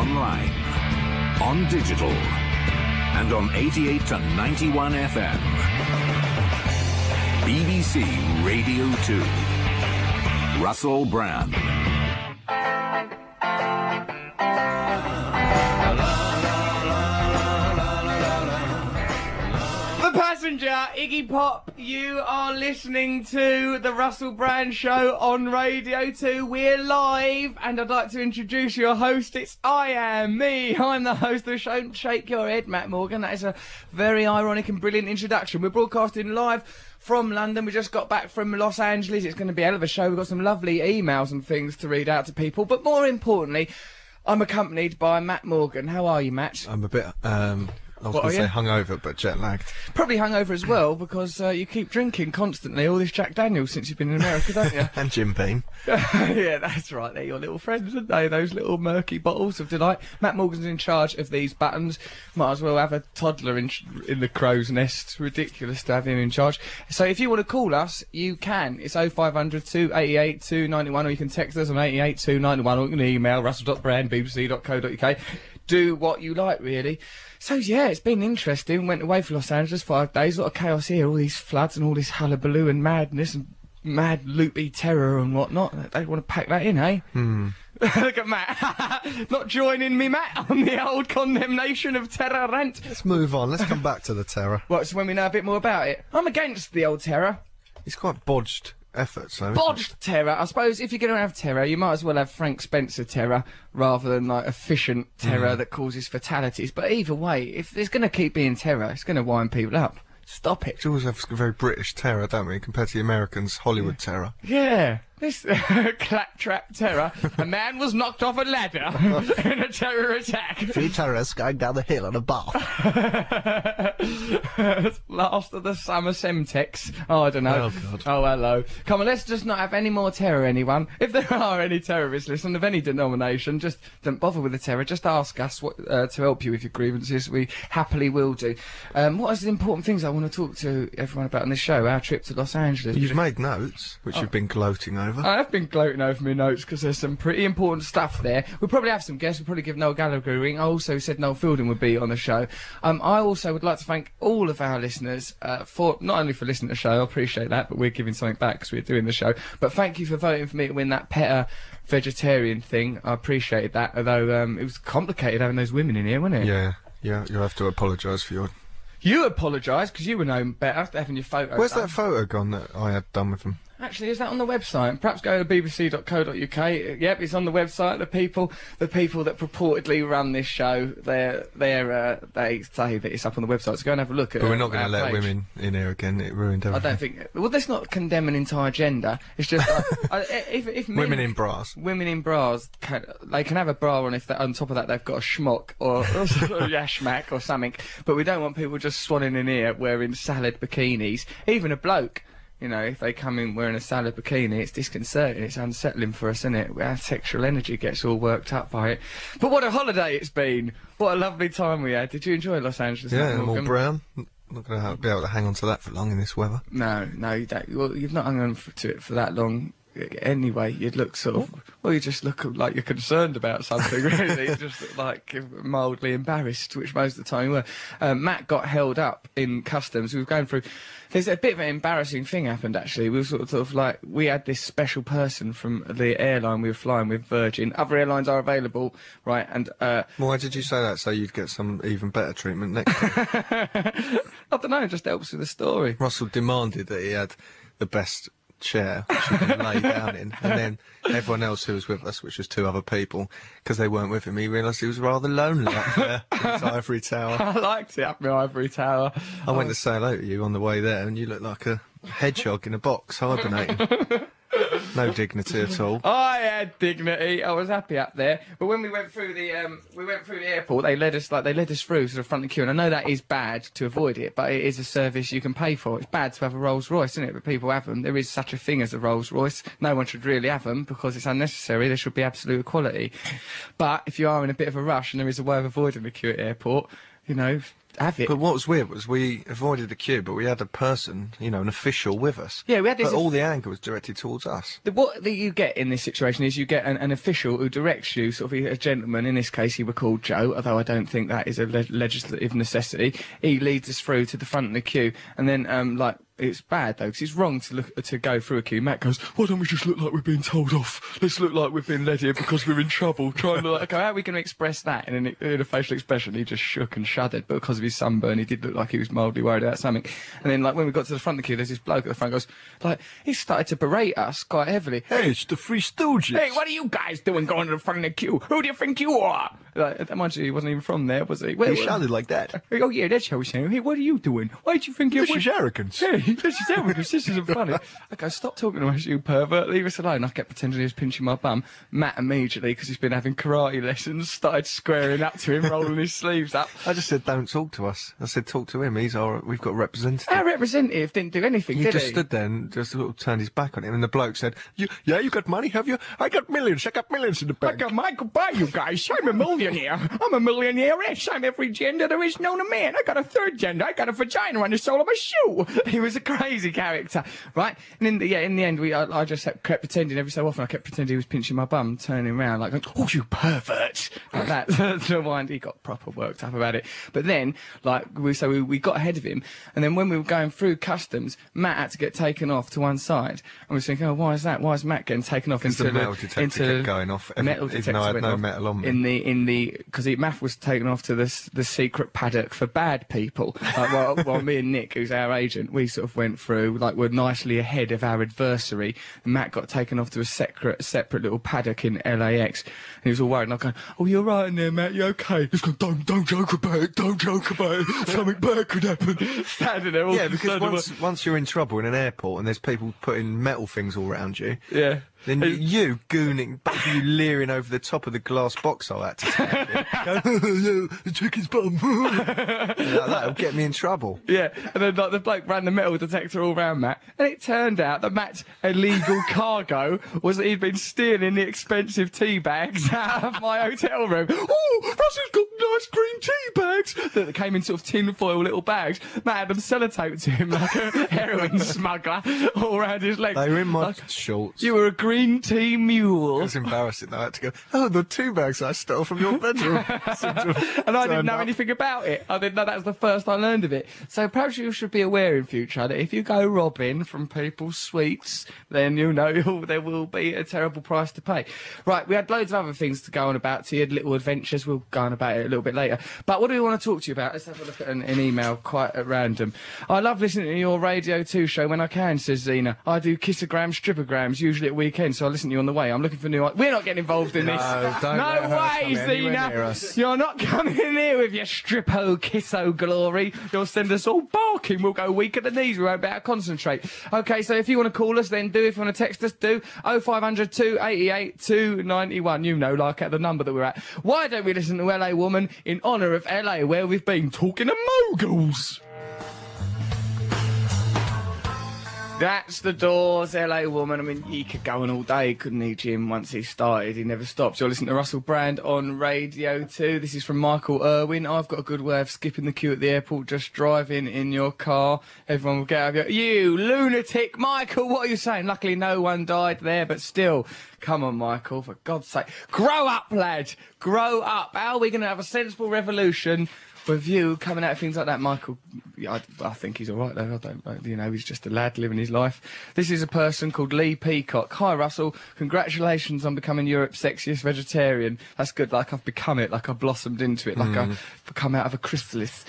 online, on digital, and on 88 to 91 FM. BBC Radio 2. Russell Brand. Iggy Pop, you are listening to the Russell Brand Show on Radio 2. We're live, and I'd like to introduce your host. I'm the host of the show. Don't shake your head, Matt Morgan. That is a very ironic and brilliant introduction. We're broadcasting live from London. We just got back from Los Angeles. It's going to be a hell of a show. We've got some lovely emails and things to read out to people. But more importantly, I'm accompanied by Matt Morgan. How are you, Matt? I'm a bit... I was going to say hungover, but jet-lagged. Probably hungover as well, because you keep drinking constantly all this Jack Daniels since you've been in America, don't you? And Jim Beam. Yeah, that's right. They're your little friends, aren't they? Those little murky bottles of delight. Matt Morgan's in charge of these buttons. Might as well have a toddler in the crow's nest. Ridiculous to have him in charge. So if you want to call us, you can. It's 0500 288 291, or you can text us on 88 291, or you can email russell.brand@bbc.co.uk. Do what you like, really. So, yeah, it's been interesting. Went away for Los Angeles 5 days. A lot of chaos here. All these floods and all this hullabaloo and madness and mad loopy terror and whatnot. They want to pack that in, eh? Mm. Look at Matt. Not joining me, Matt, on the old condemnation of terror rant. Let's move on. Let's come back to the terror. Well, it's when we know a bit more about it. I'm against the old terror. It's quite bodged. Efforts, though, bodged terror. I suppose if you're going to have terror, you might as well have Frank Spencer terror rather than like efficient terror that causes fatalities. But either way, if there's going to keep being terror, it's going to wind people up. Stop it. We always have very British terror, don't we, compared to the Americans' Hollywood terror. Yeah. This claptrap terror. A man was knocked off a ladder in a terror attack. Three terrorists going down the hill on a bath. Last of the summer Semtex. Oh, I don't know. Oh, God. Oh, hello. Come on, let's just not have any more terror, anyone. If there are any terrorists, listen, of any denomination, just don't bother with the terror. Just ask us what, to help you with your grievances. We happily will do. What are the important things I want to talk to everyone about on this show? Our trip to Los Angeles. You've made notes, which you've been gloating over. I have been gloating over my notes because there's some pretty important stuff there. We'll probably have some guests. We'll probably give Noel Gallagher a ring. I also said Noel Fielding would be on the show. I also would like to thank all of our listeners for not only for listening to the show, I appreciate that, but we're giving something back because we're doing the show. But thank you for voting for me to win that PETA vegetarian thing. I appreciated that, although it was complicated having those women in here, wasn't it? Yeah, you'll have to apologise for your... You apologise because you were known better after having your photo. Where's done. That photo gone that I had done with them? Actually, is that on the website? Perhaps go to bbc.co.uk. Yep, it's on the website. The people that purportedly run this show, they say that it's up on the website. So go and have a look at it. But we're not going to let women in here again. It ruined everything. I don't think. Well, let's not condemn an entire gender. It's just if men, women in bras, they can have a bra on if they're, on top of that they've got a schmock or a yashmack or something. But we don't want people just swanning in here wearing salad bikinis. Even a bloke. You know, if they come in wearing a salad bikini, it's disconcerting, it's unsettling for us, isn't it? Our sexual energy gets all worked up by it. But what a holiday it's been! What a lovely time we had. Did you enjoy Los Angeles? Yeah, I'm all brown. I'm not going to be able to hang on to that for long in this weather. No, you don't. Well, you've not hung on to it for that long. Anyway, you'd look sort of... Well, you just look like you're concerned about something, really. You just look like mildly embarrassed, which most of the time you were. Matt got held up in customs. We were going through... There's a bit of an embarrassing thing happened, actually. We were sort of like... We had this special person from the airline we were flying with, Virgin. Other airlines are available, right, and... Why did you say that? So you'd get some even better treatment next time? I don't know, it just helps with the story. Russell demanded that he had the best... chair which he can lay down in, and then everyone else who was with us, which was two other people, because they weren't with him, he realised he was rather lonely up there in his ivory tower. I liked it up my ivory tower. I went to say hello to you on the way there, and you looked like a hedgehog in a box hibernating. No dignity at all. I had dignity. I was happy up there. But when we went through the airport, they led us through to the front of the queue, and I know that is bad to avoid it, but it is a service you can pay for. It's bad to have a Rolls Royce, isn't it? But people have them. There is such a thing as a Rolls Royce. No one should really have them because it's unnecessary. There should be absolute equality. But if you are in a bit of a rush and there is a way of avoiding the queue at the airport, you know, have it. But what was weird was we avoided the queue, but we had a person, you know, an official with us. Yeah, we had this. But all the anger was directed towards us. What that you get in this situation is you get an official who directs you, sort of a gentleman. In this case, he were called Joe, although I don't think that is a legislative necessity. He leads us through to the front of the queue, and then, like, it's bad though, because it's wrong to go through a queue. Matt goes, "Why don't we just look like we're being told off? Let's look like we've been led here because we're in trouble." Trying to, like, okay, how are we going to express that in a facial expression? He just shook and shuddered, but because of his sunburn, he did look like he was mildly worried about something. And then, like, when we got to the front of the queue, there's this bloke at the front goes, like, he started to berate us quite heavily. "Hey, it's the Three Stooges. Hey, what are you guys doing going to the front of the queue? Who do you think you are?" Like, mind you, he wasn't even from there, was he? Well, he sounded like that. Oh yeah, that's how he sounded. "Hey, what are you doing? Why do you think you're..." This is arrogance. Yeah, this is arrogance. This isn't funny. I go, "Stop talking to us, you pervert. Leave us alone." I kept pretending he was pinching my bum. Matt immediately, because he's been having karate lessons, started squaring up to him, rolling his sleeves up. I just said, "Don't talk to us." I said, "Talk to him. He's our... we've got a representative." Our representative didn't do anything, did he? He just stood there and just turned his back on him. And the bloke said, "You got money, have you? I got millions. I got millions in the bank. I got my goodbye, you guys. I'm a millionaire. I'm a millionaire-ish. I'm every gender there is known to man. I got a third gender. I got a vagina on the sole of my shoe." He was a crazy character, right? And in the end, I just kept pretending every so often. I kept pretending he was pinching my bum, turning around like, "Oh, you pervert!" Like that. The wind, he got proper worked up about it. But then, like, we got ahead of him, and then when we were going through customs, Matt had to get taken off to one side, and we were thinking, "Oh, why is that? Why is Matt getting taken off?" Because the metal detector kept going off. Metal detector went off. Even though I had no metal on me. Because Matt was taken off to the secret paddock for bad people. Like, while me and Nick, who's our agent, we sort of went through, like, we're nicely ahead of our adversary. Matt got taken off to a separate little paddock in LAX, and he was all worried, and I was going, "Oh, you're right in there, Matt, you okay?" He's going, don't joke about it, don't joke about it, something bad could happen." Standing there all... Yeah, because once you're in trouble in an airport and there's people putting metal things all around you, yeah, then you gooning back, you leering over the top of the glass box I had to take. The chicken's bum. Like, that'll get me in trouble. Yeah, and then, like, the bloke ran the metal detector all round Matt, and it turned out that Matt's illegal cargo was that he'd been stealing the expensive tea bags out of my hotel room. "Oh, Russell's got nice green tea bags!" That came in sort of tinfoil little bags. Matt had them sellotaped to him like a heroin smuggler all round his legs. They were in my, like, shorts. You were a green tea mule. It was embarrassing. I had to go, "Oh, the tea bags I stole from your bedroom." And I didn't know anything about it. I didn't know. That was the first I learned of it. So perhaps you should be aware in future that if you go robbing from people's sweets, then you know there will be a terrible price to pay. Right, we had loads of other things to go on about. So you had little adventures. We'll go on about it a little bit later. But what do we want to talk to you about? Let's have a look at an email quite at random. "I love listening to your Radio 2 show when I can," says Zena. "I do kissograms, stripograms, usually at weekends, so I listen to you on the way. I'm looking for new..." We're not getting involved in this. No way, Zena. You're not coming in here with your strippo kisso glory. You'll send us all barking. We'll go weak at the knees. We won't be able to concentrate. Okay, so if you want to call us, then do. If you want to text us, do. 0500 288 291. You know, like at the number that we're at. Why don't we listen to LA Woman in honour of LA, where we've been talking to moguls? That's the Doors, LA Woman. I mean, he could go on all day, couldn't he, Jim? Once he started, he never stopped. You're listening to Russell Brand on Radio 2. This is from Michael Irwin. "I've got a good way of skipping the queue at the airport, just driving in your car. Everyone will get out of your..." You lunatic, Michael, what are you saying? Luckily, no one died there, but still. Come on, Michael, for God's sake. Grow up, lad. Grow up. How are we going to have a sensible revolution with you coming out of things like that, Michael? I think he's all right, though. I don't know. You know, he's just a lad living his life. This is a person called Lee Peacock. "Hi, Russell. Congratulations on becoming Europe's sexiest vegetarian." That's good. Like, I've become it. Like, I've blossomed into it. Like, I've come out of a chrysalis.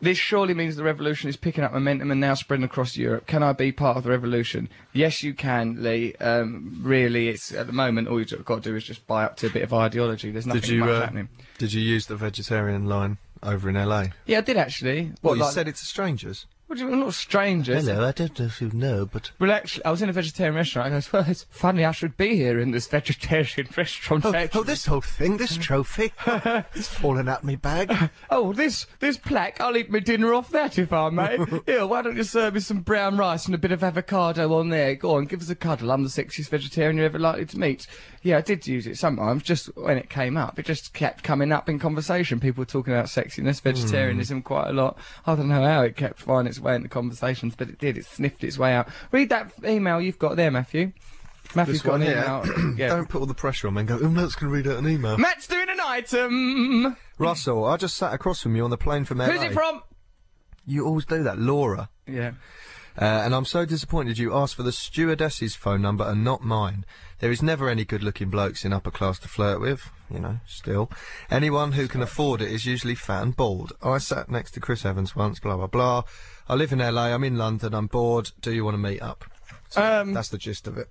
"This surely means the revolution is picking up momentum and now spreading across Europe. Can I be part of the revolution?" Yes, you can, Lee. Really, it's at the moment all you've got to do is just buy up to a bit of ideology. There's nothing much happening. Did you use the vegetarian line over in LA? Yeah, I did actually. Well, you said it to strangers. What do you mean, not strangers? Hello, I don't know if you know, but... Well, actually, I was in a vegetarian restaurant, and I was, "Well, it's funny I should be here in this vegetarian restaurant." Oh, this whole thing, this trophy, it's fallen out me bag. "Oh, this plaque, I'll eat my dinner off that if I may. Here, why don't you serve me some brown rice and a bit of avocado on there? Go on, give us a cuddle. I'm the sexiest vegetarian you're ever likely to meet." Yeah, I did use it sometimes, just when it came up. It just kept coming up in conversation. People were talking about sexiness, vegetarianism quite a lot. I don't know how it kept finding its way into conversations, but it did. It sniffed its way out. Read that email you've got there, Matthew. Matthew's got an email. Yeah. Don't put all the pressure on me and go, oh, Matt's going to read out an email. Matt's doing an item! Russell, I just sat across from you on the plane from LA. Who's it from? You always do that, Laura. Yeah. And I'm so disappointed you asked for the stewardess's phone number and not mine. There is never any good-looking blokes in upper class to flirt with, you know, still. Anyone who can afford it is usually fat and bald. I sat next to Chris Evans once, blah, blah, blah. I live in LA, I'm in London, I'm bored. Do you want to meet up? So that's the gist of it.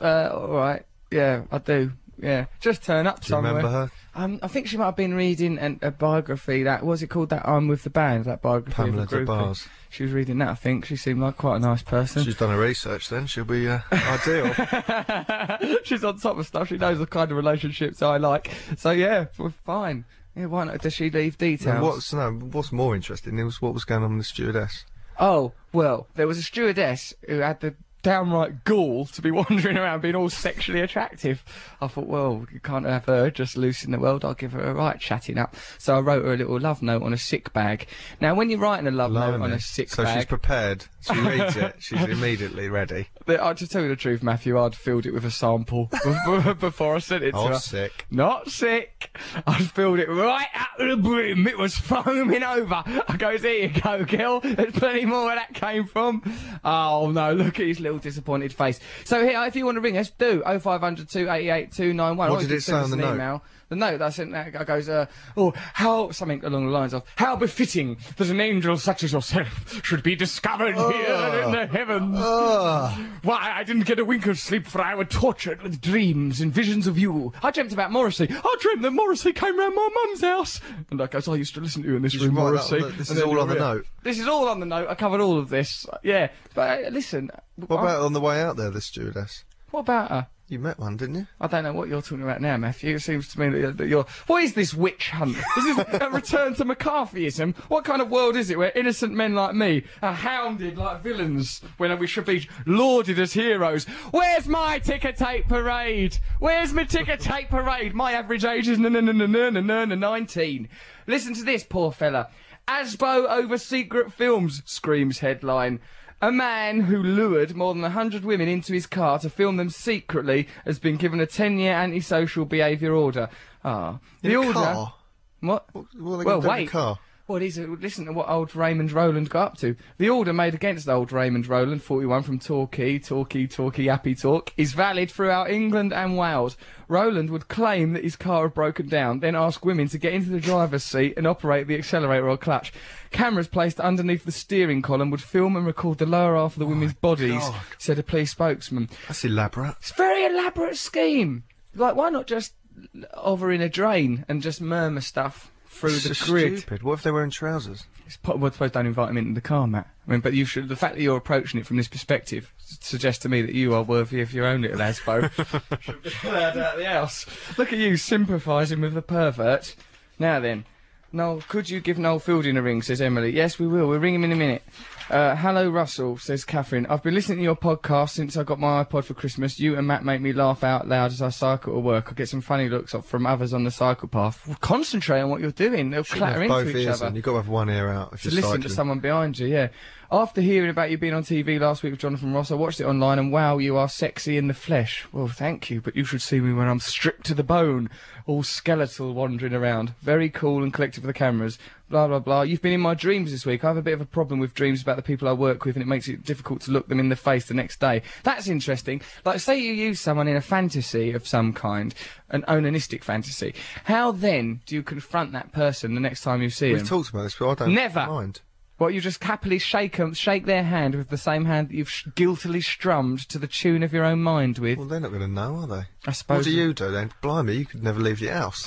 All right. Yeah, I do. Yeah, just turn up somewhere. Do you remember her? I think she might have been reading a biography, that, what was it called, that I'm With the Band, that biography Pamela Des Barres. She was reading that, I think. She seemed like quite a nice person. She's done her research then, she'll be ideal. She's on top of stuff, she knows the kind of relationships I like. So yeah, we're fine. Yeah, why not, does she leave details? No, what's more interesting is what was going on with the stewardess. Oh, well, there was a stewardess who had the downright gall to be wandering around being all sexually attractive. I thought, well, you can't have her just loose in the world, I'll give her a right chatting up. So I wrote her a little love note on a sick bag. Now, when you're writing a love note on a sick bag... So she's prepared, she reads it, she's immediately ready. I'll just tell you the truth, Matthew, I'd filled it with a sample before I sent it to her. Not sick. Not sick. I filled it right up to the brim, it was foaming over. I goes, here you go, girl, there's plenty more where that came from. Oh, no, look at his little disappointed face. So here, if you want to ring us, do 0500 288 291. What did it say on the note? Email. The note that I sent out goes, oh, how, something along the lines of, how befitting that an angel such as yourself should be discovered here in the heavens. Why, I didn't get a wink of sleep, for I were tortured with dreams and visions of you. I dreamt about Morrissey. I dreamt that Morrissey came round my mum's house. And I goes, I used to listen to you in this room, Morrissey. This is all on the note. This is all on the note. I covered all of this. Yeah. But listen. What about on the way out there, the stewardess? What about her? You met one, didn't you? I don't know what you're talking about now, Matthew. It seems to me that you're... What is this witch hunt? This is a return to McCarthyism. What kind of world is it where innocent men like me are hounded like villains when we should be lauded as heroes? Where's my ticker tape parade? Where's my ticker tape parade? My average age is 19. Listen to this, poor fella. Asbo over secret films, screams headline. A man who lured more than 100 women into his car to film them secretly has been given a 10-year antisocial behaviour order. Ah, the order. Car? What well, wait. Car? Well, listen to what old Raymond Rowland got up to. The order made against old Raymond Rowland, 41, from Torquay, Happy Talk, is valid throughout England and Wales. Rowland would claim that his car had broken down, then ask women to get into the driver's seat and operate the accelerator or clutch. Cameras placed underneath the steering column would film and record the lower half of the women's bodies, said a police spokesman. That's elaborate. It's a very elaborate scheme. Like, why not just hover in a drain and just murmur stuff? Through the grid. Stupid. What if they were in trousers? Well, I suppose don't invite him into the car, Matt. I mean, but you should. The fact that you're approaching it from this perspective suggests to me that you are worthy of your own little aspo. Should be allowed out of the house. Look at you sympathising with the pervert. Now then, Noel, could you give Noel Fielding a ring? Says Emily. Yes, we will. We'll ring him in a minute. Hello, Russell. Says Catherine. I've been listening to your podcast since I got my iPod for Christmas. You and Matt make me laugh out loud as I cycle to work. I get some funny looks from others on the cycle path. Well, concentrate on what you're doing. They'll clatter into each other. You've got to have one ear out if you're cycling. To listen to someone behind you. Yeah. After hearing about you being on TV last week with Jonathan Ross, I watched it online, and wow, you are sexy in the flesh. Well, thank you, but you should see me when I'm stripped to the bone, all skeletal, wandering around. Very cool and collected for the cameras. Blah, blah, blah. You've been in my dreams this week. I have a bit of a problem with dreams about the people I work with, and it makes it difficult to look them in the face the next day. That's interesting. Like, say you use someone in a fantasy of some kind, an onanistic fantasy. How then do you confront that person the next time you see them? We've talked about this, but I don't mind. Well, you just happily shake their hand with the same hand that you've guiltily strummed to the tune of your own mind with. Well, they're not going to know, are they? I suppose. What do you do then? Blimey, you could never leave your house.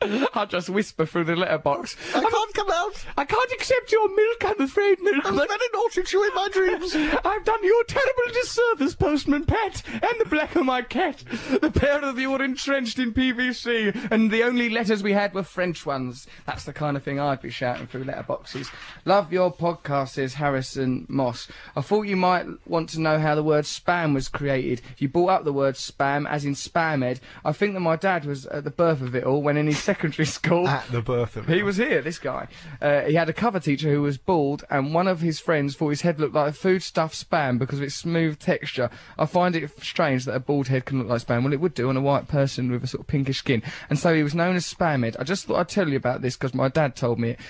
I just whisper through the letterbox. I can't come out. I can't accept your milk, I'm afraid, Milk. I'm very naughty to you in my dreams. I've done you a terrible disservice, Postman Pat, and the black of my cat. The pair of you were entrenched in PVC, and the only letters we had were French ones. That's the kind of thing I'd be shouting through letterbox. boxes. Love your podcast, says Harrison Moss. I thought you might want to know how the word spam was created. You brought up the word spam, as in spam, Ed. I think that my dad was at the birth of it all, when in his secondary school... At the birth of it all. He was here, this guy. He had a cover teacher who was bald, and one of his friends thought his head looked like foodstuff spam because of its smooth texture. I find it strange that a bald head can look like spam. Well, it would do on a white person with a sort of pinkish skin. And so he was known as Spam Ed. I just thought I'd tell you about this because my dad told me it.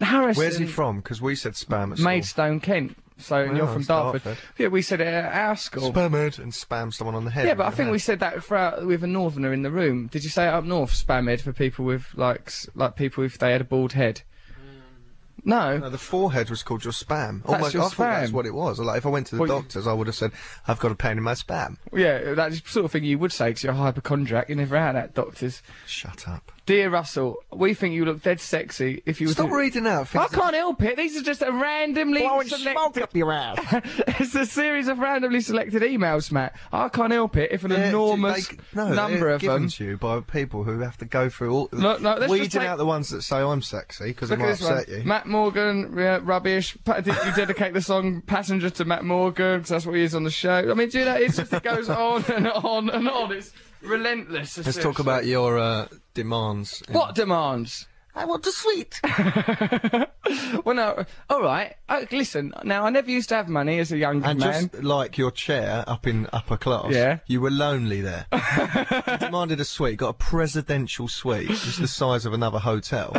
Harrison... Where's he from? Because we said Spam at Maidstone, Kent. So you're from Dartford. Yeah, we said it at our school. Spam Ed, and spam someone on the head. Yeah, but I think we said that with a northerner in the room. Did you say it up north, Spam Ed, for people with, like people if they had a bald head? No. No, the forehead was called your spam. Oh my God, I thought that's what it was. Like, if I went to the doctors, I would have said, I've got a pain in my spam. Yeah, that's the sort of thing you would say because you're a hypochondriac. You never had that, doctors. Shut up. Dear Russell, we think you look dead sexy if you... Stop reading out. I can't help it. These are just a randomly selected... smoke up your ass. It's a series of randomly selected emails, Matt. I can't help it if an enormous number of them... to you by people who have to go through all... No, weeding out the ones that say I'm sexy, because it might upset you. Matt Morgan, rubbish. Did you dedicate the song Passenger to Matt Morgan, because that's what he is on the show? I mean, do you know, it's just, it goes on and on and on. It's relentless. Let's talk about your, demands. What demands? I want a sweet. Well, no, all right. Listen, now, I never used to have money as a young man. And just like your chair up in upper class, yeah, you were lonely there. You demanded a suite, got a presidential suite, just the size of another hotel.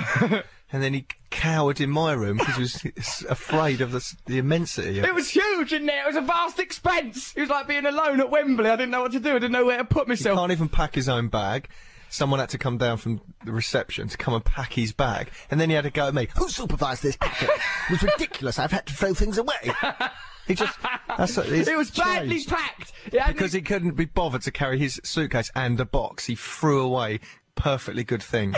And then he cowered in my room because he was afraid of the immensity of it. It was huge in there. It was a vast expense. It was like being alone at Wembley. I didn't know what to do. I didn't know where to put myself. He can't even pack his own bag. Someone had to come down from the reception to come and pack his bag, and then he had to go at me. Who supervised this packet? It was ridiculous. I've had to throw things away. He just... it was badly packed. Because he couldn't be bothered to carry his suitcase and a box. He threw away perfectly good things.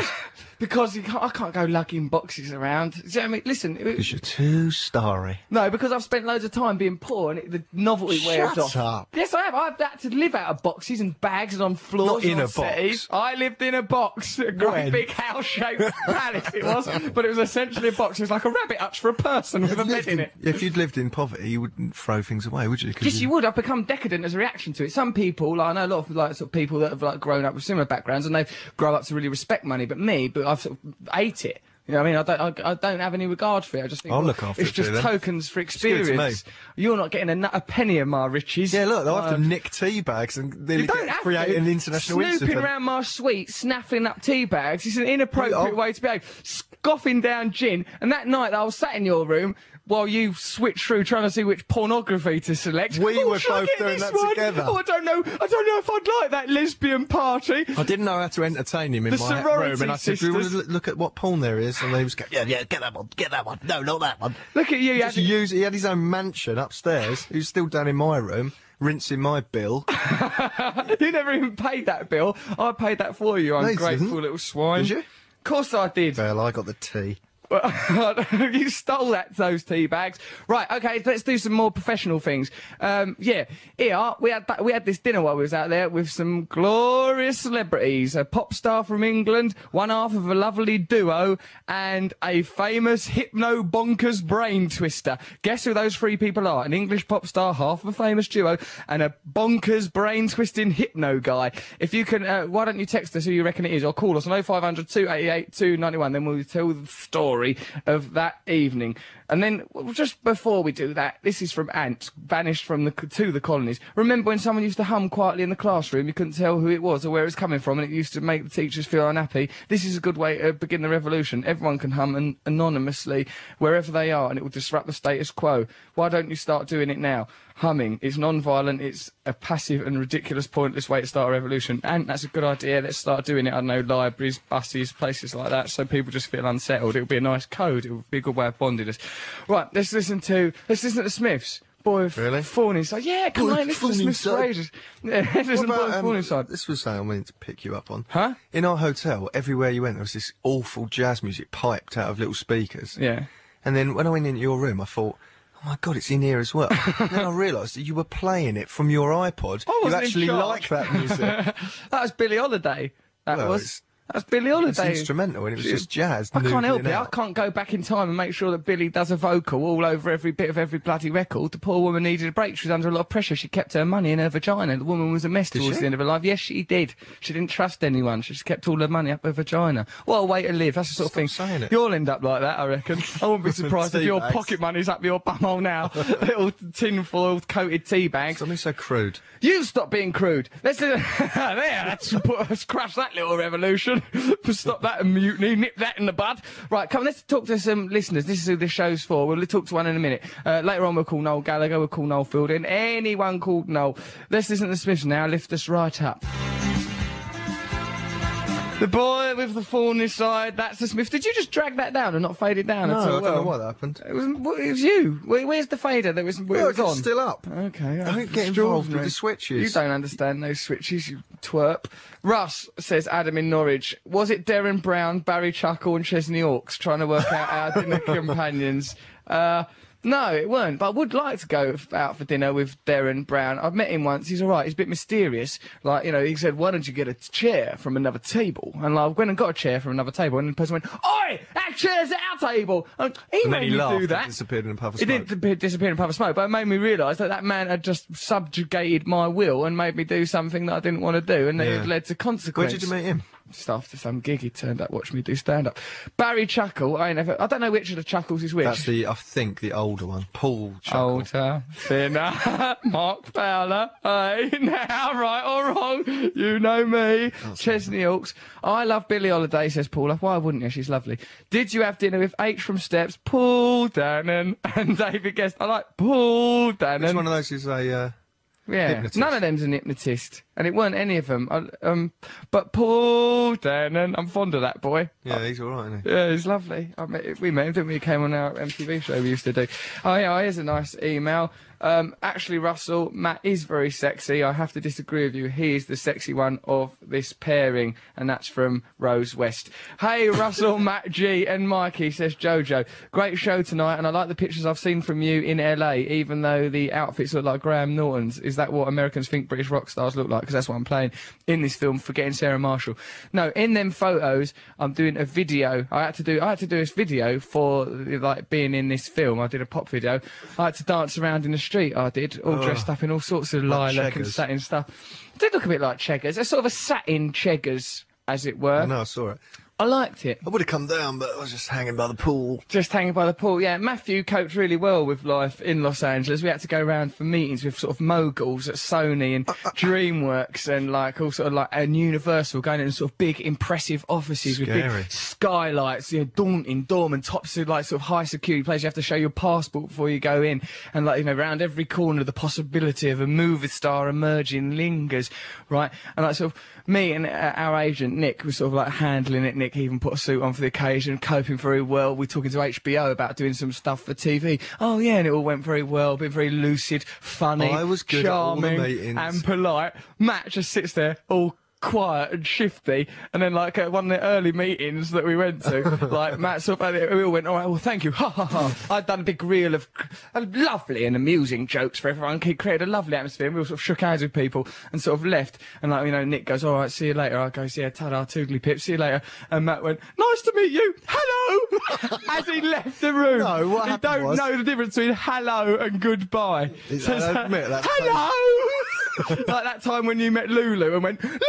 Because I can't go lugging boxes around. Do you know what I mean? Listen... Because you're too starry. No, because I've spent loads of time being poor and the novelty wears off. Shut up. Yes, I have. I've had to live out of boxes and bags and on floors. Not in a box. I lived in a box. A great big house-shaped palace it was. But it was essentially a box. It was like a rabbit hutch for a person with a bed in it. If you'd lived in poverty, you wouldn't throw things away, would you? Yes, you would. I've become decadent as a reaction to it. Some people, like, I know a lot of, like, sort of people that have, like, grown up with similar backgrounds and they've grown up to really respect money. But me, I've sort of ate it. You know what I mean? I don't have any regard for it. I just think, well, look after it's just tokens for experience. You're not getting a penny of my riches. Yeah, look, they'll have to nick tea bags and they create an international incident. Snooping around my suite, snaffling up tea bags. It's an inappropriate way to behave. Scoffing down gin. And that night I was sat in your room while you switched through trying to see which pornography to select. We were both doing that together. Oh, I don't know if I'd like that lesbian party. I didn't know how to entertain him in my room, and I said, do you want to look at what porn there is? And they was going, yeah, get that one, get that one. No, not that one. Look at you. He had his own mansion upstairs. He was still down in my room, rinsing my bill. You never even paid that bill. I paid that for you, ungrateful little swine. Did you? Of course I did. Well, I got the tea. You stole those tea bags. Right, okay, let's do some more professional things. Here, we had this dinner while we was out there with some glorious celebrities. A pop star from England, one half of a lovely duo, and a famous hypno-bonkers brain twister. Guess who those three people are? An English pop star, half of a famous duo, and a bonkers brain-twisting hypno guy. If you can, why don't you text us who you reckon it is, or call us on 0500 288 291, then we'll tell the story of that evening. And then, just before we do that, this is from Ant, banished from to the colonies. Remember when someone used to hum quietly in the classroom, you couldn't tell who it was or where it was coming from, and it used to make the teachers feel unhappy? This is a good way to begin the revolution. Everyone can hum anonymously wherever they are, and it will disrupt the status quo. Why don't you start doing it now? Humming. It's non-violent, it's a passive and ridiculous, pointless way to start a revolution. And that's a good idea, let's start doing it. I know, libraries, buses, places like that, so people just feel unsettled. It'll be a nice code, it'll be a good way of bonding us. Right, let's listen to the Smiths. Boy of Fawning Side. Yeah, come on, listen to the Smiths Raiders. Yeah, listen to Boy of Fawning Side. This was something I wanted to pick you up on. Huh? In our hotel, everywhere you went, there was this awful jazz music piped out of little speakers. Yeah. And then when I went into your room, I thought, oh my God, it's in here as well. Then I realised that you were playing it from your iPod. You actually like that music. That was Billie Holiday. That was. That's Billie Holiday. It's instrumental, and it was just jazz. I can't help it. I can't go back in time and make sure that Billie does a vocal all over every bit of every bloody record. The poor woman needed a break. She was under a lot of pressure. She kept her money in her vagina. The woman was a mess towards the end of her life. Yes, she did. She didn't trust anyone. She just kept all her money up her vagina. What a way to live. That's the sort of thing. You'll end up like that, I reckon. I wouldn't be surprised if your pocket money's up your bumhole now. Little tinfoil coated tea bags. Something so crude. You stop being crude. Let's let's crash that little revolution. Stop that and mutiny. Nip that in the bud. Right, come on, let's talk to some listeners. This is who this show's for. We'll talk to one in a minute. Later on, we'll call Noel Gallagher, we'll call Noel Fielding, anyone called Noel. Let's listen to the Smiths now. Lift us right up. The boy with the fawness side, that's the Smith. Did you just drag that down and not fade it down at all? No, I don't know what happened. It was you. Where's the fader that was, it was on? It's still up. Okay. I don't get involved with the switches. You don't understand those switches, you twerp. Russ, says Adam in Norwich, was it Darren Brown, Barry Chuckle and Chesney Hawks trying to work out our dinner companions? No, it weren't, but I would like to go out for dinner with Darren Brown. I've met him once, he's all right, he's a bit mysterious. Like, you know, he said, why don't you get a chair from another table? And I went and got a chair from another table, and the person went, oi, that chair's at our table! And he made me do that. It disappeared in a puff of smoke. It did disappear in a puff of smoke, but it made me realise that that man had just subjugated my will and made me do something that I didn't want to do, and it led to consequences. Where did you meet him? After some gig, he turned up, watched me do stand-up. Barry Chuckle, I don't know which of the Chuckles is which. That's I think the older one. Paul Chuckle. Older, thinner, Mark Fowler, hey, now, right or wrong, you know me. That's Chesney Hawks. I love Billie Holiday, says Paul. Why wouldn't you? She's lovely. Did you have dinner with H from Steps, Paul Dannon, and David Guest? I like Paul Dannon. Which one of those is a, hypnotist. None of them's an hypnotist, and it weren't any of them. But Paul Dannon, I'm fond of that boy. Yeah, he's all right, isn't he? Yeah, he's lovely. We met him, didn't we? He came on our MTV show we used to do. Oh, yeah, here's a nice email. Actually, Russell, Matt is very sexy. I have to disagree with you. He is the sexy one of this pairing, and that's from Rose West. Hey, Russell, Matt G and Mikey, says Jojo. Great show tonight, and I like the pictures I've seen from you in LA, even though the outfits look like Graham Norton's. Is that what Americans think British rock stars look like? Because that's what I'm playing in this film, Forgetting Sarah Marshall. No, in them photos, I'm doing a video. I had to do this video for, like, being in this film. I did a pop video. I had to dance around in the street, I did, all dressed up in all sorts of lilac and satin stuff. It did look a bit like Cheggers. It's sort of a satin Cheggers, as it were. I know, I saw it. I liked it. I would have come down, but I was just hanging by the pool. Just hanging by the pool, yeah. Matthew coped really well with life in Los Angeles. We had to go around for meetings with sort of moguls at Sony and DreamWorks and and Universal, going into sort of big, impressive offices with big skylights, you know, daunting, dormant, tops of like sort of high security places. You have to show your passport before you go in, and like, you know, around every corner the possibility of a movie star emerging lingers, right? And like sort of me and our agent Nick was sort of like handling it. Nick even put a suit on for the occasion, coping very well. We're talking to HBO about doing some stuff for TV. Oh, yeah, and it all went very well. Been very lucid, funny, charming, and polite. Matt just sits there all quiet and shifty, and then like at one of the early meetings that we went to, like Matt sort of, we all went, all right, well, thank you, ha ha ha. I'd done a big reel of lovely and amusing jokes for everyone. He created a lovely atmosphere, and we all sort of shook hands with people and sort of left. And like, you know, Nick goes, all right, see you later. I go, yeah, ta-da, toodly pip, see you later. And Matt went, nice to meet you, hello, as he left the room. No, what happened was... You don't know the difference between hello and goodbye. So, hello. Like that time when you met Lulu and went, Lulu,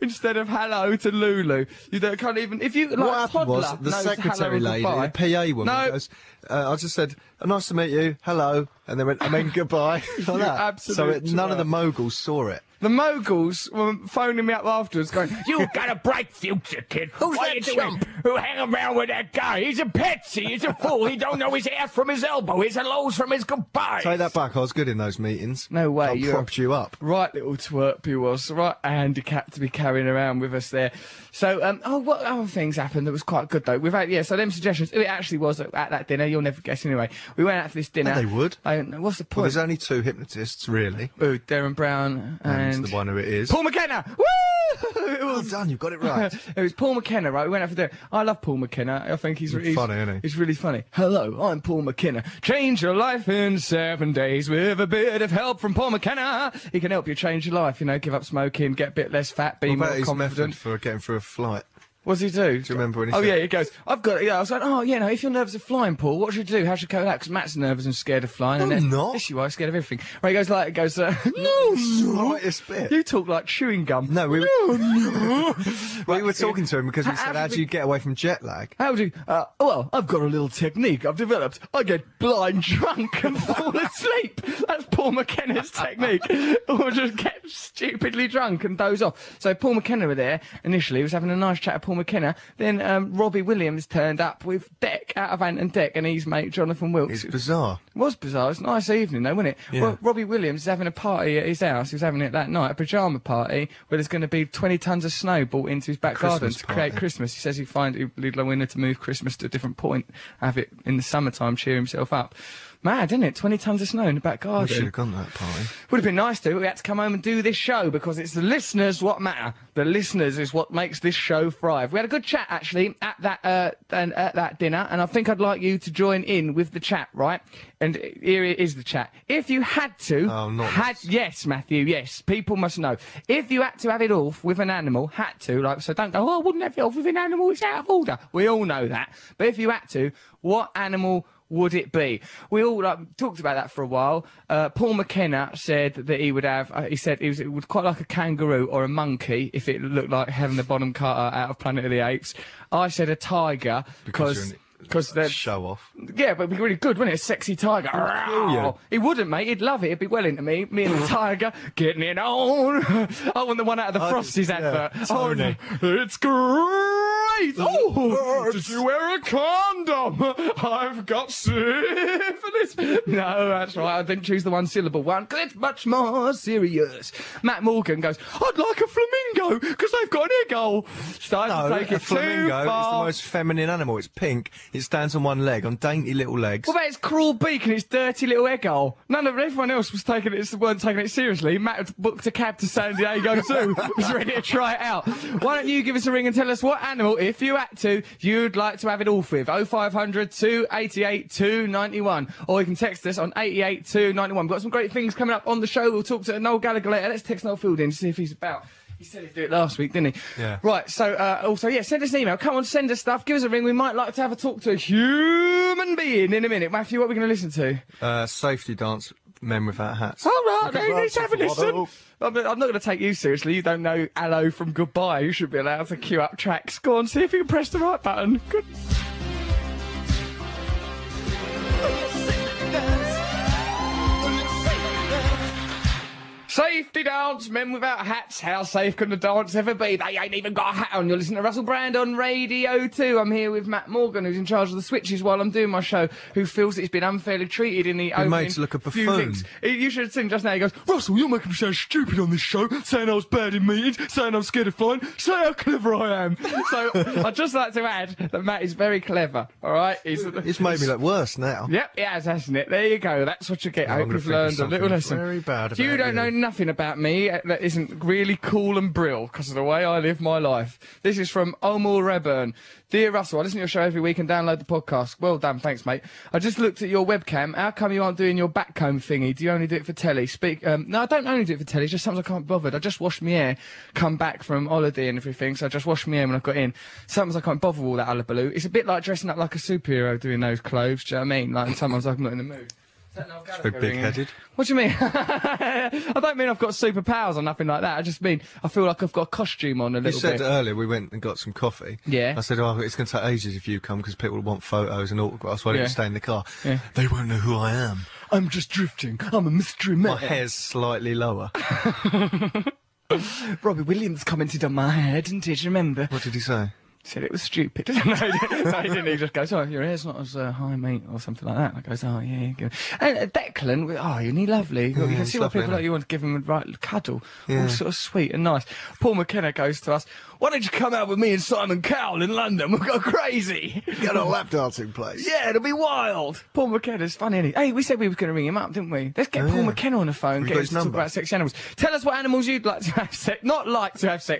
instead of hello to Lulu. You don't, can't even, if you, like, what happened was, the secretary lady, the PA woman, goes, I just said, nice to meet you, hello, and then went, I mean, goodbye, like that. So none of the moguls saw it. The moguls were phoning me up afterwards going, you've got a bright future, kid. Who's that chump who hang around with that guy? He's a patsy, he's a fool, he don't know his ass from his elbow, his hellos from his goodbyes. Take that back, I was good in those meetings. No way. I propped you up. Right little twerp you was, right handicap to be carrying around with us there. So, what other things happened that was quite good, though? So them suggestions, it actually was at that dinner, you'll never guess anyway. We went out for this dinner. No, they would. I don't know, what's the point? Well, there's only two hypnotists, really. Oh, Darren Brown and the one who it is. Paul McKenna! Woo! Well done, you've got it right. It was Paul McKenna, right? We went out for dinner. I love Paul McKenna. I think he's funny, isn't he? He's really funny. Hello, I'm Paul McKenna. Change your life in 7 days with a bit of help from Paul McKenna. He can help you change your life, you know, give up smoking, get a bit less fat, be more confident. His method for getting through a flight. What does he do? Do you remember when he said? Oh, yeah, he goes, I've got it. Yeah, I was like, oh, yeah, no, if you're nervous of flying, Paul, what should you do? How should you cope with that? Because Matt's nervous and scared of flying. No, I'm not. Yes, you are, scared of everything. Right, he goes like, no, no. You talk like chewing gum. No, we were... Well, we were talking to him because we said, how do you get away from jet lag? How do you... well, I've got a little technique I've developed. I get blind drunk and fall asleep. That's Paul McKenna's technique. Or just get stupidly drunk and doze off. So Paul McKenna were there initially. He was having a nice chat with Paul McKenna. Then Robbie Williams turned up with Deck out of Ant and Deck and his mate Jonathan Wilkes. It's bizarre. It was bizarre. It was a nice evening though, wasn't it? Yeah. Well, Robbie Williams is having a party at his house. He was having it that night, a pyjama party where there's going to be 20 tons of snow brought into his back garden to create Christmas. He says he'd find a winner to move Christmas to a different point, have it in the summertime, cheer himself up. Mad, isn't it? 20 tons of snow in the back garden. We should have gone to that party. Would have been nice to, but we had to come home and do this show because it's the listeners what matter. The listeners is what makes this show thrive. We had a good chat, actually, at that dinner, and I think I'd like you to join in with the chat, right? And here is the chat. If you had to... Oh, not this. Yes, Matthew, yes. People must know. If you had to have it off with an animal, had to, like, so don't go, oh, I wouldn't have it off with an animal, it's out of order. We all know that. But if you had to, what animal... would it be? We all talked about that for a while. Paul McKenna said that he would have, he said it was quite like a kangaroo or a monkey if it looked like Helena Bonham Carter out of Planet of the Apes. I said a tiger because they're... Show off. Yeah, but it'd be really good, wouldn't it? A sexy tiger. He wouldn't, mate. He'd love it. It'd be well into me. Me and the tiger getting it on. I want the one out of the Frosties advert. Tony. Oh, it's great. Oh, did you wear a condom? I've got syphilis. No, that's right. I didn't choose the one-syllable one because it's much more serious. Matt Morgan goes, I'd like a flamingo because they've got an egg hole. A flamingo is the most feminine animal. It's pink. It stands on one leg, on dainty little legs. What about its cruel beak and its dirty little egg hole? Everyone else was weren't taking it seriously. Matt had booked a cab to San Diego Zoo, was ready to try it out. Why don't you give us a ring and tell us what animal, if you had to, you'd like to have it off with? 0500 288 291. Or you can text us on 88 291. We've got some great things coming up on the show. We'll talk to Noel Gallagher later. Let's text Noel Fielding to see if he's about. He said he'd do it last week, didn't he? Yeah. Right, so, also, yeah, send us an email. Come on, send us stuff. Give us a ring. We might like to have a talk to a human being in a minute. Matthew, what are we going to listen to? Safety Dance, Men Without Hats. All right, let's have a listen. I'm not going to take you seriously. You don't know Allo from Goodbye. You should be allowed to queue up tracks. Go on, see if you can press the right button. Good. Safety Dance, Men Without Hats. How safe can the dance ever be? They ain't even got a hat on. You're listening to Russell Brand on Radio 2. I'm here with Matt Morgan, who's in charge of the switches while I'm doing my show, who feels that he's been unfairly treated in the opening. Made to look a buffoon. You should have seen just now. He goes, Russell, you're making me sound stupid on this show, saying I was bad in meetings, saying I'm scared of flying, saying how clever I am. So I'd just like to add that Matt is very clever, all right? It's made me look worse now. Yep, it has, hasn't it? There you go. That's what you get. I hope you've learned a little lesson. Very bad about you don't know nothing about me that isn't really cool and brill because of the way I live my life. This is from Omar Reburn. Dear Russell, I listen to your show every week and download the podcast. Well done, thanks, mate. I just looked at your webcam. How come you aren't doing your backcomb thingy? Do you only do it for telly? No, I don't only do it for telly. It's just sometimes I can't be bothered. I just wash my hair, come back from holiday and everything, so I just wash my hair when I've got in. Sometimes I can't bother all that hullabaloo. It's a bit like dressing up like a superhero doing those clothes, do you know what I mean? Like, sometimes I'm not in the mood. So big-headed. What do you mean? I don't mean I've got superpowers or nothing like that. I just mean I feel like I've got a costume on a little bit. You said earlier we went and got some coffee. Yeah. I said, oh, it's going to take ages if you come because people want photos and autographs. Why don't you stay in the car? Yeah. They won't know who I am. I'm just drifting. I'm a mystery man. My hair's slightly lower. Robbie Williams commented on my hair, didn't he? Do you remember? What did he say? Said it was stupid. No, he didn't. He just goes, oh, your hair's not as high, mate, or something like that. And I goes, oh, yeah, good. And Declan, oh, isn't he lovely? You can see what people like you want to give him a right cuddle. Yeah. All sort of sweet and nice. Paul McKenna goes to us, why don't you come out with me and Simon Cowell in London? We'll go crazy. Get a lap dancing place. Yeah, it'll be wild. Paul McKenna's funny, isn't he? Hey, we said we were going to ring him up, didn't we? Let's get Paul McKenna on the phone and get him to talk about sexy animals. Tell us what animals you'd like to have sex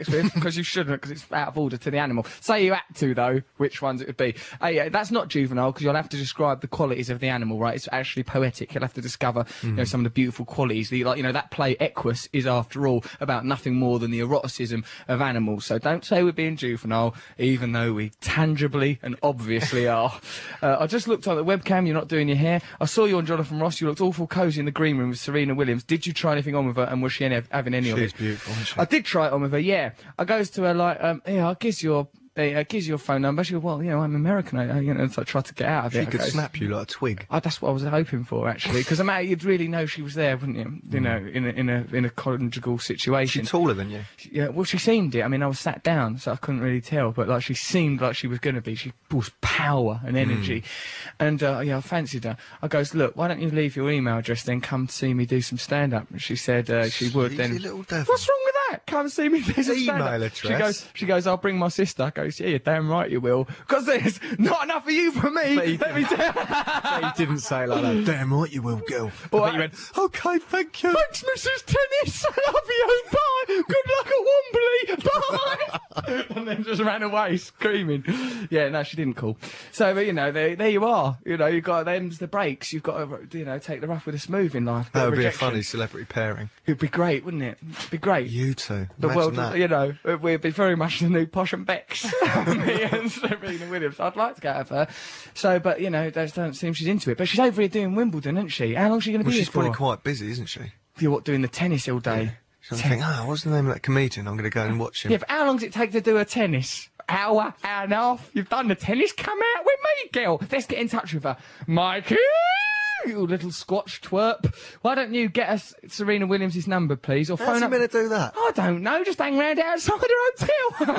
with, because you shouldn't, because it's out of order to the animal. So say you had to, though, which ones it would be. That's not juvenile, because you'll have to describe the qualities of the animal, right? It's actually poetic. You'll have to discover, you know, some of the beautiful qualities. That play Equus is, after all, about nothing more than the eroticism of animals. So don't say we're being juvenile, even though we tangibly and obviously are. I just looked on the webcam. You're not doing your hair. I saw you on Jonathan Ross. You looked awful cosy in the green room with Serena Williams. Did you try anything on with her, and was she having any of it? She's beautiful, isn't she? I did try it on with her, yeah. I goes to her like, yeah, I'll kiss your... gives you a phone number. She goes, well, you know, I'm American. So I tried to get out of it. She could snap you like a twig. That's what I was hoping for, actually, because I mean, you'd really know she was there, wouldn't you? You know, in a conjugal situation. She's taller than you. Yeah, well, she seemed it. I mean, I was sat down, so I couldn't really tell, but like she seemed like she was going to be. She was power and energy, and yeah, I fancied her. I goes, look, why don't you leave your email address, then come see me do some stand up? And she said she would. Then what's wrong with that? Come see me do some stand up. Email address. She goes, I'll bring my sister. I go, yeah, you're damn right you will. Because there's not enough of you for me. But he didn't say it like that. Damn right you will, girl. Or you went, okay, thank you. Thanks, Mrs. Tennis. I love you. Bye. Good luck at Wembley. Bye. And then just ran away screaming. Yeah, no, she didn't call. So, but, you know, there you are. You know, you've got them's the breaks. You've got to, you know, take the rough with the smooth in life. That would be a funny celebrity pairing. It'd be great, wouldn't it? It'd be great. You two. The world, that. You know, we'd be very much the new Posh and Becks. Me and Serena Williams. I'd like to get out of her. So, but, you know, that doesn't seem she's into it. But she's over here doing Wimbledon, isn't she? How long's she going to be here for? She's probably quite busy, isn't she? You're what, doing the tennis all day? Yeah. She's going to think, what's the name of that comedian? I'm going to go and watch him. Yeah, but how long does it take to do her tennis? Hour, hour and a half. You've done the tennis? Come out with me, girl. Let's get in touch with her. Mikey! You little Scotch twerp. Why don't you get us Serena Williams' number, please? Or phone up. How's he going to do that? I don't know. Just hang round outside her hotel.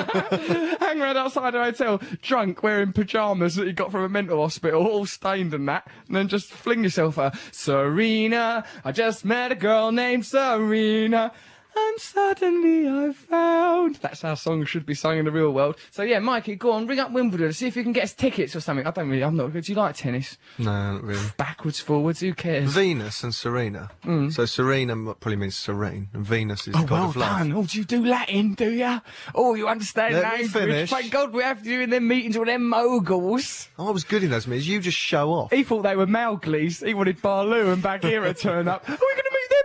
Hang round outside her hotel, drunk, wearing pyjamas that you got from a mental hospital, all stained and that, and then just fling yourself at her. Serena, I just met a girl named Serena. And suddenly I found... That's how songs should be sung in the real world. So, yeah, Mikey, go on, ring up Wimbledon, see if you can get us tickets or something. I'm not good. Do you like tennis? No, not really. Backwards, forwards, who cares? Venus and Serena. So Serena probably means serene, and Venus is the god of love. Oh, well done. Oh, do you do Latin, do you? Oh, you understand language. Thank God we have to do in them meetings with them moguls. I was good in those meetings. You just show off. He thought they were Mowgli's. He wanted Baloo and Bagheera turn up. Are we going to meet them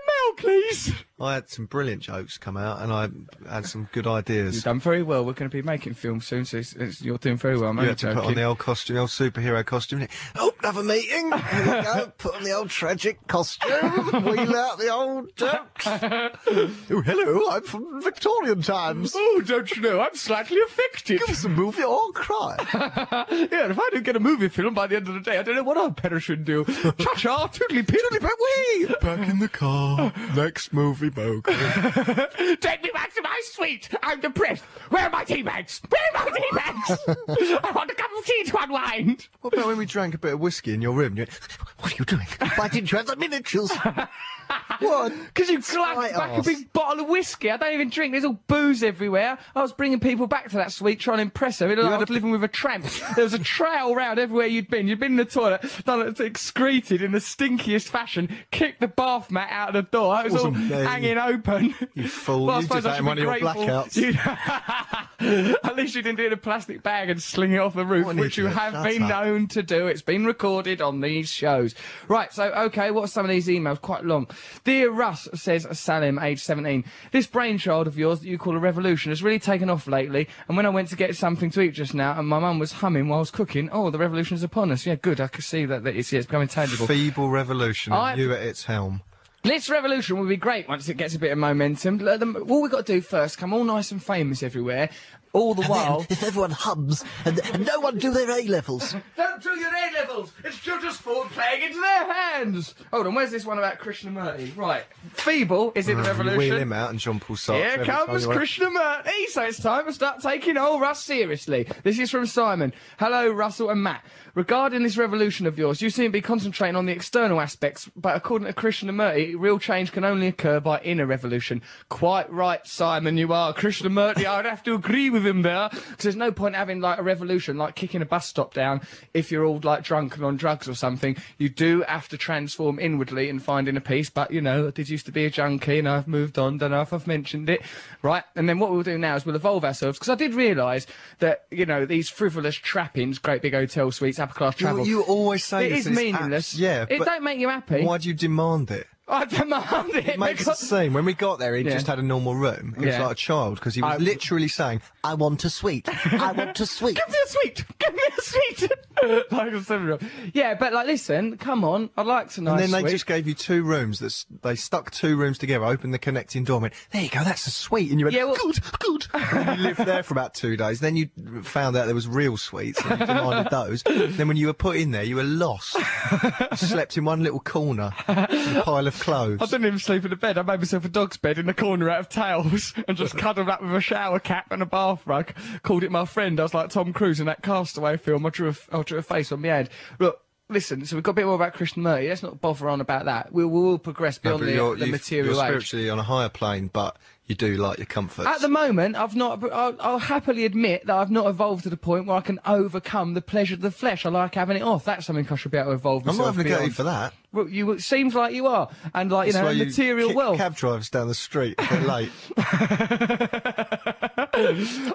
Mowgli's? I had some brilliant jokes come out, and I had some good ideas. You've done very well. We're going to be making films soon, so you're doing very well, mate. You had to put on the old costume, the old superhero costume. Oh, another meeting. Here we go. Put on the old tragic costume. Wheel out the old jokes. Oh, hello. I'm from Victorian times. Oh, don't you know? I'm slightly affected. Give us a movie or I'll cry. Yeah, if I don't get a movie film by the end of the day, I don't know what our parents should do. Cha-cha, toodly-piddly-pee-wee. Back in the car. Next movie. Take me back to my suite. I'm depressed. Where are my tea bags? Where are my tea bags? I want a cup of tea to unwind. What about when we drank a bit of whiskey in your room? You went, what are you doing? Biting transit miniatures. What? Because you slapped back a big bottle of whiskey. I don't even drink. There's all booze everywhere. I was bringing people back to that suite trying to impress her. It looked like I was living with a tramp. There was a trail round everywhere you'd been. You'd been in the toilet, done it, excreted in the stinkiest fashion, kicked the bath mat out of the door. It was all hanging open. You fool. Well, you did that in one of your blackouts. At least you didn't do it in a plastic bag and sling it off the roof, which you have been known to do. It's been recorded on these shows. Right, so, okay, what's some of these emails? Quite long. Dear Russ, says Salim, age 17, this brainchild of yours that you call a revolution has really taken off lately, and when I went to get something to eat just now and my mum was humming while I was cooking, oh, the revolution is upon us. Yeah, good, I can see that it's becoming tangible. Feeble revolution, you at its helm. This revolution will be great once it gets a bit of momentum. All we've got to do first, come all nice and famous everywhere, all the while... if everyone hums and no one do their A-levels. Don't do your A-levels! It's children's sport playing into their hands! Hold on, where's this one about Krishnamurti? Right, feeble is in the revolution. You wheel him out and Jean-Paul Sartre. Here comes Krishnamurti, so it's time to start taking old Russ seriously. This is from Simon. Hello, Russell and Matt. Regarding this revolution of yours, you seem to be concentrating on the external aspects, but according to Krishnamurti, say real change can only occur by inner revolution. Quite right, Simon, you are. Krishnamurti, I'd have to agree with him there. Because there's no point having, like, a revolution, like kicking a bus stop down if you're all, like, drunk and on drugs or something. You do have to transform inwardly and find inner peace. But, you know, I did used to be a junkie and I've moved on. Don't know if I've mentioned it. Right? And then what we'll do now is we'll evolve ourselves. Because I did realise that, you know, these frivolous trappings, great big hotel suites, upper class travel. You always say it is meaningless. Yeah, it don't make you happy. Why do you demand it? I demand it. It makes it seem. When we got there, he just had a normal room. He was like a child because he was literally saying, "I want a suite. I want a suite. Give me a suite. Give me a suite." Like a 7-year-old. Yeah, but like, listen, come on, I'd like to know. Nice and then they just gave you two rooms. They stuck two rooms together, opened the connecting door, and went, "There you go, that's a suite." And you went, "Yeah, well, good." And you lived there for about 2 days. Then you found out there was real suites, and you demanded those. Then when you were put in there, you were lost. You slept in one little corner, with a pile of clothes. I didn't even sleep in a bed. I made myself a dog's bed in the corner out of towels and just cuddled up with a shower cap and a bath rug. Called it my friend. I was like Tom Cruise in that Castaway film. I drew a face on my head. Look, listen, so we've got a bit more about Krishnamurti. Let's not bother on about that. We will progress beyond the material age. You're spiritually on a higher plane, but you do like your comforts. At the moment, I'll happily admit that I've not evolved to the point where I can overcome the pleasure of the flesh. I like having it off. That's something I should be able to evolve myself. I'm not having a go for that. Well, it seems like you are. And, like, you know, material wealth. Cab drivers down the street a bit late.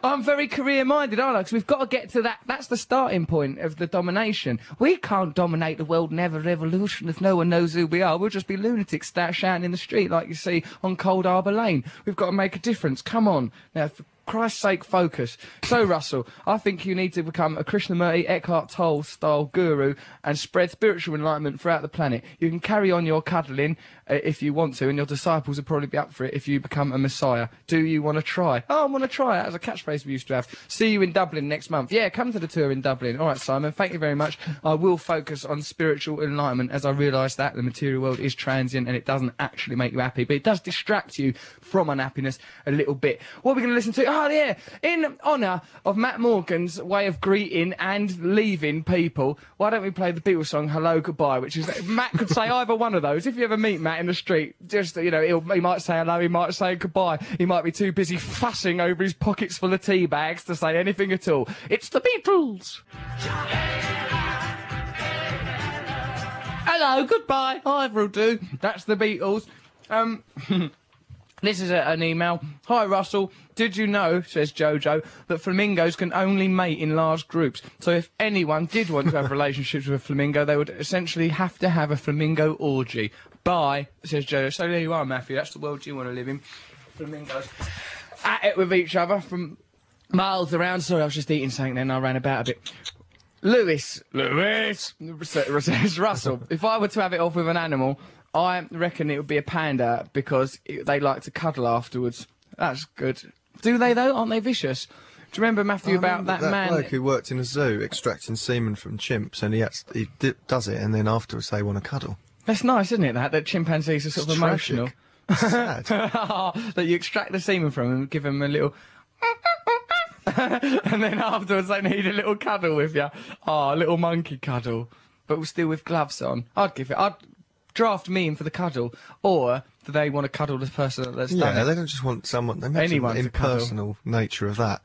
I'm very career-minded, aren't I? Because we've got to get to that. That's the starting point of the domination. We can't dominate the world and have a revolution if no one knows who we are. We'll just be lunatics shouting in the street like you see on Cold Harbour Lane. We've got to make a difference. Come on. Now, for Christ's sake, focus. So, Russell, I think you need to become a Krishnamurti, Eckhart Tolle-style guru and spread spiritual enlightenment throughout the planet. You can carry on your cuddling if you want to, and your disciples will probably be up for it if you become a messiah. Do you want to try? Oh, I want to try. That was a catchphrase we used to have. See you in Dublin next month. Yeah, come to the tour in Dublin. All right, Simon, thank you very much. I will focus on spiritual enlightenment as I realise that the material world is transient and it doesn't actually make you happy, but it does distract you from unhappiness a little bit. What are we going to listen to? Oh, yeah. In honour of Matt Morgan's way of greeting and leaving people, why don't we play the Beatles song Hello Goodbye, which is Matt could say either one of those. If you ever meet Matt in the street, just, you know, he might say hello, he might say goodbye. He might be too busy fussing over his pockets full of tea bags to say anything at all. It's the Beatles. Hello, goodbye, either will do. That's the Beatles. This is an email. Hi, Russell. Did you know, says Jojo, that flamingos can only mate in large groups? So if anyone did want to have relationships with a flamingo, they would essentially have to have a flamingo orgy. Bye, says Jojo. So there you are, Matthew. That's the world you want to live in. Flamingos at it with each other from miles around. Sorry, I was just eating something then. I ran about a bit. Lewis, says Russell. If I were to have it off with an animal, I reckon it would be a panda because they like to cuddle afterwards. That's good. Do they, though? Aren't they vicious? Do you remember, Matthew, about that man? Bloke who worked in a zoo extracting semen from chimps, and he does it, and then afterwards they want to cuddle. That's nice, isn't it, that chimpanzees are sort of emotional. It's sad. That you extract the semen from them and give them a little... and then afterwards they need a little cuddle with you. Oh, a little monkey cuddle. But still with gloves on. I'd draft me in for the cuddle, or do they want to cuddle the person that's done it? Yeah, they don't just want someone, they make the impersonal nature of that.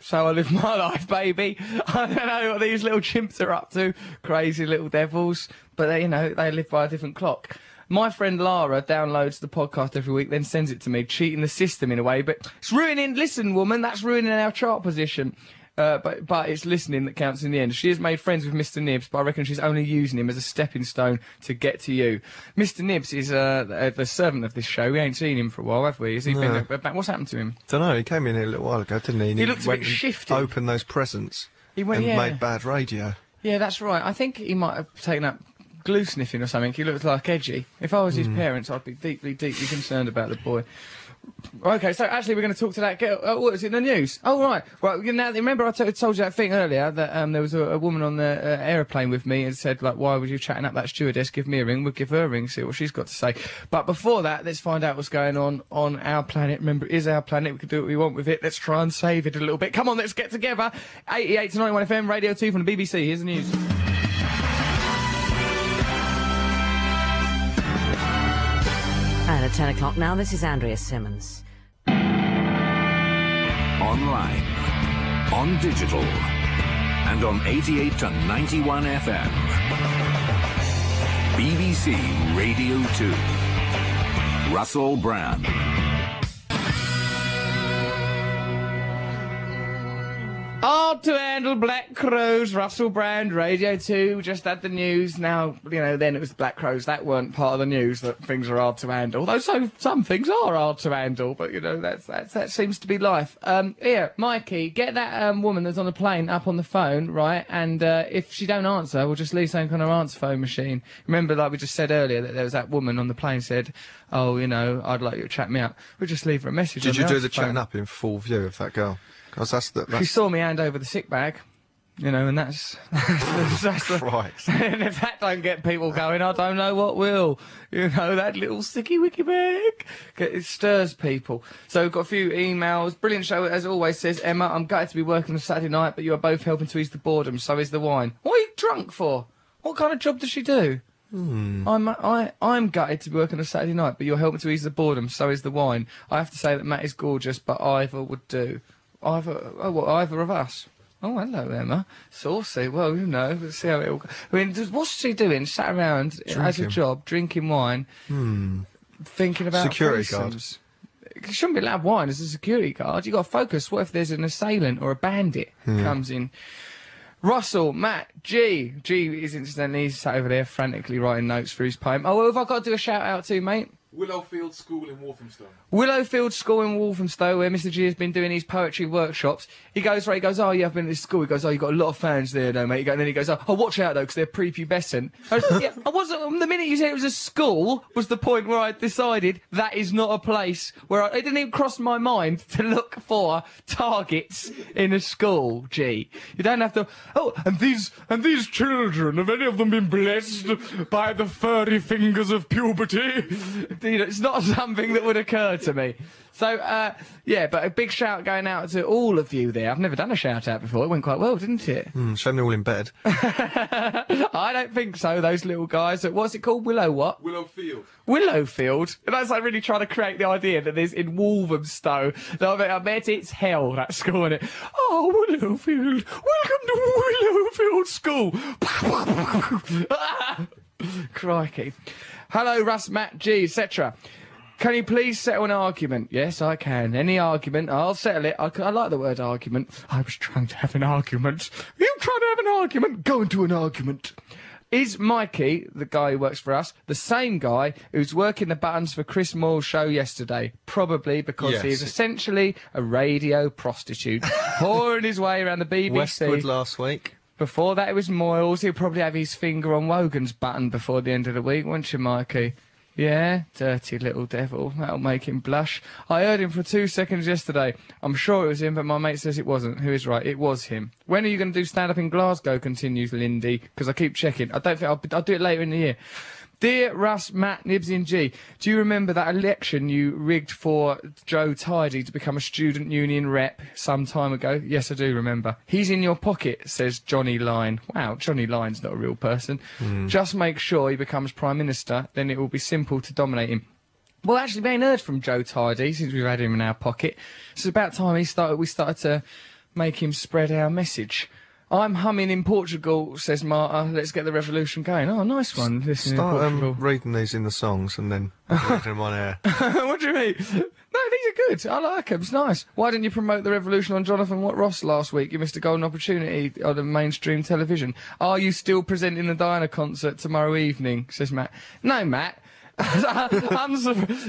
So I live my life, baby. I don't know what these little chimps are up to, crazy little devils, but they, you know, they live by a different clock. My friend Lara downloads the podcast every week, then sends it to me, cheating the system in a way, but it's ruining, listen woman, that's ruining our chart position. But it's listening that counts in the end. She has made friends with Mr. Nibbs, but I reckon she's only using him as a stepping stone to get to you. Mr. Nibbs is the servant of this show. We ain't seen him for a while, have we? Has he been? What's happened to him? Don't know. He came in here a little while ago, didn't he? And he looked a bit shifty. Opened those presents. He went and made bad radio. Yeah, that's right. I think he might have taken up glue sniffing or something. He looked like Edgy. If I was his parents, I'd be deeply, deeply concerned about the boy. Okay, so actually we're going to talk to that girl. Oh, what is it in the news? Oh, right. Well, now, remember I told you that thing earlier that there was a woman on the aeroplane with me and said, like, why were you chatting up that stewardess? Give me a ring. We'll give her a ring, see what she's got to say. But before that, let's find out what's going on our planet. Remember, it is our planet. We can do what we want with it. Let's try and save it a little bit. Come on, let's get together. 88 to 91 FM, Radio 2 from the BBC. Here's the news. 9 at 10 o'clock now. This is Andrea Simmons. Online, on digital, and on 88 to 91 FM. BBC Radio 2. Russell Brand. Hard to handle Black Crows, Russell Brand, Radio 2, just had the news. Now, you know, then it was the Black Crows. That weren't part of the news, that things are hard to handle. Although some things are hard to handle, but, you know, that seems to be life. Here, Mikey, get that woman that's on the plane up on the phone, right? And if she don't answer, we'll just leave something on her answer phone machine. Remember, like we just said earlier, that there was that woman on the plane said, oh, you know, I'd like you to chat me up. We'll just leave her a message. Did you do the chatting up in full view of that girl? She saw me hand over the sick bag, you know, and that's right. And if that don't get people going, I don't know what will. You know, that little sticky wicky bag, it stirs people. So we've got a few emails. Brilliant show, as always, says Emma. I'm gutted to be working on Saturday night, but you are both helping to ease the boredom. So is the wine. What are you drunk for? What kind of job does she do? I'm gutted to be working on a Saturday night, but you're helping to ease the boredom. So is the wine. I have to say that Matt is gorgeous, but either would do. Either of us. Oh, hello, Emma. Saucy. Well, you know, let's see how it all goes. I mean, what's she doing? Sat around as a job, drinking wine, thinking about security guards. You shouldn't be allowed wine as a security guard. You've got to focus. What if there's an assailant or a bandit comes in? Russell, Matt, G. G is incidentally, he's sat over there frantically writing notes for his poem. Oh, who have I got to do a shout out to, mate? Willowfield School in Walthamstow. Willowfield School in Walthamstow, where Mr. G has been doing his poetry workshops. He goes, right, he goes, oh, yeah, I've been at this school. He goes, oh, you've got a lot of fans there, though, mate. And then he goes, oh, watch out, though, because they're prepubescent. I wasn't, the minute you said it was a school was the point where I decided that is not a place where it didn't even cross my mind to look for targets in a school, G. You don't have to, oh, and these children, have any of them been blessed by the furry fingers of puberty? You know, it's not something that would occur to me. So, yeah, but a big shout going out to all of you there. I've never done a shout-out before. It went quite well, didn't it? Shame they're all in bed. I don't think so, those little guys. What's it called? Willow what? Willowfield. Willowfield? And that's like really trying to create the idea that there's in Walthamstow. No, I bet it's hell, that school, isn't it? Oh, Willowfield. Welcome to Willowfield School. Crikey. Hello, Russ, Matt, G, etc. Can you please settle an argument? Yes, I can. Any argument. I'll settle it. I like the word argument. I was trying to have an argument. You trying to have an argument? Go into an argument. Is Mikey, the guy who works for us, the same guy who's working the buttons for Chris Moore's show yesterday? Probably, because yes. He is essentially a radio prostitute, pouring his way around the BBC. Westwood last week. Before that, it was Moyles. He'll probably have his finger on Wogan's button before the end of the week, won't you, Mikey? Yeah, dirty little devil. That'll make him blush. I heard him for 2 seconds yesterday. I'm sure it was him, but my mate says it wasn't. Who is right? It was him. When are you going to do stand-up in Glasgow, continues Lindy, because I keep checking. I don't think I'll do it later in the year. Dear Russ, Matt, Nibsy and G, do you remember that election you rigged for Joe Tidy to become a student union rep some time ago? Yes, I do remember. He's in your pocket, says Johnny Lyne. Wow, Johnny Lyne's not a real person. Just make sure he becomes Prime Minister, then it will be simple to dominate him. Well, actually, we ain't heard from Joe Tidy since we've had him in our pocket. It's about time we started to make him spread our message. I'm humming in Portugal, says Marta. Let's get the revolution going. Oh, nice one. Start reading these in the songs and then reading them on air. What do you mean? No, these are good. I like them. It's nice. Why didn't you promote the revolution on Jonathan Ross last week? You missed a golden opportunity on the mainstream television. Are you still presenting the Diana concert tomorrow evening, says Matt? No, Matt.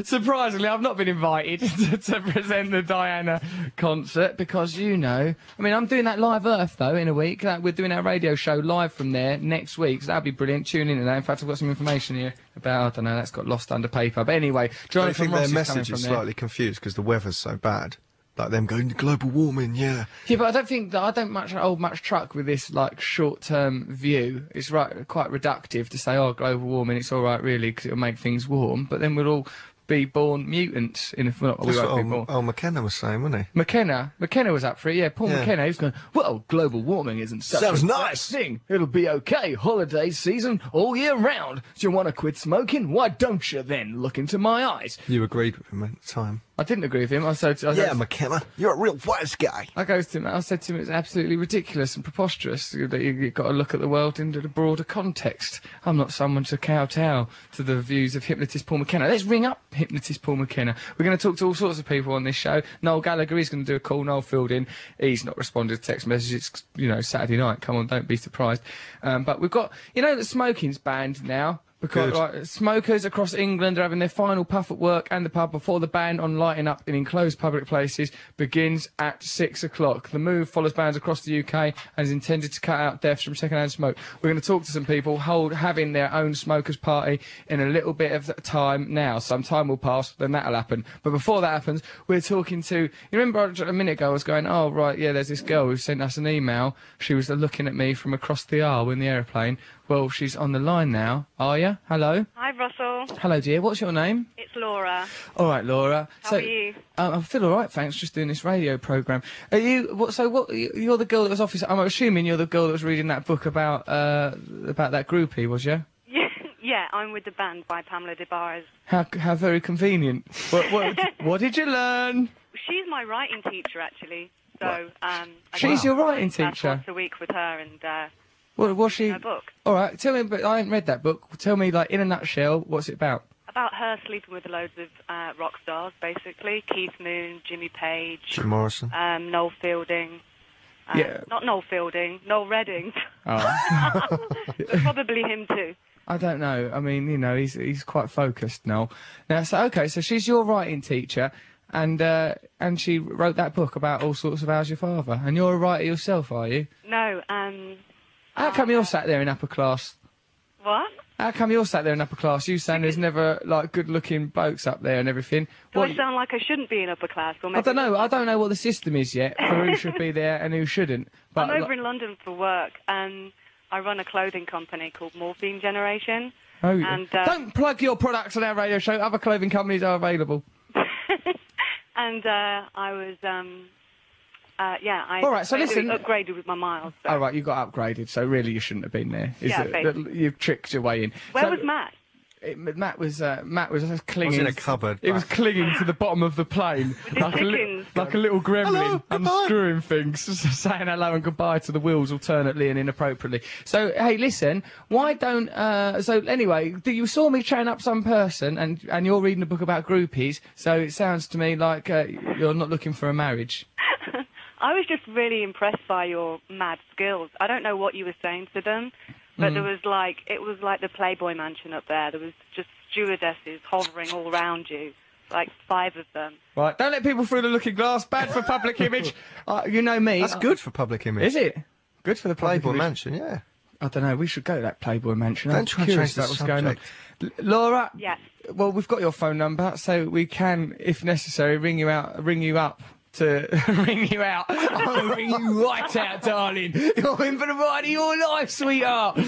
Surprisingly, I've not been invited to present the Diana concert because, you know, I mean, I'm doing that Live Earth, though, in a week. We're doing our radio show live from there next week, so that'll be brilliant. Tune in to that. In fact, I've got some information here about, I don't know, that's got lost under paper. But anyway, Jonathan Ross is coming from there. I think their message is slightly confused because the weather's so bad. Like them going to global warming, yeah. Yeah, but I don't think that I don't hold much truck with this like short-term view. It's right, quite reductive to say, oh, global warming, it's all right really because it'll make things warm. But then we'll all be born mutants. Oh, McKenna was saying, wasn't he? McKenna was up for it, yeah. Paul McKenna, he was going, well, global warming isn't such a nice thing. It'll be okay. Holiday season all year round. Do you want to quit smoking? Why don't you then? Look into my eyes. You agreed with him at the time. I didn't agree with him. I said, McKenna, you're a real wise guy. I said to him, it's absolutely ridiculous and preposterous that you've got to look at the world in a broader context. I'm not someone to kowtow to the views of hypnotist Paul McKenna. Let's ring up hypnotist Paul McKenna. We're going to talk to all sorts of people on this show. Noel Gallagher, he's going to do a call. Noel Fielding, he's not responded to text messages. It's, Saturday night. Come on, don't be surprised. But we've got, that smoking's banned now. Because smokers across England are having their final puff at work and the pub before the ban on lighting up in enclosed public places begins at 6 o'clock. The move follows bans across the UK and is intended to cut out deaths from secondhand smoke. We're going to talk to some people having their own smokers' party in a little bit of time now. Some time will pass, then that'll happen. But before that happens, we're talking to... You remember a minute ago I was going, oh, right, yeah, there's this girl who sent us an email. She was looking at me from across the aisle in the aeroplane. Well, she's on the line now. Are you? Hello. Hi, Russell. Hello, dear. What's your name? It's Laura. All right, Laura. How are you? I feel all right, thanks. Just doing this radio program. Are you? You're the girl that was office. I'm assuming you're the girl that was reading that book about that groupie, was you? Yeah, I'm with the band by Pamela Des Barres. How very convenient. What did you learn? She's my writing teacher, actually. So she's your writing teacher. Once a week with her and. What was she? Her book. All right, tell me. But I haven't read that book. Tell me, like in a nutshell, what's it about? About her sleeping with loads of rock stars, basically Keith Moon, Jimmy Page, Jim Morrison, Noel Fielding. Not Noel Fielding, Noel Redding. Oh. Probably him too. I don't know. I mean, he's quite focused, Noel. Now, so okay, so she's your writing teacher, and she wrote that book about all sorts of How's Your Father, and you're a writer yourself, are you? No, How come you're sat there in upper class? What? How come you're sat there in upper class? You saying there's never, like, good-looking blokes up there and everything. Do I sound like I shouldn't be in upper class? Or maybe I don't know. I don't know what the system is yet for who should be there and who shouldn't. But I'm over in London for work, and I run a clothing company called Morphine Generation. Oh, yeah. And, don't plug your products on our radio show. Other clothing companies are available. And I was... I upgraded with my miles. So. Oh, right, you got upgraded, so really you shouldn't have been there. You've tricked your way in. Where was Matt? Matt was clinging. Was in a cupboard. He was clinging to the bottom of the plane like a little gremlin, unscrewing things, saying hello and goodbye to the wheels alternately and inappropriately. So hey, listen, why don't? So anyway, you saw me chatting up some person, and you're reading a book about groupies. So it sounds to me like you're not looking for a marriage. I was just really impressed by your mad skills. I don't know what you were saying to them, but there was it was like the Playboy Mansion up there. There was just stewardesses hovering all around you, like 5 of them. Right, don't let people through the looking glass. Bad for public image. You know me. That's good for public image. Is it? Good for the Playboy Mansion, yeah. I don't know. We should go to that Playboy Mansion. I'm curious about what's going on. Laura. Yes. Well, we've got your phone number, so we can, if necessary, ring you out. I'll ring you right out, darling. You're in for the ride of your life, sweetheart.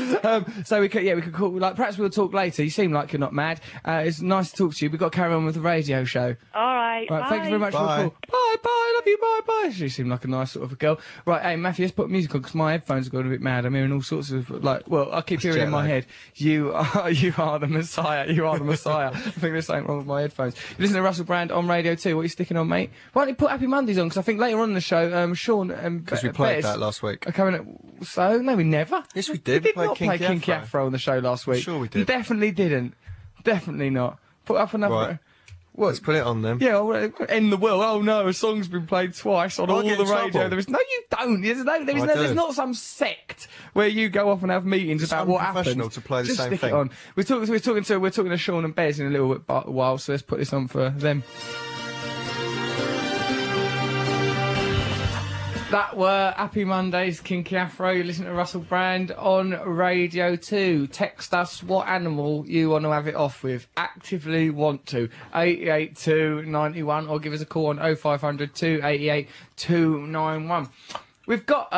So we could call, like, perhaps we'll talk later. You seem like you're not mad. It's nice to talk to you. We've got to carry on with the radio show. All right. Right, bye. Thank you very much for the call. Bye, bye, love you, bye, bye. She seemed like a nice sort of a girl. Right, hey, Matthew, let's put music on because my headphones are going a bit mad. I'm hearing all sorts of, like, well, I keep hearing in my head, you are the Messiah, you are the Messiah. I think there's something wrong with my headphones. You listen to Russell Brand on Radio 2. What are you sticking on, mate? Why don't you put Happy Mondays on, because I think later on in the show, Sean and Bez... Because we played that last week. So, no, we never. Yes, we did. We did not play Kinky Afro on the show last week. Sure we did. You definitely didn't. Definitely not. Put up another... Right. What? Let's put it on then. Yeah, end the world. Oh no, a song's been played twice on all the radio. There is no, you don't. There's not some sect where you go off and have meetings about what happened. Professional to play the same thing. Just stick it on. We're talking to Sean and Bez in a little bit while, so let's put this on for them. That were Happy Mondays, Kinky Afro. You listen to Russell Brand on Radio 2. Text us what animal you want to have it off with. Actively want to. 88291 or give us a call on 0500 288 291. We've got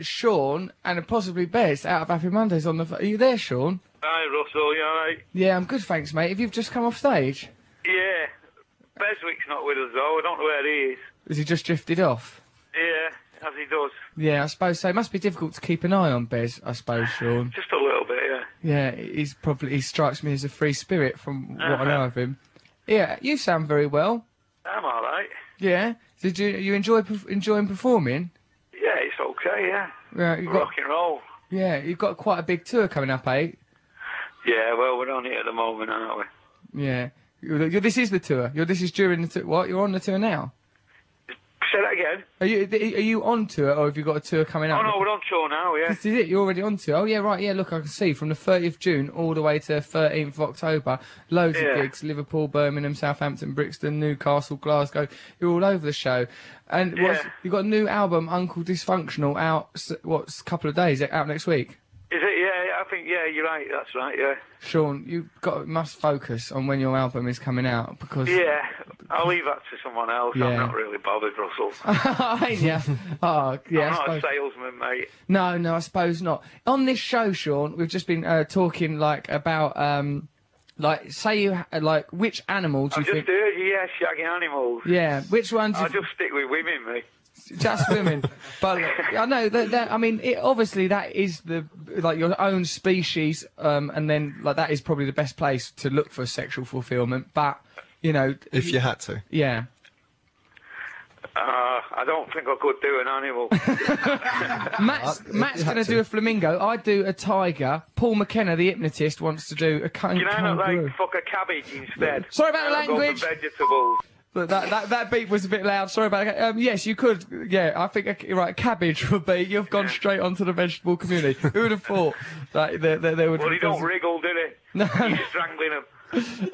Sean and possibly Bez out of Happy Mondays on the... Are you there, Sean? Hi, Russell. You all right? Yeah, I'm good, thanks, mate. Have you just come off stage? Yeah, Beswick's not with us, though. I don't know where he is. Has he just drifted off? Yeah, as he does. Yeah, I suppose so. It must be difficult to keep an eye on Bez, I suppose, Sean. Just a little bit, yeah. Yeah, he's probably... He strikes me as a free spirit from what I know of him. Yeah, you sound very well. I'm all right. Yeah? Did you enjoying performing? Yeah, it's okay, yeah. Rock and roll. Yeah, you've got quite a big tour coming up, eh? Yeah, well, we're on it at the moment, aren't we? Yeah. This is the tour. This is during the tour. What? You're on the tour now? Say that again. Are you on tour, or have you got a tour coming up? Oh, no, we're on tour now, yeah. This is it. You're already on tour. Oh, yeah, right. Yeah, look, I can see from the 30th of June all the way to the 13th of October. Loads of gigs. Liverpool, Birmingham, Southampton, Brixton, Newcastle, Glasgow. You're all over the show. And you've got a new album, Uncle Dysfunctional, out, a couple of days, out next week? Is it? Yeah, I think, yeah, you're right, that's right, yeah. Sean, you must focus on when your album is coming out, because... Yeah, I'll leave that to someone else, yeah. I'm not really bothered, Russell. Yeah. Oh, yeah, I'm not a salesman, mate. No, no, I suppose not. On this show, Sean, we've just been talking, like, about, like, which animals you think... yeah, shaggy animals. Yeah, which ones... I'll just stick with women, mate. Just women, but I know that. I mean, obviously that is like your own species, and then like that is probably the best place to look for sexual fulfilment. But you know, if you had to, yeah. I don't think I could do an animal. Matt's going to do a flamingo. I do a tiger. Paul McKenna, the hypnotist, wants to do a kangaroo. You know, like fuck a cabbage instead. Sorry about the language. Go for vegetables. That beat was a bit loud. Sorry about it. Yes, you could. Yeah, I think right. Cabbage would be. You've gone straight onto the vegetable community. Who would have thought that there would? Well, he don't wriggle, do he? No, he's strangling him.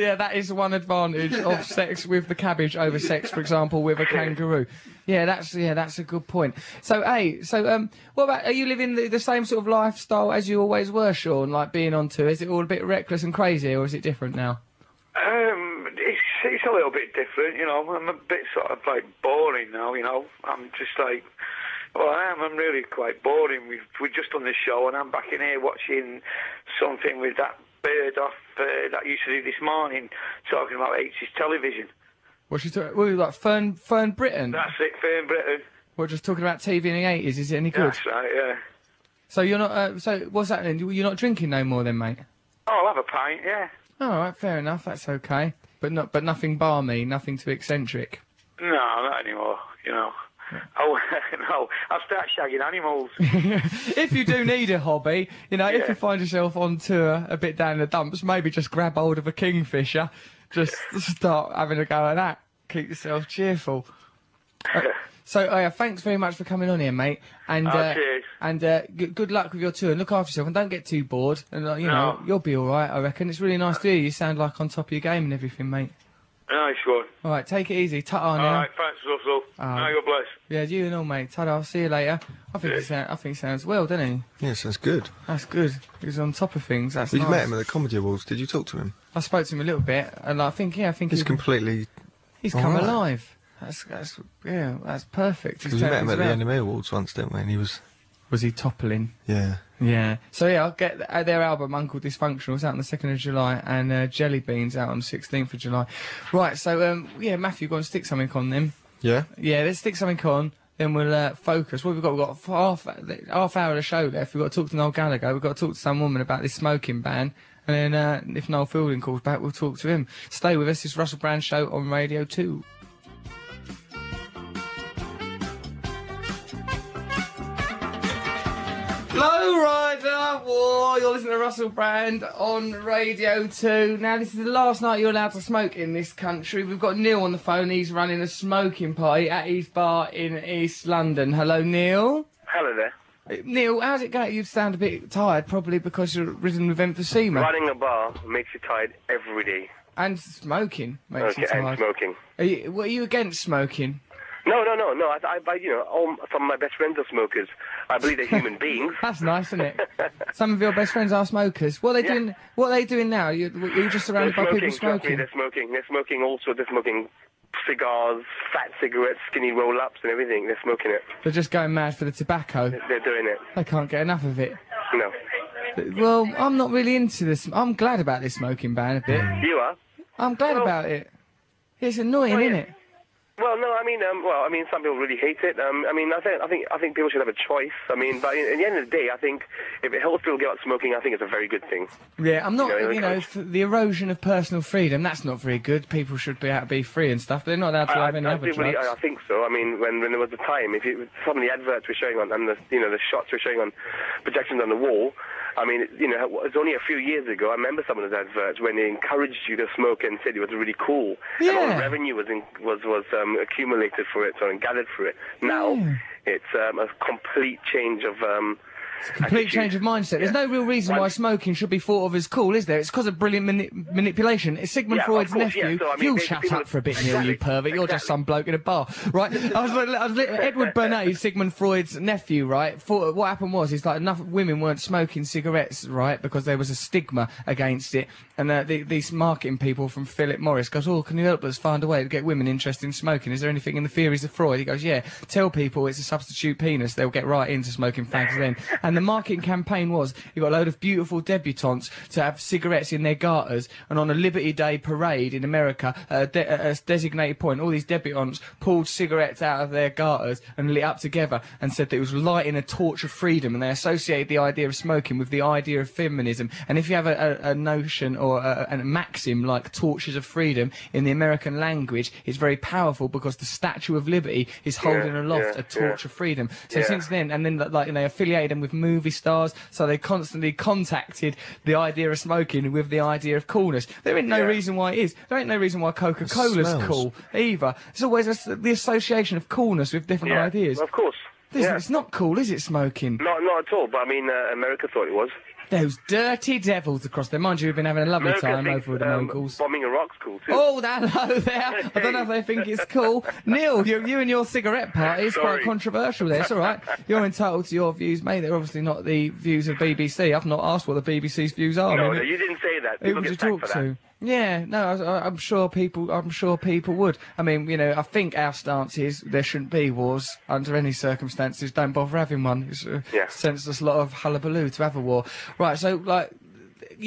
Yeah, that is one advantage of sex with the cabbage over sex, for example, with a kangaroo. Yeah, that's a good point. So, hey, what about? Are you living the same sort of lifestyle as you always were, Sean? Like being on tour? Is it all a bit reckless and crazy, or is it different now? It's a little bit different, you know. I'm a bit sort of like boring now, you know. I'm just like, well, I'm really quite boring. We've just done this show, and I'm back in here watching something with that bird off that used to do This Morning, talking about 80s television. What's she talking? Well, like Fern Britton. That's it, Fern Britton. We're just talking about TV in the 80s. Is it any good? That's right, yeah. So you're not. So what's that then? You're not drinking no more then, mate? Oh, I'll have a pint, yeah. All right, fair enough. That's okay. But nothing barmy, nothing too eccentric. No, not anymore. You know. Yeah. Oh no, I'll start shagging animals. If you do need a hobby, you know, if you find yourself on tour a bit down the dumps, maybe just grab hold of a kingfisher, just start having a go at that. Keep yourself cheerful. Thanks very much for coming on here, mate. And cheers. And good luck with your tour. And look after yourself, and don't get too bored. And you know, you'll be all right, I reckon. It's really nice to hear you. You sound like on top of your game and everything, mate. Nice one. All right, take it easy. Ta-da now. All right, thanks, Russell. No, you're blessed. Yeah, you and all, mate. Ta-da. I'll see you later. I think it sounds well, doesn't he? Yeah, sounds good. That's good. He's on top of things. That's nice. You met him at the Comedy Awards. Did you talk to him? I spoke to him a little bit, and I think he's completely. He's come alive. That's perfect. Because we met him at the Anime Awards once, didn't we? And he was... Was he toppling? Yeah. Yeah. So, yeah, I'll get their album, Uncle Dysfunctional, it's out on the 2nd of July, and Jelly Beans out on the 16th of July. Right, so, yeah, Matthew, go and stick something on them. Yeah? Yeah, let's stick something on, then we'll focus. What have we got? We've got half hour of the show left. We've got to talk to Noel Gallagher. We've got to talk to some woman about this smoking ban. And then if Noel Fielding calls back, we'll talk to him. Stay with us. It's Russell Brand Show on Radio 2. Hello, Ryder. Whoa, you're listening to Russell Brand on Radio 2. Now, this is the last night you're allowed to smoke in this country. We've got Neil on the phone. He's running a smoking party at his bar in East London. Hello, Neil. Hello there. Neil, how's it going? You sound a bit tired, probably because you're ridden with emphysema. Running a bar makes you tired every day. And smoking makes you tired. And smoking. Were you against smoking? No. I you know, some of my best friends are smokers. I believe they're human beings. That's nice, isn't it? Some of your best friends are smokers. What are they doing now? You're just surrounded by people smoking. They're smoking. They're smoking all sorts. They're smoking cigars, fat cigarettes, skinny roll-ups, and everything. They're smoking it. They're just going mad for the tobacco. They're doing it. They can't get enough of it. No. Well, I'm not really into this. I'm glad about this smoking ban a bit. You are? I'm glad about it. It's annoying, isn't it? Well, no, I mean, some people really hate it. I think people should have a choice. I mean, but at the end of the day, I think if it helps people give up smoking, I think it's a very good thing. Yeah, I'm not, the erosion of personal freedom, that's not very good. People should be out to be free and stuff, but they're not allowed to have any other drugs. Really, I think so. I mean, when there was a time, some of the adverts were showing on, and the shots were showing on projections on the wall. I mean, it was only a few years ago, I remember some of those adverts when they encouraged you to smoke and said it was really cool. Yeah. And all the revenue was accumulated for it, or gathered for it. Now, it's a complete change of... change of mindset. Yeah. There's no real reason why smoking should be thought of as cool, is there? It's because of brilliant manipulation. It's Sigmund Freud's nephew. Yeah. So, I mean, you'll shut up for a bit, Neil, you pervert. You're just some bloke in a bar, right? Edward Bernays, Sigmund Freud's nephew, right? What happened was, it's like enough women weren't smoking cigarettes, right? Because there was a stigma against it. And these marketing people from Philip Morris goes, oh, can you help us find a way to get women interested in smoking? Is there anything in the theories of Freud? He goes, yeah, tell people it's a substitute penis. They'll get right into smoking fags then. And the marketing campaign was, you got a load of beautiful debutantes to have cigarettes in their garters, and on a Liberty Day parade in America, a designated point, all these debutantes pulled cigarettes out of their garters and lit up together and said that it was lighting a torch of freedom, and they associated the idea of smoking with the idea of feminism. And if you have a notion or a maxim like torches of freedom in the American language, it's very powerful because the Statue of Liberty is holding aloft a torch of freedom. So since then, and then they affiliated them with movie stars, so they constantly contacted the idea of smoking with the idea of coolness. There ain't no reason why it is. There ain't no reason why Coca-Cola's cool either. It's always the association of coolness with different ideas. Well, of course. It's not cool, is it, smoking? Not at all, but I mean, America thought it was. Those dirty devils across there. Mind you, we've been having a lovely time over with the Mongols. Bombing Iraq's cool, too. Oh, hello there. I don't know if they think it's cool. Neil, you and your cigarette party is quite controversial there. It's all right. You're entitled to your views, mate. They're obviously not the views of BBC. I've not asked what the BBC's views are. No, you didn't say that. Who would you talk to? Yeah, no, I'm sure people would. I mean, I think our stance is there shouldn't be wars under any circumstances. Don't bother having one. It's a senseless lot of hullabaloo to have a war. Right, so, like,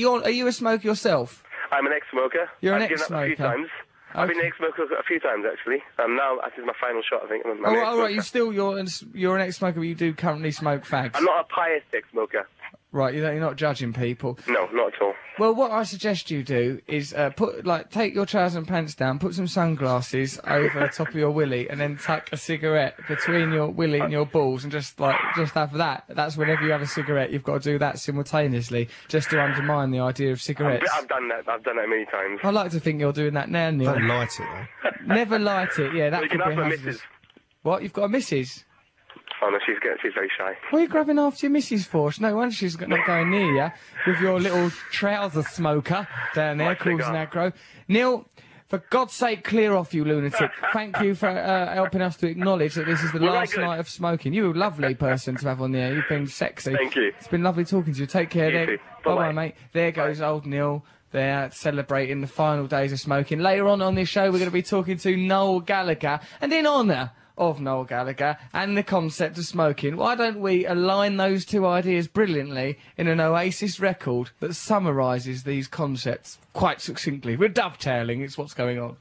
are you a smoker yourself? I'm an ex-smoker. You're an ex-smoker? I've given up a few times. Okay. I've been an ex-smoker a few times, actually. Now, this is my final shot, I think. All right, you're an ex-smoker, but you do currently smoke fags. I'm not a pious ex-smoker. Right, you're not judging people. No, not at all. Well, what I suggest you do is take your trousers and pants down, put some sunglasses over the top of your willy, and then tuck a cigarette between your willy and your balls, and just have that. That's whenever you have a cigarette, you've got to do that simultaneously, just to undermine the idea of cigarettes. I've done that. I've done that many times. I like to think you're doing that now, Neil. Don't light it, though. Never light it. Yeah, that could be hazardous. What? You've got a missus? Oh, no, she's very shy. What are you grabbing after your missus for? No wonder she's not going near you with your little trouser smoker down there causing aggro. Neil, for God's sake, clear off, you lunatic. Thank you for helping us to acknowledge that this is the last night of smoking. You're a lovely person to have on the air. You've been sexy. Thank you. It's been lovely talking to you. Take care. Bye-bye, mate. There goes old Neil. They're celebrating the final days of smoking. Later on this show, we're going to be talking to Noel Gallagher. And in honour of Noel Gallagher and the concept of smoking, why don't we align those two ideas brilliantly in an Oasis record that summarises these concepts quite succinctly? We're dovetailing, it's what's going on.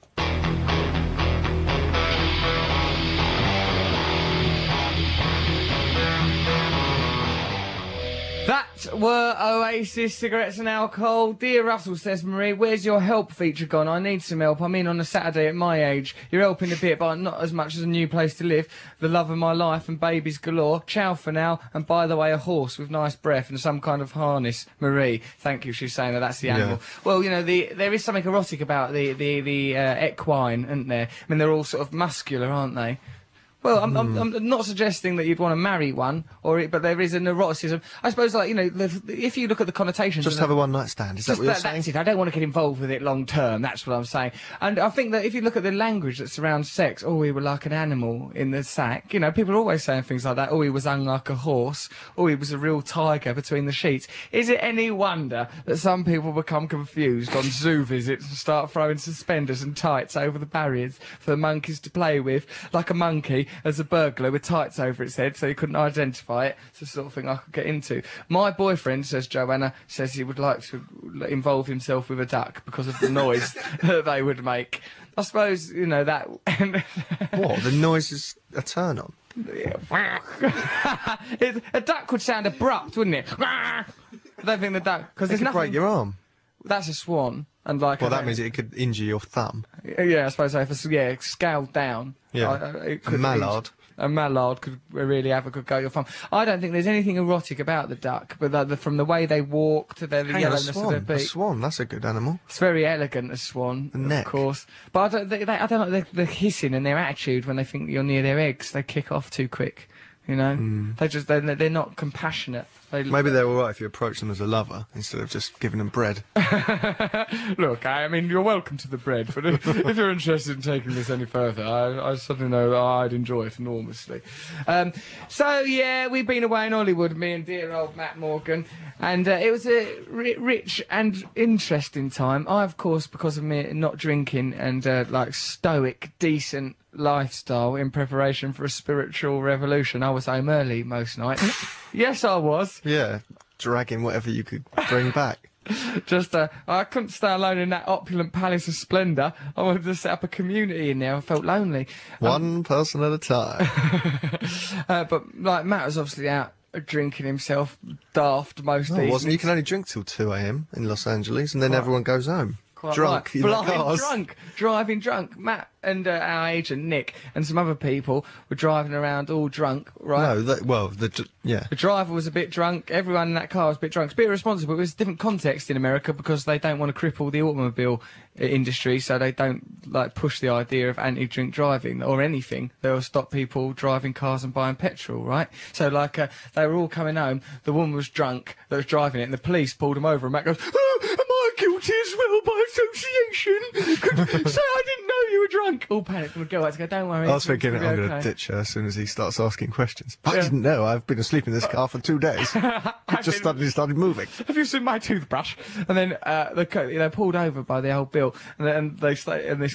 That were Oasis, cigarettes and alcohol. Dear Russell, says Marie, where's your help feature gone? I need some help. I'm in on a Saturday at my age. You're helping a bit, but not as much as a new place to live, the love of my life and babies galore. Ciao for now. And by the way, a horse with nice breath and some kind of harness. Marie, thank you. She's saying that's the animal. Yeah. Well, there is something erotic about the equine, isn't there? I mean, they're all sort of muscular, aren't they? Well, I'm not suggesting that you'd want to marry one, but there is an eroticism. I suppose, if you look at the connotations... Just have a one-night stand, is that what you're saying? That's it. I don't want to get involved with it long-term, that's what I'm saying. And I think that if you look at the language that surrounds sex, oh, we were like an animal in the sack, people are always saying things like that, oh, he was hung like a horse, oh, he was a real tiger between the sheets. Is it any wonder that some people become confused on zoo visits and start throwing suspenders and tights over the barriers for the monkeys to play with, like a monkey... as a burglar with tights over its head so he couldn't identify it. It's the sort of thing I could get into. My boyfriend, says Joanna, says he would like to involve himself with a duck because of the noise that they would make. I suppose, you know, that... What? The noise is a turn-on? Yeah. A duck would sound abrupt, wouldn't it? I don't think the duck... Because it could break your arm. That's a swan. And like, well, that means it could injure your thumb. Yeah, I suppose so. If yeah, scaled down. Yeah, it could mallard. A mallard could really have a good go at your thumb. I don't think there's anything erotic about the duck, but from the way they walk to their yellowness of their beak. A swan, that's a good animal. It's very elegant, a swan, the neck. Of course. But I don't like the hissing and their attitude when they think you're near their eggs. They kick off too quick. You know, they're not compassionate. Maybe they're all right if you approach them as a lover instead of just giving them bread. Look, I mean, you're welcome to the bread, but if you're interested in taking this any further, I suddenly know that I'd enjoy it enormously. So yeah, we've been away in Hollywood, me and dear old Matt Morgan, and it was a rich and interesting time. I, of course, because of me not drinking and like stoic, decent lifestyle in preparation for a spiritual revolution. I was home early most nights. Yes, I was. Yeah, dragging whatever you could bring back. Just, I couldn't stay alone in that opulent palace of splendour. I wanted to set up a community in there. I felt lonely. One person at a time. But, like, Matt was obviously out drinking himself daft most evenings. Wasn't. You can only drink till 2 a.m. in Los Angeles, and then everyone goes home. Quite drunk, right. Driving drunk. Matt and our agent Nick and some other people were driving around all drunk, right? No, the driver was a bit drunk. Everyone in that car was a bit drunk. It's a bit irresponsible. It was a different context in America because they don't want to cripple the automobile industry, so they don't like push the idea of anti-drink driving or anything. They'll stop people driving cars and buying petrol, right? So like they were all coming home. The woman was drunk that was driving it, and the police pulled him over. And Matt goes, "Oh, guilty as well by association. Say I didn't know you were drunk." All panicked. Would go out to go, "Don't worry." I was thinking I'm going to ditch her as soon as he starts asking questions. I didn't know. I've been asleep in this car for 2 days. It just suddenly started moving. Have you seen my toothbrush? And then they're pulled over by the old Bill, and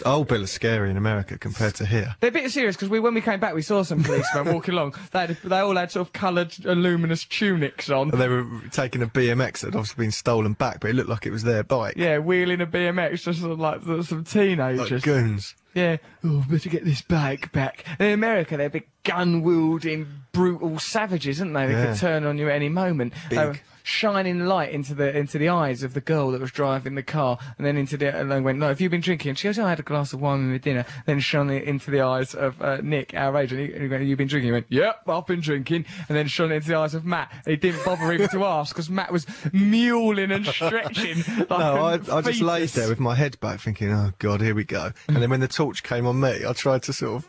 old Bill is scary in America compared to here. They're a bit serious because when we came back, we saw some policemen walking along. They all had sort of coloured, luminous tunics on. And they were taking a BMX that had obviously been stolen back, but it looked like it was their bike. Yeah, wheeling a BMX just sort of like some teenagers. Like goons. Yeah. Oh, better get this bike back. In America, they're big gun-wielding, brutal savages, aren't they? They could turn on you at any moment. Big. Shining light into the eyes of the girl that was driving the car, and then and they went, "No, have you been drinking?" And she goes, "Oh, I had a glass of wine with dinner." Then shone it into the eyes of Nick, our agent. He went, "You've been drinking?" He went, "Yep, I've been drinking." And then shone it into the eyes of Matt. He didn't bother even to ask because Matt was mewling and stretching. Like I just laid there with my head back, thinking, "Oh God, here we go." And then when the torch came on me, I tried to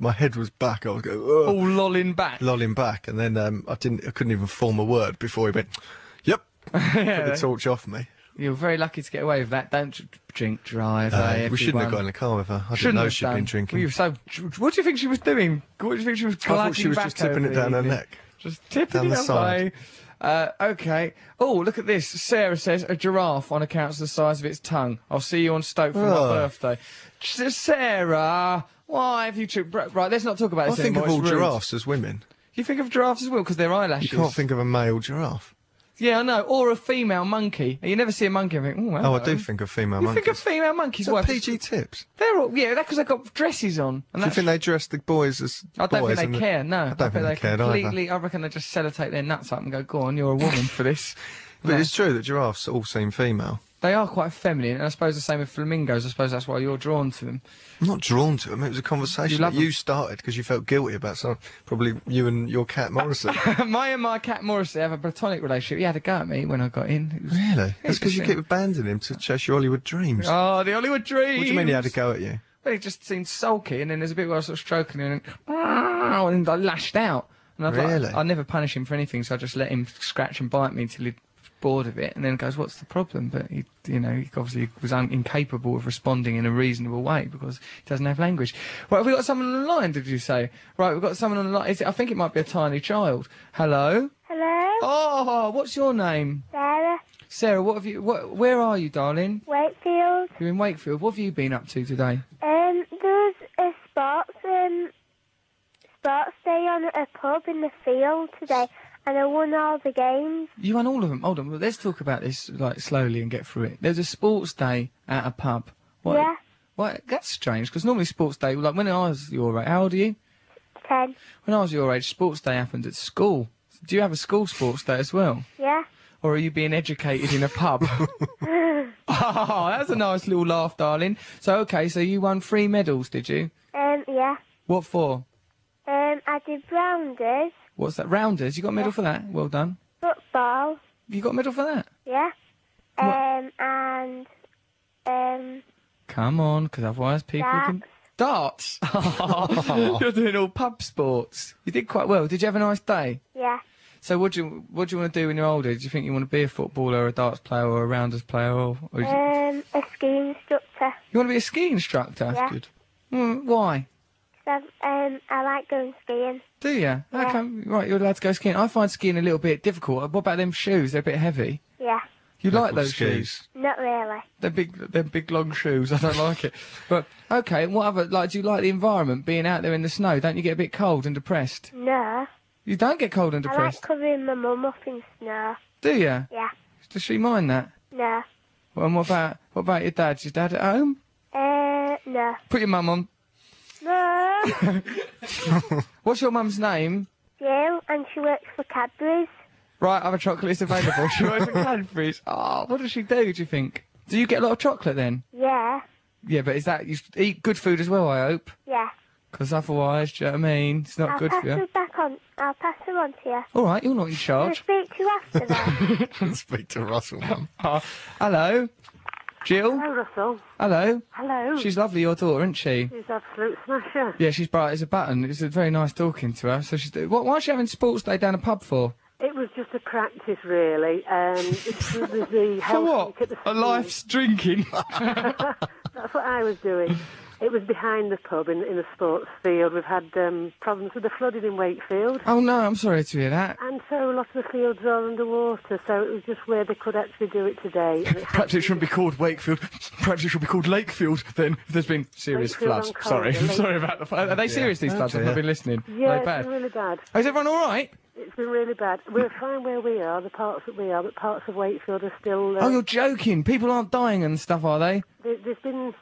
my head was back. I was going, "Ugh." All lolling back, and then I couldn't even form a word before he went, "Yep," took the torch off me. You're very lucky to get away with that. Don't drink drive. We shouldn't have got in the car with her. I didn't know she'd been drinking. Well, what do you think she was doing? What do you think she was? I thought she was just tipping it down her neck. Just tipping it down the side. Okay. Oh, look at this. Sarah says, "A giraffe on account of the size of its tongue. I'll see you on Stoke for my birthday." Sarah, why have you two... Right, let's not talk about this anymore. I think of all giraffes as women. You think of giraffes as women because they're eyelashes. You can't think of a male giraffe. Yeah, I know. Or a female monkey. You never see a monkey and think, "Oh, hello." Oh, I do think of female monkeys. You think of female monkeys? What, PG Tips? They're all... Yeah, that's because they've got dresses on. And do you think they dress the boys as boys? I don't think they care, no. I don't think they cared either. I reckon they just sellotape their nuts up and go, "Go on, you're a woman for this." But it's true that giraffes all seem female. They are quite feminine, and I suppose the same with flamingos. I suppose that's why you're drawn to them. I'm not drawn to them. It was a conversation you started because you felt guilty about something. Probably you and your cat Morrissey. My cat Morrissey have a platonic relationship. He had a go at me when I got in. Really? That's because you keep abandoning him to chase your Hollywood dreams. Oh, the Hollywood dreams! What do you mean he had a go at you? Well, he just seemed sulky, and then there's a bit where I was sort of stroking him, and I lashed out. And really? Like, I never punish him for anything, so I just let him scratch and bite me until he... bored of it, and then goes, "What's the problem?" But he, you know, he obviously was incapable of responding in a reasonable way because he doesn't have language. Right, have we got someone on the line, did you say? Right, we've got someone on the line. I think it might be a tiny child. Hello? Hello? Oh, what's your name? Sarah. Sarah, where are you, darling? Wakefield. You're in Wakefield. What have you been up to today? There's a sports sports day on at a pub in the field today, and I won all the games. You won all of them? Hold on, let's talk about this like slowly and get through it. There's a sports day at a pub. What, yeah. What? That's strange, because normally sports day, like when I was your age, how old are you? 10. When I was your age, sports day happened at school. Do you have a school sports day as well? Yeah. Or are you being educated in a pub? Oh, that's a nice little laugh, darling. So, okay, so you won 3 medals, did you? Yeah. What for? I did rounders. What's that? Rounders? You got a medal for that? Well done. Football. You got a medal for that? Yeah. Come on, because otherwise people can... Darts! Oh, you're doing all pub sports. You did quite well. Did you have a nice day? Yeah. So what do you want to do when you're older? Do you think you want to be a footballer, or a darts player, or a rounders player, or a ski instructor? You want to be a ski instructor? Yeah. Good. Why? I like going skiing. Do you? Yeah. Okay. Right, you're allowed to go skiing. I find skiing a little bit difficult. What about them shoes? They're a bit heavy. Yeah. You like those shoes? Not really. They're big long shoes. I don't like it. But okay, what other do you like the environment? Being out there in the snow, don't you get a bit cold and depressed? No. You don't get cold and depressed? I like covering my mum up in snow. Do you? Yeah. Does she mind that? No. Well, and what about your dad? Is your dad at home? No. Put your mum on. No. What's your mum's name? Jill, and she works for Cadbury's. Right, other chocolate's available. She works for Cadbury's. Oh, what does she do you think? Do you get a lot of chocolate then? Yeah. Yeah, but is that... You eat good food as well, I hope? Yeah. Because otherwise, do you know what I mean? It's not good for you. I'll pass them on to you. All right, you're not in charge. I'll speak to you after that. Speak to Russell, Mum. Hello. Jill? Hello, Russell. Hello. Hello. She's lovely, your daughter, isn't she? She's an absolute smasher. Yeah, she's bright as a button. It was very nice talking to her. So she's... Why is she having sports day down a pub for? It was just a practice, really. For what? A life's drinking? That's what I was doing. It was behind the pub in the sports field. We've had problems with the flooding in Wakefield. Oh, no, I'm sorry to hear that. And so a lot of the fields are underwater, so it was just where they could actually do it today. Perhaps it shouldn't be called Wakefield. Perhaps it should be called Lakefield, then, if there's been serious floods. Sorry, I'm sorry about the flood. Are they serious, these floods? I've been listening. Yeah, it's been really bad. Oh, is everyone all right? It's been really bad. We're fine where we are, the parts that we are, but parts of Wakefield are still... Oh, you're joking. People aren't dying and stuff, are they? There's been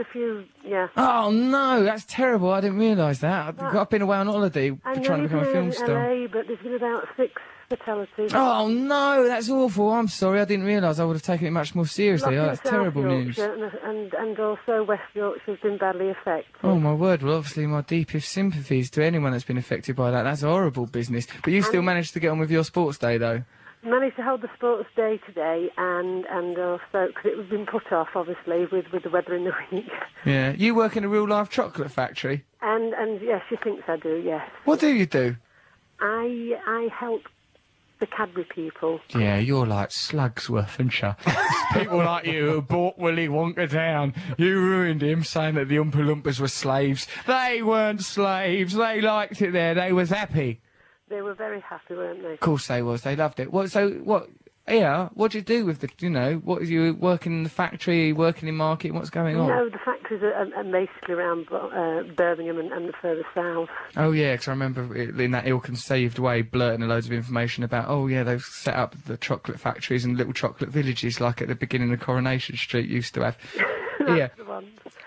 a few, yeah. Oh, no, that's terrible. I didn't realise that. I've been away on holiday trying to become a film star. LA, but there's been about 6 fatalities. Oh, no, that's awful. I'm sorry. I didn't realise I would have taken it much more seriously. Oh, that's terrible news. And also West Yorkshire's been badly affected. Oh, my word. Well, obviously, my deepest sympathies to anyone that's been affected by that. That's horrible business. But you still managed to get on with your sports day, though. Managed to hold the sports day today, and also because it was been put off, obviously, with the weather in the week. Yeah, you work in a real life chocolate factory. And yes, she thinks I do. Yes. What do you do? I help the Cadbury people. Yeah, you're like Slugsworth, aren't you? People like you who bought Willy Wonka down. You ruined him, saying that the Oompa Loompas were slaves. They weren't slaves. They liked it there. They was happy. They were very happy, weren't they? Of course they was. They loved it. What? So what? Yeah. What do you do with the? You know, what are you working in the factory? Working in market? What's going on? No, the factories are basically around Birmingham and further south. Oh yeah, because I remember in that ill-conceived way blurting loads of information about. Oh yeah, they've set up the chocolate factories and little chocolate villages like at the beginning of Coronation Street used to have. Yeah.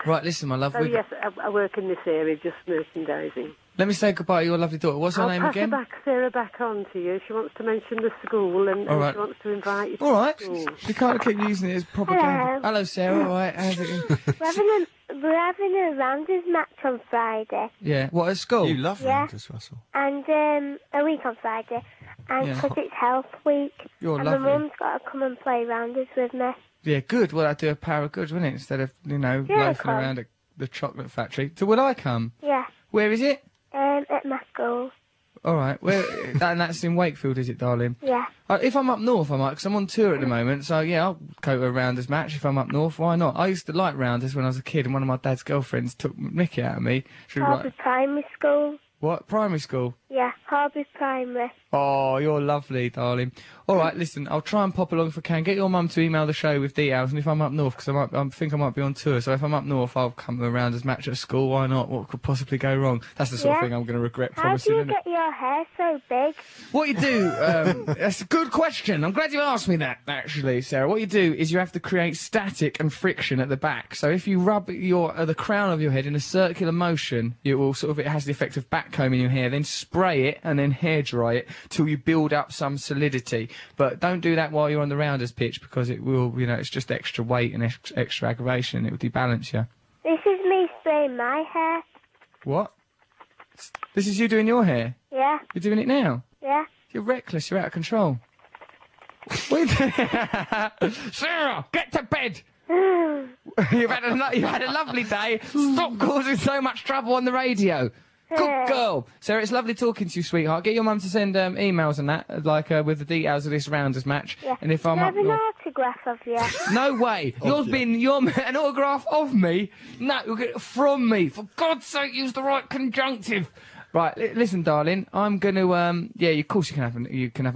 Right, listen, my love. Oh, yes, I work in this area, just merchandising. Let me say goodbye to your lovely daughter. What's her name again? I'll pass Sarah back on to you. She wants to mention the school and she wants to invite you to the school. You can't keep using it as propaganda. Hello, Sarah. All right, how's it going? We're having a rounders match on Friday. Yeah, what, at school? You love rounders, Russell. And a week on Friday. And because it's health week. And lovely. My mum's got to come and play rounders with me. Yeah, good. Well, I'd do a power of goods, wouldn't it? Instead of, you know, loafing around the chocolate factory. So would I come? Yeah. Where is it? At my school. All right. Where, and that's in Wakefield, is it, darling? Yeah. If I'm up north, I might, because I'm on tour at the moment. So, yeah, I'll go to a rounders match if I'm up north. Why not? I used to like rounders when I was a kid, and one of my dad's girlfriends took Mickey out of me. She was primary school. What? Primary school? Yeah. Harvey Primary. Oh, you're lovely, darling. All right, listen, I'll try and pop along if I can. Get your mum to email the show with details, and if I'm up north, because I think I might be on tour, so if I'm up north, I'll come around as Match at School. Why not? What could possibly go wrong? That's the sort of thing I'm going to regret promising. How do you get your hair so big? What you do, that's a good question. I'm glad you asked me that, actually, Sarah. What you do is you have to create static and friction at the back. So if you rub your the crown of your head in a circular motion, it will sort of, it has the effect of backcombing your hair, then spray it and then hair dry it till you build up some solidity. But don't do that while you're on the rounders pitch, because it will, you know, it's just extra weight and extra aggravation. It will debalance you. This is me spraying my hair. What? This is you doing your hair? Yeah. You're doing it now? Yeah. You're reckless. You're out of control. Sarah, get to bed. You've had a lovely day. Stop causing so much trouble on the radio. Good girl. Sarah, it's lovely talking to you, sweetheart. Get your mum to send emails and that, like with the details of this rounders match. Yeah. And if I'm up north... autograph of you. No way. An autograph of me? No, you'll get it from me. For God's sake, use the right conjunctive. Right, listen, darling, I'm going to, of course you can have an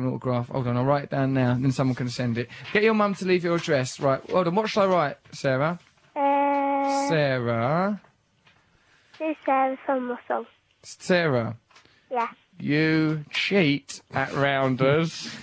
autograph. Hold on, I'll write it down now, and then someone can send it. Get your mum to leave your address. Right, hold on, what shall I write, Sarah? Sarah. This is Sarah from Russell. Sarah. Yeah. You cheat at rounders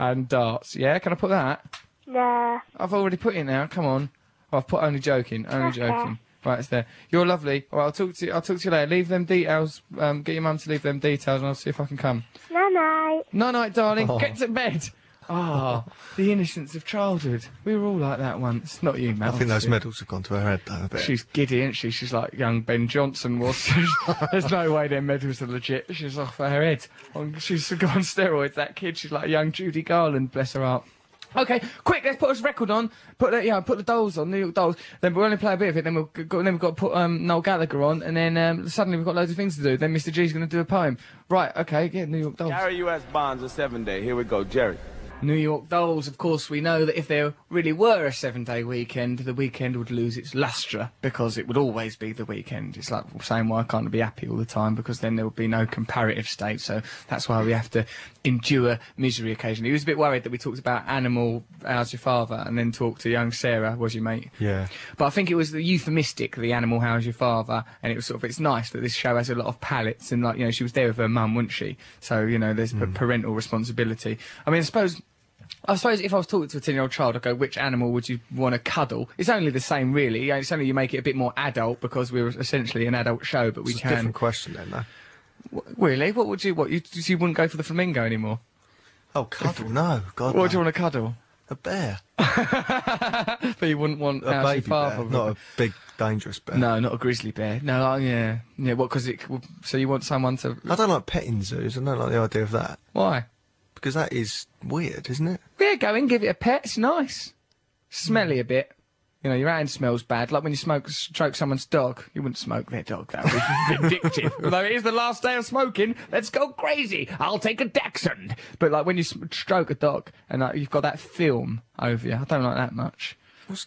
and darts. Yeah, can I put that? No. I've already put it now. Come on. Oh, I've put only joking. Right, it's there. You're lovely. All right, I'll talk to you later. Leave them details. Get your mum to leave them details, and I'll see if I can come. Night night. Night night, darling. Oh. Get to bed. Ah, the innocence of childhood. We were all like that once. Not you, Matt. I think those medals have gone to her head, though, a bit. She's giddy, isn't she? She's like young Ben Johnson was. There's no way their medals are legit. She's off her head. She's gone steroids, that kid. She's like young Judy Garland, bless her heart. Okay, quick, let's put this record on. Put the Dolls on, New York Dolls. Then we'll only play a bit of it. Then we've got to put Noel Gallagher on, and then suddenly we've got loads of things to do. Then Mr. G's going to do a poem. Right, okay, yeah, New York Dolls. Gary, U.S. Bonds a 7-day. Here we go, Jerry. New York Dolls, of course, we know that if there really were a 7-day weekend, the weekend would lose its lustre, because it would always be the weekend. It's like saying, why can't I be happy all the time? Because then there would be no comparative state, so that's why we have to endure misery occasionally. He was a bit worried that we talked about Animal, How's Your Father, and then talked to young Sarah, was you, mate? Yeah. But I think it was the euphemistic, the Animal, How's Your Father, and it was sort of, it's nice that this show has a lot of palettes, and like, you know, she was there with her mum, wasn't she? So, you know, there's parental responsibility. I mean, I suppose if I was talking to a 10-year-old child, I'd go, which animal would you want to cuddle? It's only the same, really. It's only you make it a bit more adult, because we're essentially an adult show, but it's a different question, then, though. Really? What would you... you wouldn't go for the flamingo anymore? Oh, cuddle? No. God, what do you want to cuddle? A bear. But you wouldn't want... a baby bear, not a big, dangerous bear. No, not a grizzly bear. No, yeah. Yeah, what, because it... So you want someone to... I don't like petting zoos. I don't like the idea of that. Why? Because that is weird, isn't it? Yeah, go in, give it a pet, it's nice. Smelly a bit. You know, your hand smells bad. Like when you stroke someone's dog. You wouldn't smoke their dog, that would be vindictive. Although it is the last day of smoking, let's go crazy, I'll take a Dachshund. But like when you stroke a dog and like, you've got that film over you, I don't like that much.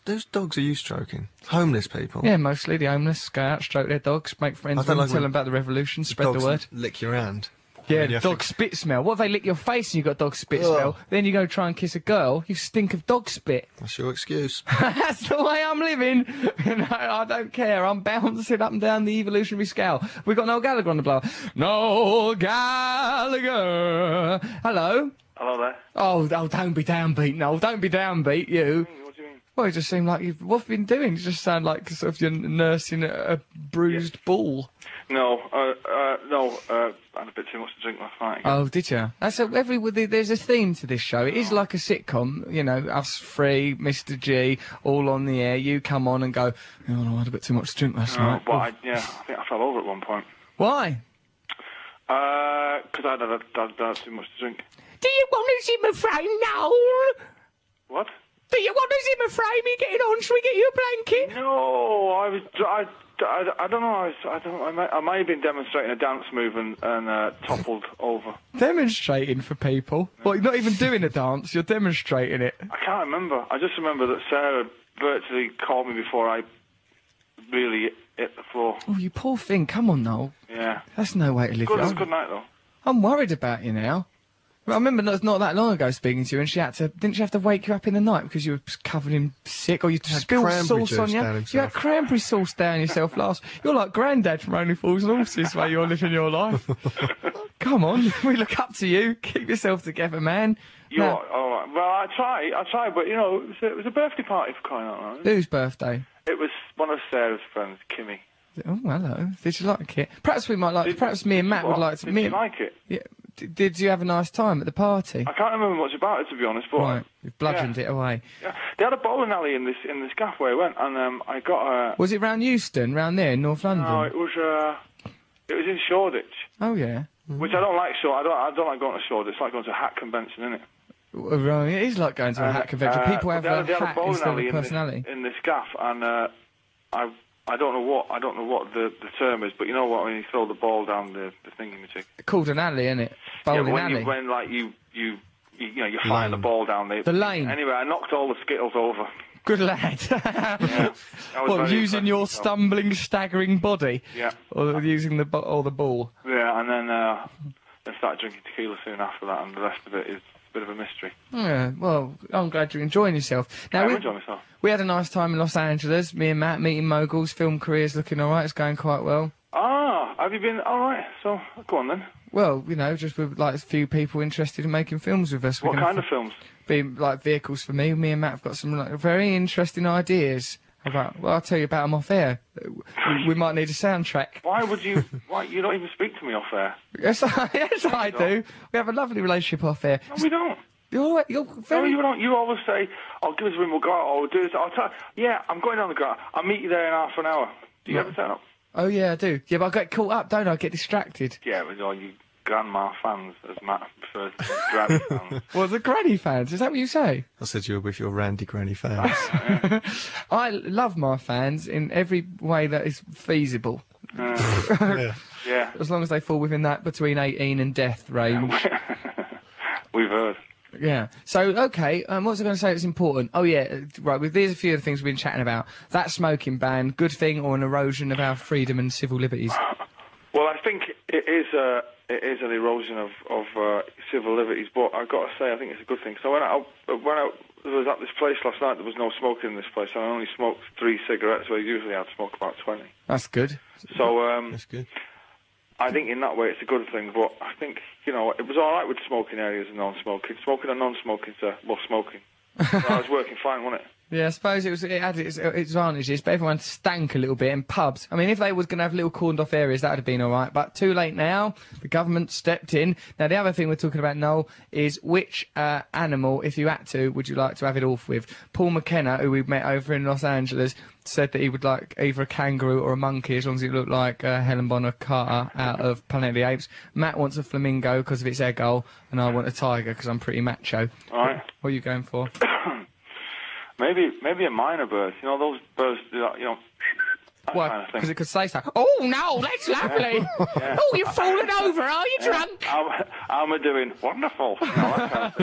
Those dogs are you stroking? Homeless people? Yeah, mostly the homeless. Go out, stroke their dogs, make friends with them, tell them about the revolution, spread the word. Lick your hand. Yeah, dog spit smell. What if they lick your face and you've got dog spit smell? Then you go try and kiss a girl, you stink of dog spit. That's your excuse. That's the way I'm living. No, I don't care. I'm bouncing up and down the evolutionary scale. We've got Noel Gallagher on the blower. Noel Gallagher. Hello. Hello there. Oh, don't be downbeat, Noel. Don't be downbeat, you. Well, you just seem like you've... What have you been doing? You just sound like sort of you're nursing a bruised ball. No, I had a bit too much to drink last night. Again. Oh, did you? There's a theme to this show. It is like a sitcom, you know, us three, Mr. G, all on the air. You come on and go, oh, no, I had a bit too much to drink last night. But I think I fell over at one point. Why? Because I had too much to drink. Do you want to see my frame now? What? Do you want to see my frame? Are you getting on? Shall we get you a blanket? No, I don't know. I may have been demonstrating a dance move and toppled over. Demonstrating for people? Yeah. Well, you're not even doing a dance. You're demonstrating it. I can't remember. I just remember that Sarah virtually called me before I really hit the floor. Oh, you poor thing! Come on, Noel. Yeah. That's no way to live. Good night, though. I'm worried about you now. I remember not that long ago speaking to you, and she had to, didn't she have to wake you up in the night because you were covered in sick, or you spilled sauce on you? You had cranberry sauce down yourself last. You're like Grandad from Only Fools and Horses, where you're living your life. Come on, we look up to you. Keep yourself together, man. You're all right. Well, I try, but you know, it was a birthday party for crying out loud. Whose birthday? It was one of Sarah's friends, Kimmy. Oh, hello. Did you like it? Perhaps we might like. Perhaps me and Matt would like to. Did you like it? Yeah. Did you have a nice time at the party? I can't remember much about it, to be honest. But right, you've bludgeoned it away. Yeah. They had a bowling alley in this gaff where I went, and I got a. Was it round Euston, round there in North London? No, it was in Shoreditch. Oh yeah. Mm. Which I don't like. So I don't like going to Shoreditch. It's like going to a hat convention, isn't it? Right, it is like going to a hat convention. People have a hat instead of personality in this gaff, and I don't know what the term is, but you know what, when you throw the ball down the thing in the chicken. It's called an alley, isn't it? Bowling alley. When like you know you're flying the ball down the lane. Anyway, I knocked all the skittles over. Good lad. Yeah. What, using your stumbling, staggering body? Yeah. Or using the ball. Yeah, and then I started drinking tequila soon after that, and the rest of it is a bit of a mystery. Yeah, well, I'm glad you're enjoying yourself. Now, I am enjoying myself. We had a nice time in Los Angeles, me and Matt, meeting moguls, film career's looking all right, it's going quite well. Ah, have you been all right? So, go on then. Well, you know, just with like a few people interested in making films with us. What kind of films? Being like vehicles for me. Me and Matt have got some like, very interesting ideas. Well, I'll tell you about them off air. We might need a soundtrack. Why would you? Why you don't even speak to me off air? Yes, I do. We have a lovely relationship off air. No, we don't. You're very... No, you don't. You always say, "Oh, give us a ring, we'll go out, or we'll do this." Yeah, I'm going down the garden. I'll meet you there in half an hour. Do you ever turn up? Oh yeah, I do. Yeah, but I get caught up, don't I? I get distracted. Yeah, with all you grandma fans, as Matt refers to granny fans. Well, the granny fans, is that what you say? I said you were with your randy granny fans. I love my fans in every way that is feasible. Yeah. Yeah. As long as they fall within that between 18 and death range. We've heard. Yeah. So, okay, what was I going to say that's important? Oh, yeah, right, there's a few of the things we've been chatting about. That smoking ban, good thing or an erosion of our freedom and civil liberties? Well, I think it is an erosion of civil liberties, but I've got to say I think it's a good thing. So when I was at this place last night, there was no smoking in this place, and I only smoked 3 cigarettes, where usually I'd smoke about 20. That's good. So that's good. I think in that way it's a good thing, but I think, you know, it was all right with smoking areas and non-smoking. Smoking and non-smoking, well, smoking. So I was working fine, wasn't it? Yeah, I suppose it had its advantages, but everyone stank a little bit in pubs. I mean, if they was going to have little cordoned-off areas, that would have been all right, but too late now. The government stepped in. Now, the other thing we're talking about, Noel, is which animal, if you had to, would you like to have it off with? Paul McKenna, who we met over in Los Angeles, said that he would like either a kangaroo or a monkey, as long as it looked like Helen Bonham Carter out of Planet of the Apes. Matt wants a flamingo because of its egg hole, and I want a tiger because I'm pretty macho. All right. What are you going for? Maybe a minor bird. You know, those birds, you know, that kind of thing. Because it could say so. Oh, no, that's lovely. Yeah. Oh, you're falling over, are you drunk? I'm a doing wonderful. You know, that kind of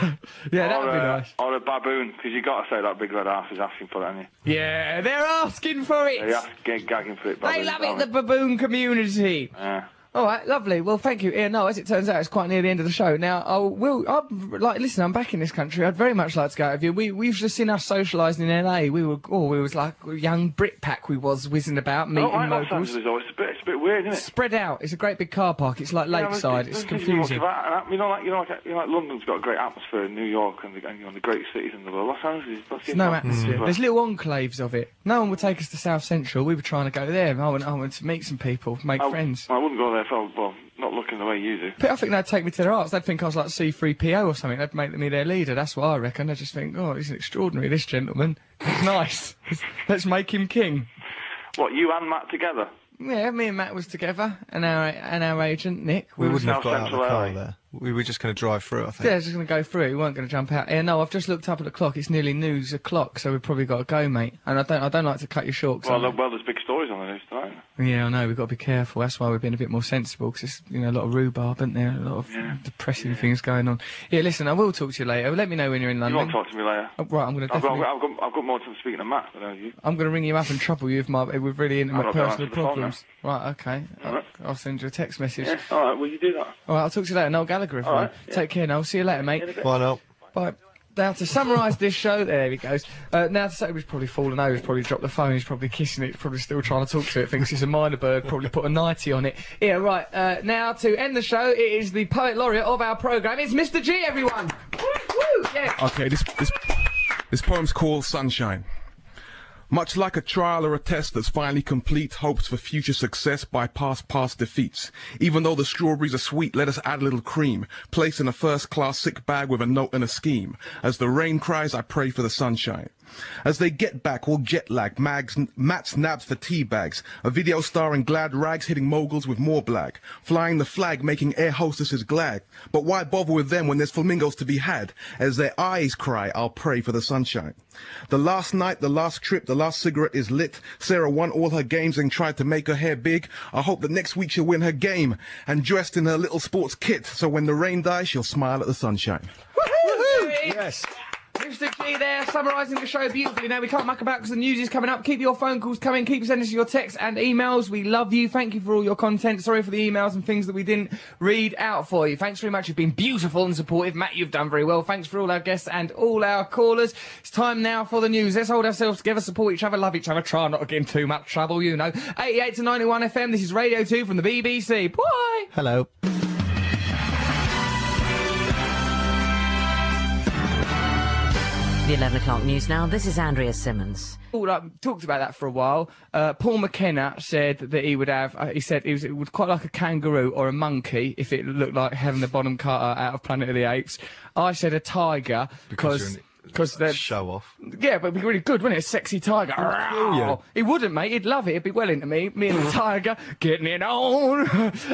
thing. Yeah, that would be nice. Or a baboon, because you've got to say that big red arse is asking for it, haven't you? Yeah, they're asking for it. They're gagging for it. They love it, the baboon community. Yeah. All right, lovely. Well, thank you, Ian. No, as it turns out, it's quite near the end of the show. Now, listen, I'm back in this country. I'd very much like to go out with you. We've just seen us socialising in L.A. We was like a young Brit pack we was whizzing about, meeting moguls. It's a bit weird, isn't it? Spread out. It's a great big car park. It's like lakeside. It's confusing. You know, like London's got a great atmosphere in New York and you know, the great cities in the world. Los Angeles, there's no atmosphere. Mm-hmm. There's little enclaves of it. No one would take us to South Central. We were trying to go there. I went to meet some people, make friends. I wouldn't go there. Well, not looking the way you do. But I think they'd take me to their arts. They'd think I was like C3PO or something. They'd make me their leader. That's what I reckon. They'd just think, oh, he's extraordinary, this gentleman. He's nice. Let's make him king. What, you and Matt together? Yeah, me and Matt was together, and our agent, Nick. We wouldn't have got out of the car there. We were just going to drive through, I think. Yeah, just going to go through it. We weren't going to jump out. Yeah, no, I've just looked up at the clock. It's nearly noon o'clock, so we've probably got to go, mate. And I don't like to cut you short. Well, there's big stories on some of this, don't we? Yeah, I know. We've got to be careful. That's why we've been a bit more sensible, because there's a lot of rhubarb, isn't there? A lot of depressing things going on. Yeah, listen, I will talk to you later. Let me know when you're in London. You won't talk to me later. Oh, right, I'm going to definitely... I've got more time speaking to Matt than you. I'm going to ring you up and trouble you with really intimate personal problems. Right, okay. Right. I'll send you a text message. Yeah, all right, will you do that? All right, I'll talk to you later. Noel Gallagher, if all right. Yeah. Take care, Noel. See you later, mate. Bye, Noel. Bye. Now, to summarise this show, there he goes. Now, to say, he's probably fallen over, he's probably dropped the phone, he's probably kissing it, he's probably still trying to talk to it, thinks it's a minor bird, probably put a 90 on it. Yeah, right. Now, to end the show, it is the poet laureate of our programme. It's Mr. G, everyone! Woo, woo, yeah. Okay, this poem's called Sunshine. Much like a trial or a test that's finally complete, hopes for future success bypass past defeats. Even though the strawberries are sweet, let us add a little cream, place in a first-class sick bag with a note and a scheme. As the rain cries, I pray for the sunshine. As they get back, all jet lag, Matt's nabs for tea bags, a video star in glad rags hitting moguls with more black, flying the flag, making air hostesses glad. But why bother with them when there's flamingos to be had? As their eyes cry, I'll pray for the sunshine. The last night, the last trip, the last cigarette is lit. Sarah won all her games and tried to make her hair big. I hope that next week she'll win her game and dressed in her little sports kit, so when the rain dies, she'll smile at the sunshine. Woohoo! Yes. Mr. G there, summarising the show beautifully. Now, we can't muck about because the news is coming up. Keep your phone calls coming. Keep sending us your texts and emails. We love you. Thank you for all your content. Sorry for the emails and things that we didn't read out for you. Thanks very much. You've been beautiful and supportive. Matt, you've done very well. Thanks for all our guests and all our callers. It's time now for the news. Let's hold ourselves together, support each other, love each other, try not to get in too much trouble, you know. 88 to 91 FM, this is Radio 2 from the BBC. Bye! Hello. The 11 o'clock news now. This is Andrea Simmons. All up, talked about that for a while. Paul McKenna said that he would have, he said it was quite like a kangaroo or a monkey if it looked like Helena Bonham Carter out of Planet of the Apes. I said a tiger because they're show off. Yeah, but it'd be really good, wouldn't it? A sexy tiger. Yeah. He wouldn't, mate. He'd love it. It'd be well into me. Me and the tiger getting it on.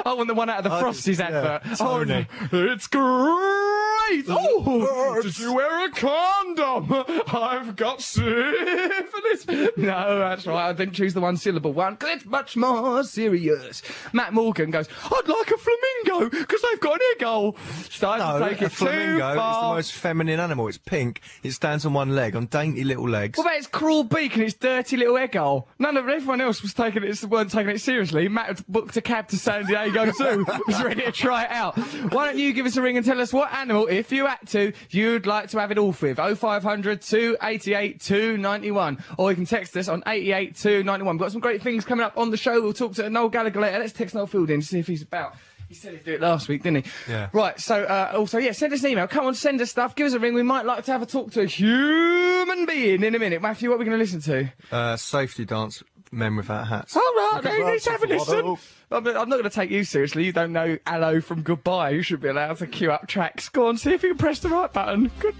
I want the one out of the Frosties advert. Tony. Oh, it's great. Oh, did you wear a condom? I've got syphilis. No, that's right. I didn't choose the one-syllable one because it's much more serious. Matt Morgan goes, I'd like a flamingo because they've got an egg hole. Starting to take it too far. A flamingo is the most feminine animal. It's pink. It stands on one leg, on dainty little legs. What about its cruel beak and its dirty little egg hole? Everyone else was weren't taking it seriously. Matt booked a cab to San Diego Zoo. Was ready to try it out. Why don't you give us a ring and tell us what animal? If you had to, you'd like to have it off with. 0500 288 291. Or you can text us on 88 291. We've got some great things coming up on the show. We'll talk to Noel Gallagher later. Let's text Noel Fielding to see if he's about. He said he'd do it last week, didn't he? Yeah. Right, so, also, yeah, send us an email. Come on, send us stuff. Give us a ring. We might like to have a talk to a human being in a minute. Matthew, what are we going to listen to? Safety Dance, Men Without Hats. All right, let's have a listen. I'm not going to take you seriously. You don't know hello from goodbye. You should be allowed to queue up tracks. Go on, see if you can press the right button. Good.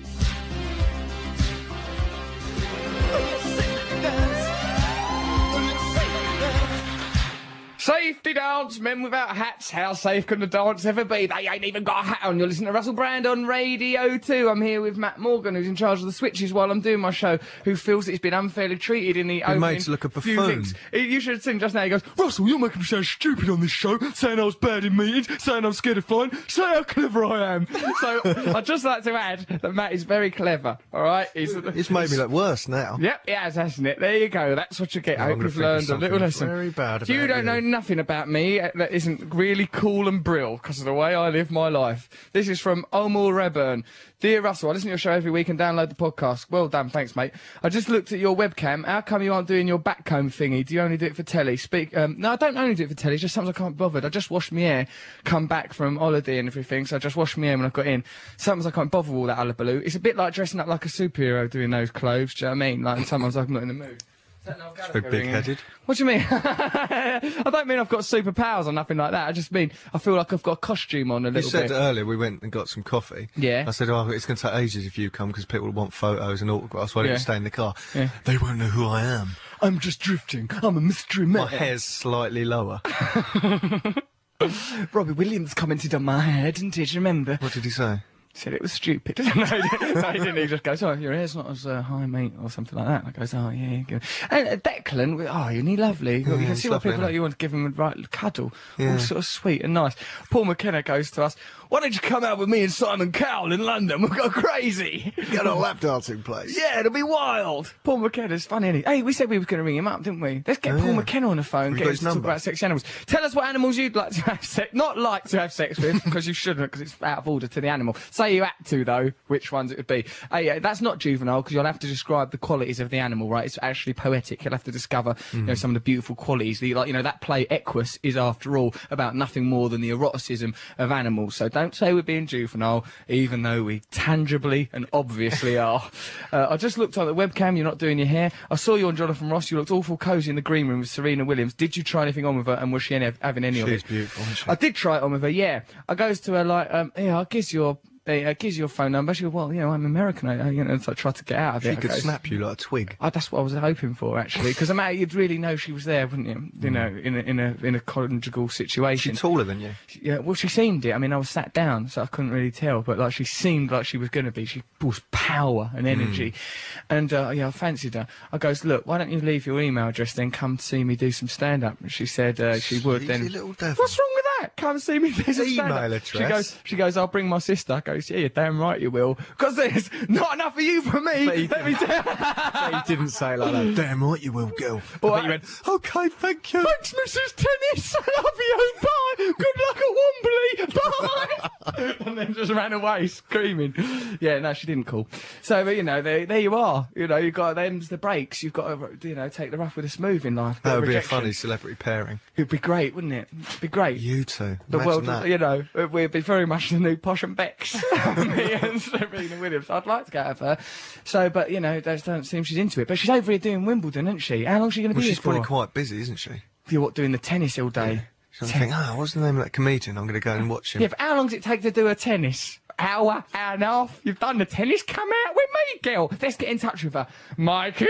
Safety Dance, Men Without Hats. How safe can the dance ever be? They ain't even got a hat on. You're listening to Russell Brand on Radio 2. I'm here with Matt Morgan, who's in charge of the switches while I'm doing my show, who feels that he's been unfairly treated in the opening made to look a buffoon. You should have seen just now. He goes, Russell, you're making me sound stupid on this show, saying I was bad in meetings, saying I'm scared of flying, saying how clever I am. So I'd just like to add that Matt is very clever, all right? It's made me look worse now. Yep, it has, hasn't it? There you go. That's what you get. I hope you've learned a little lesson. Very bad about you don't know nothing about me that isn't really cool and brill because of the way I live my life. This is from Omar Reburn. Dear Russell, I listen to your show every week and download the podcast. Well done, thanks, mate. I just looked at your webcam. How come you aren't doing your backcomb thingy? Do you only do it for telly? No, I don't only do it for telly. It's just sometimes I can't be bothered. I just wash my hair, come back from holiday and everything, so I just wash my hair when I got in. Sometimes I can't bother all that hullabaloo. It's a bit like dressing up like a superhero doing those clothes, do you know what I mean? Like, sometimes I'm not in the mood. So big-headed. What do you mean? I don't mean I've got superpowers or nothing like that. I just mean I feel like I've got a costume on a little bit. You said earlier we went and got some coffee. Yeah. I said, oh, it's going to take ages if you come because people want photos and autographs. Why don't you stay in the car? Yeah. They won't know who I am. I'm just drifting. I'm a mystery man. My hair's slightly lower. Robbie Williams commented on my hair, didn't he? Do you remember? What did he say? said it was stupid. No, he didn't. He just goes, oh, your hair's not as high, mate, or something like that. And I goes, oh, yeah, good. And Declan, oh, isn't he lovely? Yeah, you can see what people like you want to give him a right cuddle. Yeah. All sort of sweet and nice. Paul McKenna goes to us, why don't you come out with me and Simon Cowell in London? We'll go crazy. Get a lap dancing place. Yeah, it'll be wild. Paul McKenna's funny, isn't he? Hey, we said we were going to ring him up, didn't we? Let's get Paul McKenna on the phone and get him to talk about sex animals. Tell us what animals you'd like to have sex, not like to have sex with, because you shouldn't, because it's out of order to the animal. Say you had to, though, which ones it would be. Hey, that's not juvenile, because you'll have to describe the qualities of the animal, right? It's actually poetic. You'll have to discover, you know, some of the beautiful qualities. The, like, you know, that play Equus is, after all, about nothing more than the eroticism of animals. So don't say we're being juvenile, even though we tangibly and obviously are. I just looked on the webcam. You're not doing your hair. I saw you on Jonathan Ross. You looked awful cosy in the green room with Serena Williams. Did you try anything on with her, and was she having any of it? She's beautiful, isn't she? I did try it on with her, yeah. I goes to her like, yeah, I'll kiss your... gives you your phone number. She goes, well, you know, I'm American. So I tried to get out of it. She could snap you like a twig. That's what I was hoping for, actually, because I mean, you'd really know she was there, wouldn't you? You know, in a conjugal situation. She's taller than you. Yeah, well, she seemed it. I mean, I was sat down, so I couldn't really tell, but like she seemed like she was going to be. She was power and energy, and yeah, I fancied her. I goes, look, why don't you leave your email address, then come see me do some stand up? And she said she would. Then what's wrong with that? Come see me do some stand up. Email address. She goes, I'll bring my sister. I go, yeah, you're damn right you will. Because there's not enough of you for me. Let me tell you. He didn't say it like that. Damn right you will, girl. Or you went, okay, thank you. Thanks, Mrs. Tennis. I love you. Bye. Good luck at Wembley. Bye. And then just ran away screaming. Yeah, no, she didn't call. So, but, you know, there you are. You know, you've got them's the breaks. You've got to, you know, take the rough with the smooth in life. That would be a funny celebrity pairing. It'd be great, wouldn't it? It'd be great. You two. The world, that. You know, we'd be very much the new Posh and Becks. Me and Serena Williams. I'd like to get out of her. So, but, you know, that doesn't seem she's into it. But she's over here doing Wimbledon, isn't she? How long's she going to be here for? She's probably quite busy, isn't she? You're what, doing the tennis all day? Yeah. She's going to think, oh, what's the name of that comedian? I'm going to go and watch him. Yeah, but how long does it take to do her tennis? Hour, hour and a half. You've done the tennis? Come out with me, girl. Let's get in touch with her. Mikey!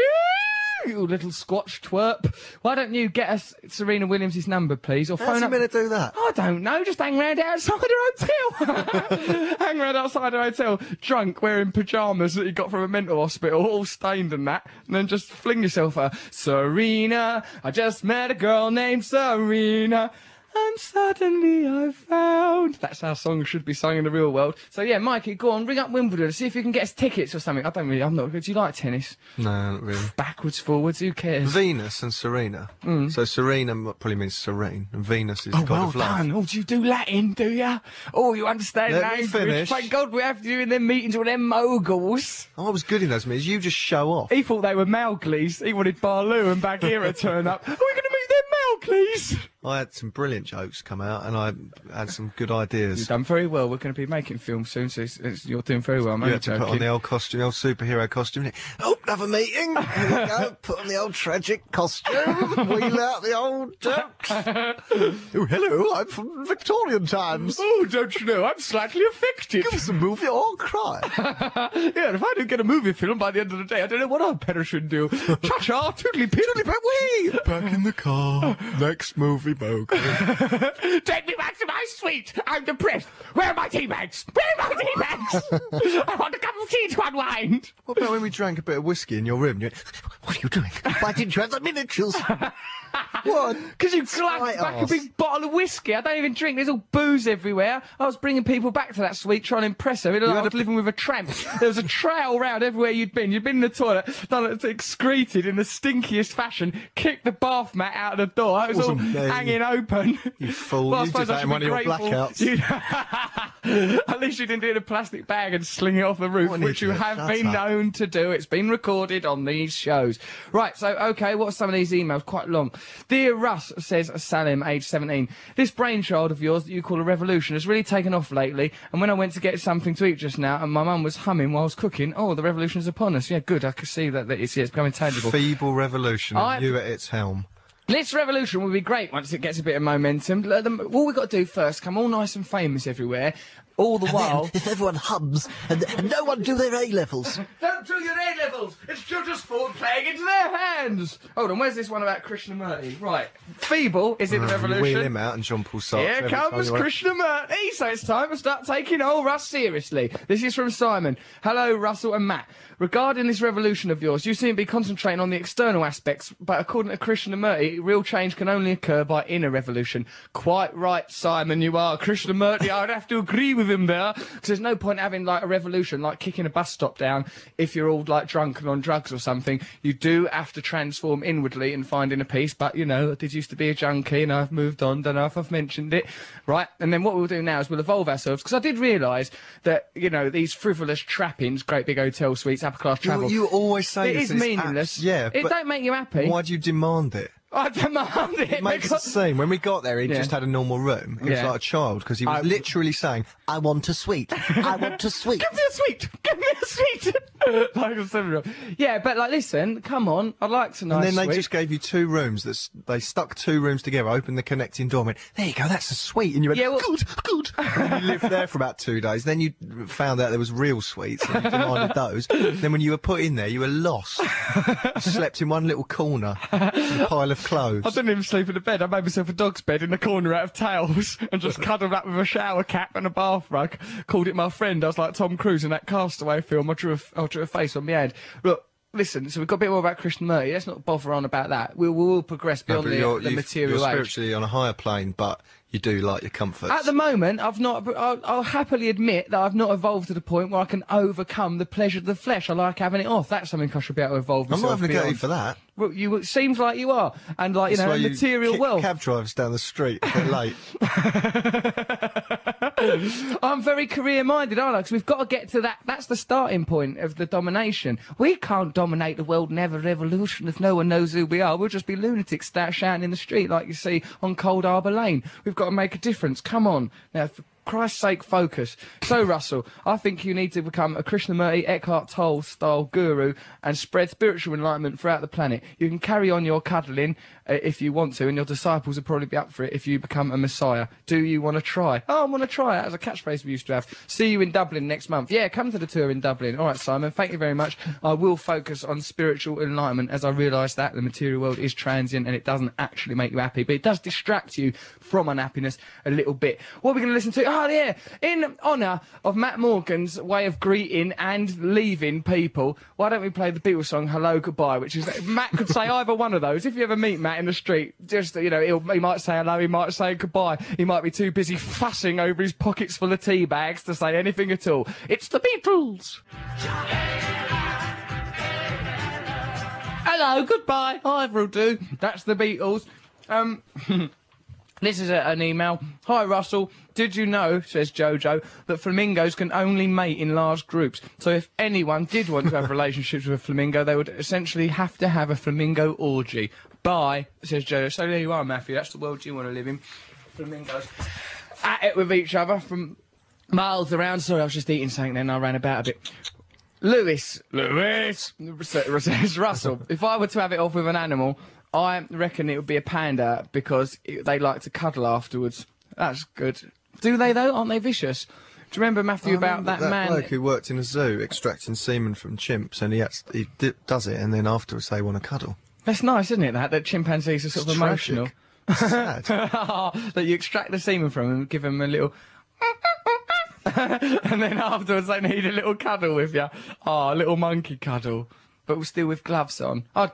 You little Scotch twerp. Why don't you get us Serena Williams' number, please? Or phone up. How's he going to do that? I don't know. Just hang around outside her hotel. Hang around outside her hotel, drunk, wearing pyjamas that you got from a mental hospital, all stained and that, and then just fling yourself at her. Serena, I just met a girl named Serena. And suddenly I found... That's how songs should be sung in the real world. So, yeah, Mikey, go on, ring up Wimbledon, see if you can get us tickets or something. I don't really... I'm not... Do you like tennis? No, not really. Backwards, forwards, who cares? Venus and Serena. Mm. So Serena probably means serene, and Venus is god of love. Oh, do you do Latin, do you? Oh, you understand language. Thank God we have to do in them meetings with them moguls. Oh, I was good in those meetings. You just show off. He thought they were Mowgli's. He wanted Baloo and Bagheera turn up. Are we going to meet them Mowgli's? I had some brilliant jokes come out, and I had some good ideas. You've done very well. We're going to be making films soon, so you're doing very well, mate. You had to put on the old costume, the old superhero costume. Oh, another meeting! Here we go. Put on the old tragic costume. Wheel out the old jokes. Oh, hello, I'm from Victorian times. Oh, don't you know, I'm slightly affected. Give us a movie or I'll cry. Yeah, if I don't get a movie film by the end of the day, I don't know what our parents should do. Cha-cha, toodly-piddly-pee-wee. Back in the car. Next movie. Take me back to my suite. I'm depressed. Where are my tea bags? Where are my tea bags? I want a cup of tea to unwind. What about when we drank a bit of whiskey in your room? You went, what are you doing? Why didn't you have the miniatures? What? Because you slapped back a big bottle of whiskey. I don't even drink. There's all booze everywhere. I was bringing people back to that suite trying to impress her. It looked like I was living with a tramp. There was a trail round everywhere you'd been. You'd been in the toilet, done it, excreted in the stinkiest fashion, kicked the bath mat out of the door. It was all hanging open. You fool. Well, you did that in one of your blackouts. At least you didn't do it in a plastic bag and sling it off the roof, which you have been known to do. It's been recorded on these shows. Right, so, okay, what's some of these emails? Quite long. Dear Russ, says Salim, age 17, this brainchild of yours that you call a revolution has really taken off lately, and when I went to get something to eat just now and my mum was humming while I was cooking, oh, the revolution is upon us. Yeah, good, I can see that it's becoming tangible. Feeble revolution, you at its helm. This revolution will be great once it gets a bit of momentum. All we've got to do first, come all nice and famous everywhere, All the while... if everyone hums and no one do their A-levels. Don't do your A-levels! It's children's sport playing into their hands! Hold on, where's this one about Krishnamurti? Right, Feeble is in the revolution. Wheel him out and Jean-Paul Sartre. Here comes Krishnamurti! So it's time to start taking old Russ seriously. This is from Simon. Hello, Russell and Matt. Regarding this revolution of yours, you seem to be concentrating on the external aspects, but according to Krishnamurti, real change can only occur by inner revolution. Quite right, Simon, you are. Krishnamurti, I'd have to agree with him there, because there's no point having, like, a revolution, like kicking a bus stop down if you're all, like, drunk and on drugs or something. You do have to transform inwardly and find inner peace, but, you know, I did used to be a junkie and I've moved on, don't know if I've mentioned it, right? And then what we'll do now is we'll evolve ourselves, because I did realise that, you know, these frivolous trappings, great big hotel suites, upper-class travel... You always say it is meaningless. Yeah, it don't make you happy. Why do you demand it? I demand it. It makes it seem. When we got there, he just had a normal room. He was like a child, because he was literally saying, I want a suite. I want a suite. Give me a suite. Give me a suite. Like a 7-year-old. Yeah, but, like, listen, come on. I'd like to know. And then they just gave you two rooms. They stuck two rooms together, opened the connecting door, and went, there you go, that's a suite. And you went, yeah, well, good. And you lived there for about 2 days. Then you found out there was real suites, and you demanded those. Then when you were put in there, you were lost. You slept in one little corner with a pile of clothes. I didn't even sleep in the bed. I made myself a dog's bed in the corner out of towels and just cuddled up with a shower cap and a bath rug. Called it my friend. I was like Tom Cruise in that Castaway film. I drew a face on my head. Look, listen, so we've got a bit more about Krishnamurti. Let's not bother on about that. We will progress beyond the material age. You're spiritually on a higher plane, but you do like your comforts. At the moment, I've not... I'll happily admit that I've not evolved to the point where I can overcome the pleasure of the flesh. I like having it off. That's something I should be able to evolve myself. I'm not having to get you for that. Well, it seems like you are. And, like, you know, material wealth. Cab drivers down the street a bit late. I'm very career-minded, aren't I? Because we've got to get to that. That's the starting point of the domination. We can't dominate the world and have a revolution if no one knows who we are. We'll just be lunatics shouting in the street like you see on Cold Harbour Lane. We've got to make a difference. Come on. Now, for Christ's sake, focus. So, Russell, I think you need to become a Krishnamurti, Eckhart Tolle-style guru and spread spiritual enlightenment throughout the planet. You can carry on your cuddling if you want to, and your disciples will probably be up for it if you become a messiah. Do you want to try? Oh, I want to try. That was a catchphrase we used to have. See you in Dublin next month. Yeah, come to the tour in Dublin. All right, Simon, thank you very much. I will focus on spiritual enlightenment as I realise that the material world is transient and it doesn't actually make you happy, but it does distract you from unhappiness a little bit. What are we going to listen to? Oh, yeah. In honour of Matt Morgan's way of greeting and leaving people, why don't we play the Beatles song Hello, Goodbye, which is... Matt could say either one of those. If you ever meet Matt in the street, just, you know, he might say hello, he might say goodbye. He might be too busy fussing over his pockets full of tea bags to say anything at all. It's the Beatles! Hello, goodbye, either will do. That's the Beatles. This is an email. Hi, Russell. Did you know, says Jojo, that flamingos can only mate in large groups? So if anyone did want to have relationships with a flamingo, they would essentially have to have a flamingo orgy. Bye, says Jojo. So there you are, Matthew. That's the world you want to live in. Flamingos at it with each other from miles around. Sorry, I was just eating something then. I ran about a bit. Lewis, says Russell. If I were to have it off with an animal, I reckon it would be a panda because they like to cuddle afterwards. That's good. Do they, though? Aren't they vicious? Do you remember, Matthew, about that man... bloke who worked in a zoo extracting semen from chimps, and he does it, and then afterwards they want to cuddle. That's nice, isn't it, that chimpanzees are sort of emotional. It's sad. That you extract the semen from them and give them a little... and then afterwards they need a little cuddle with you. Oh, a little monkey cuddle. But still with gloves on. I'd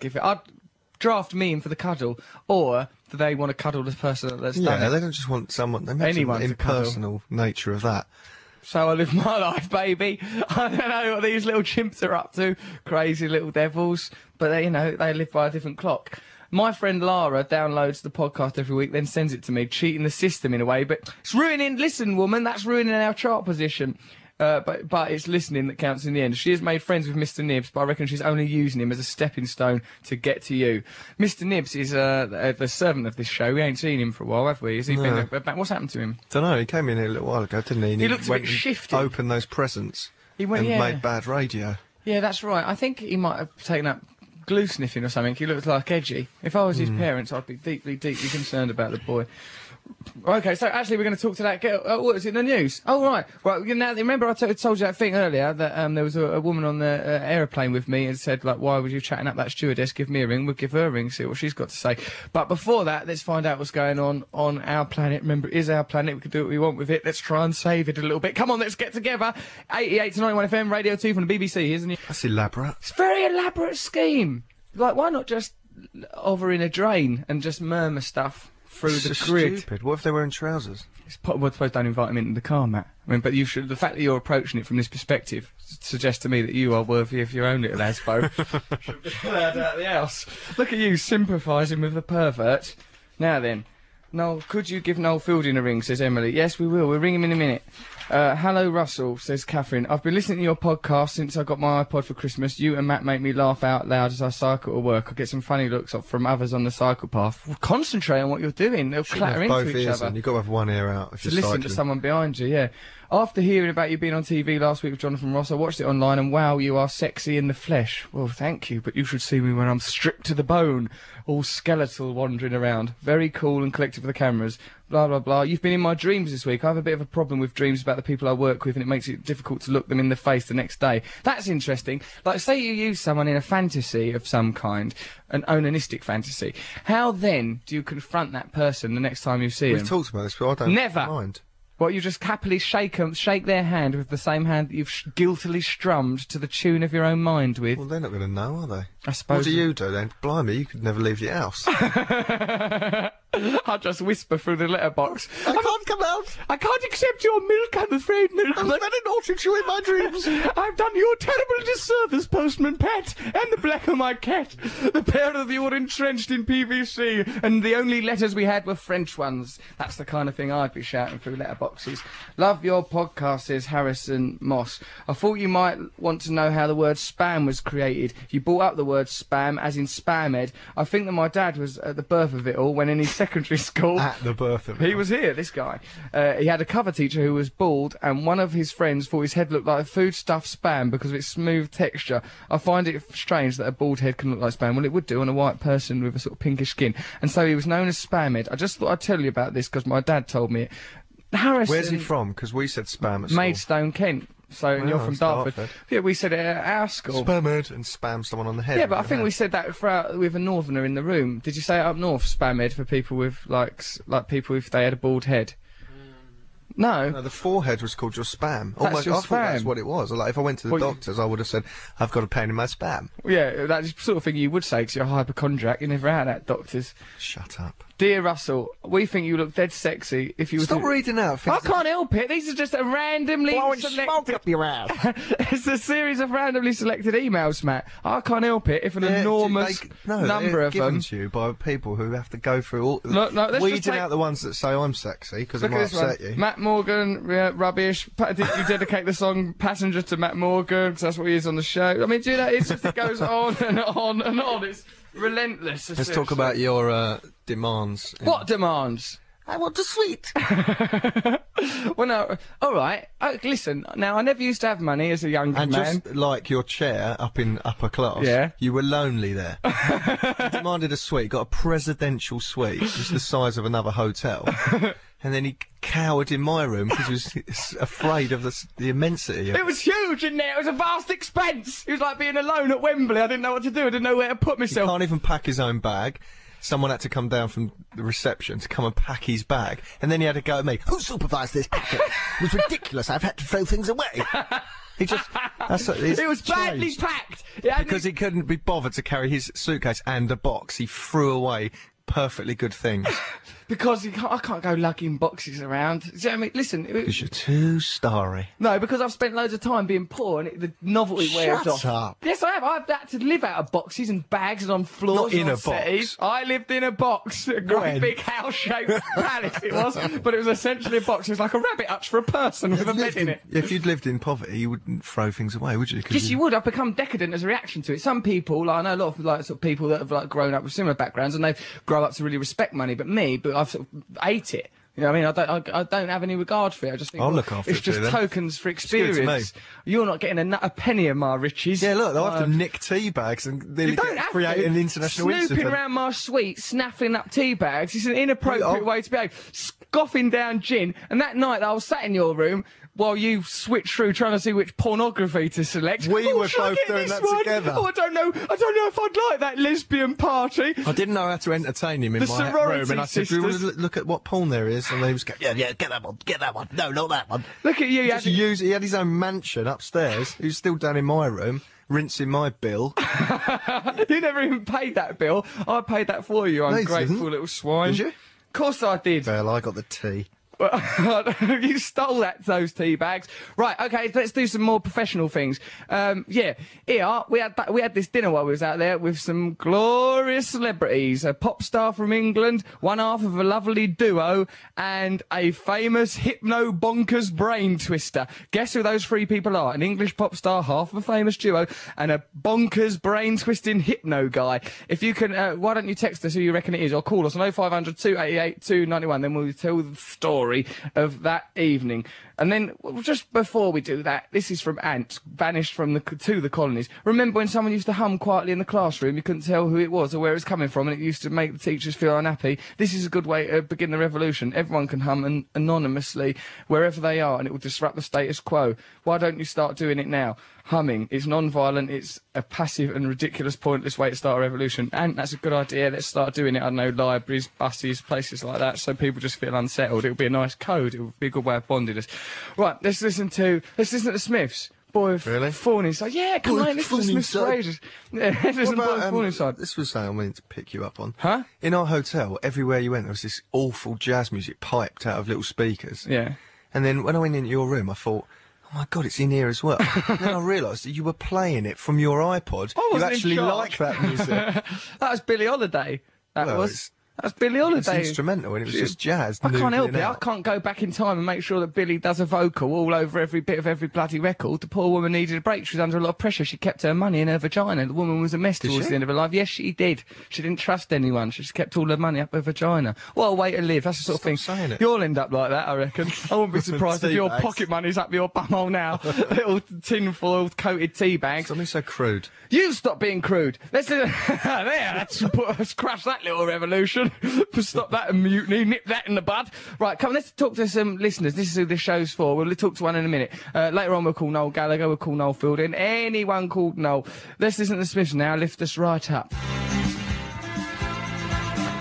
draft me in for the cuddle, or do they want to cuddle the person that's done it? Yeah, they don't just want someone, they make the impersonal nature of that. So I live my life, baby. I don't know what these little chimps are up to, crazy little devils, but they, you know, they live by a different clock. My friend Lara downloads the podcast every week, then sends it to me, cheating the system in a way, but it's ruining, listen woman, that's ruining our chart position. But it's listening that counts in the end. She has made friends with Mr. Nibbs, but I reckon she's only using him as a stepping stone to get to you. Mr. Nibbs is the servant of this show. We ain't seen him for a while, have we? Has he been? What's happened to him? Don't know. He came in here a little while ago, didn't he? He looked a bit shifty. Opened those presents. He went and made bad radio. Yeah, that's right. I think he might have taken up glue sniffing or something. He looked like Edgy. If I was his parents, I'd be deeply, deeply concerned about the boy. Okay, so actually we're going to talk to that girl. Oh, it's in the news. Oh, right. Well, now, remember I told you that thing earlier that there was a woman on the aeroplane with me and said, like, why was you chatting up that stewardess? Give me a ring. We'll give her a ring, see what she's got to say. But before that, let's find out what's going on our planet. Remember, it is our planet. We can do what we want with it. Let's try and save it a little bit. Come on, let's get together. 88 to 91 FM, Radio 2 from the BBC, isn't it? That's elaborate. It's a very elaborate scheme. Like, why not just hover in a drain and just murmur stuff? Through the grid. Stupid. What if they were in trousers? It's probably, well, I suppose don't invite them into the car, Matt. I mean, but you should. The fact that you're approaching it from this perspective suggests to me that you are worthy of your own little aspo. Should be allowed out of the house. Look at you sympathising with the pervert. Now then, Noel, could you give Noel Fielding a ring? Says Emily. Yes, we will. We'll ring him in a minute. Hello, Russell. Says Catherine. I've been listening to your podcast since I got my iPod for Christmas. You and Matt make me laugh out loud as I cycle to work. I get some funny looks from others on the cycle path. Well, concentrate on what you're doing. They'll clatter into each other. You've got to have one ear out. If you're cycling. Listen to someone behind you. Yeah. After hearing about you being on TV last week with Jonathan Ross, I watched it online, and wow, you are sexy in the flesh. Well, thank you, but you should see me when I'm stripped to the bone, all skeletal wandering around. Very cool and collected for the cameras. Blah, blah, blah. You've been in my dreams this week. I have a bit of a problem with dreams about the people I work with, and it makes it difficult to look them in the face the next day. That's interesting. Like, say you use someone in a fantasy of some kind, an onanistic fantasy. How then do you confront that person the next time you see them? We've talked about this, but I don't mind. Well, you just happily shake their hand with the same hand that you've guiltily strummed to the tune of your own mind with. Well, they're not going to know, are they? I suppose. What do you do then? Blimey, you could never leave your house. I just whisper through the letterbox. I can't come out. I can't accept your milk, I'm afraid, Milk. I'm very naughty to you in my dreams. I've done you a terrible disservice, Postman Pat, and the black of my cat. The pair of you were entrenched in PVC, and the only letters we had were French ones. That's the kind of thing I'd be shouting through letterboxes. Love your podcast, says Harrison Moss. I thought you might want to know how the word spam was created. You brought up the word spam, as in spam ed. I think that my dad was at the birth of it all, when in his secondary school. At the birth of it. He was here, this guy. He had a cover teacher who was bald, and one of his friends thought his head looked like a foodstuff spam because of its smooth texture. I find it strange that a bald head can look like spam. Well, it would do on a white person with a sort of pinkish skin. And so he was known as Spam Ed. I just thought I'd tell you about this because my dad told me it. Harrison. Where's he from? Because we said spam at school. Maidstone, Kent. So you're from Dartford. Yeah, we said it at our school. Spam Ed, and spam someone on the head. Yeah, but I think we said that with a northerner in the room. Did you say it up north, Spam Ed, for people with like people if they had a bald head? No. No, the forehead was called your spam. Oh my God, I thought that's what it was. Like, if I went to the doctors, I would have said, I've got a pain in my spam. Yeah, that's the sort of thing you would say because you're a hypochondriac. You never had that, doctors. Shut up. Dear Russell, we think you look dead sexy if you... Stop reading out. I can't help it. These are just a randomly selected... smoke up your ass. It's a series of randomly selected emails, Matt. I can't help it if an enormous number of them... to you by people who have to go through all... No, weeding out the ones that say I'm sexy, because it might upset you. Matt Morgan, rubbish. Did you dedicate the song Passenger to Matt Morgan, because that's what he is on the show? I mean, do you know, it's just, it goes on and on and on. It's... relentless. Let's talk about your demands. What demands? I want a sweet. Well, no, all right. Listen, now I never used to have money as a young man. And just like your chair up in upper class, yeah, you were lonely there. You demanded a suite, got a presidential suite, just the size of another hotel. And then he cowered in my room because he was afraid of the immensity of it. It was huge in there. It was a vast expense. It was like being alone at Wembley. I didn't know what to do. I didn't know where to put myself. He can't even pack his own bag. Someone had to come down from the reception to come and pack his bag. And then he had to go at me. Who supervised this packet? It was ridiculous. I've had to throw things away. He just... it was badly packed. Because he couldn't be bothered to carry his suitcase and a box. He threw away perfectly good things. Because I can't go lugging boxes around. Do you know what I mean? Listen... Because you're too starry. No, because I've spent loads of time being poor and the novelty wears off. Shut up. Yes, I have. I've had to live out of boxes and bags and on floors. Not in a box. I lived in a box. A great big house-shaped palace it was. But it was essentially a box. It was like a rabbit hutch for a person with a bed in it. If you'd lived in poverty, you wouldn't throw things away, would you? Yes, you would. I've become decadent as a reaction to it. Some people, like, I know a lot of sort of people that have grown up with similar backgrounds and they've grown up to really respect money, but me, I've sort of ate it. You know what I mean? I don't have any regard for it. I just think, it's just tokens for experience. You're not getting a penny of my riches. Yeah, look, they'll have to nick tea bags and they create an international incident. Snooping around my suite, snaffling up tea bags. It's an inappropriate way to behave. Scoffing down gin. And that night that I was sat in your room while you switched through trying to see which pornography to select. We were both doing that together. Oh, I don't know if I'd like that lesbian party. I didn't know how to entertain him in my room, and I said, do you want to look at what porn there is? And they was going, yeah, get that one. No, not that one. Look at you. He had his own mansion upstairs. He was still down in my room, rinsing my bill. You never even paid that bill. I paid that for you, ungrateful little swine. Did you? Of course I did. Well, I got the tea. You stole those tea bags. Right, okay, let's do some more professional things. We had this dinner while we was out there with some glorious celebrities. A pop star from England, one half of a lovely duo, and a famous hypno-bonkers brain twister. Guess who those three people are? An English pop star, half of a famous duo, and a bonkers brain-twisting hypno guy. If you can, why don't you text us who you reckon it is, or call us on 0500 288 291, then we'll tell the story of that evening. And then just before we do that, this is from Ant, banished from to the colonies. Remember when someone used to hum quietly in the classroom, you couldn't tell who it was or where it was coming from, and it used to make the teachers feel unhappy? This is a good way to begin the revolution. Everyone can hum anonymously wherever they are, and it will disrupt the status quo. Why don't you start doing it now? Humming. It's non-violent. It's a passive and ridiculous, pointless way to start a revolution. And that's a good idea. Let's start doing it. I know, libraries, buses, places like that, so people just feel unsettled. It would be a nice code. It would be a good way of bonding us. Right, let's listen to the Smiths. Boy of Fawning Side. Yeah, come on, listen to the Smiths Raiders. Yeah, listen to Boy of Fawning Side. This was something I wanted to pick you up on. Huh? In our hotel, everywhere you went, there was this awful jazz music piped out of little speakers. Yeah. And then when I went into your room, I thought, oh my God, it's in here as well. Then I realised that you were playing it from your iPod. You actually like that music. That was Billie Holiday. That's Billie Holiday. It's instrumental, and it was just jazz. I can't help it. I can't go back in time and make sure that Billie does a vocal all over every bit of every bloody record. The poor woman needed a break. She was under a lot of pressure. She kept her money in her vagina. The woman was a mess towards the end of her life. Yes, she did. She didn't trust anyone. She just kept all her money up her vagina. What a way to live. That's the sort of thing. You'll end up like that, I reckon. I wouldn't be surprised if your pocket money's up your bumhole now. Little tinfoil coated tea bags. Something so crude. You stop being crude. Let's crash that little revolution. Stop that and mutiny, nip that in the bud. Right, come on, let's talk to some listeners. This is who this show's for. We'll talk to one in a minute. Later on, we'll call Noel Gallagher, we'll call Noel Fielding, anyone called Noel. Let's listen to the Smiths now, lift us right up.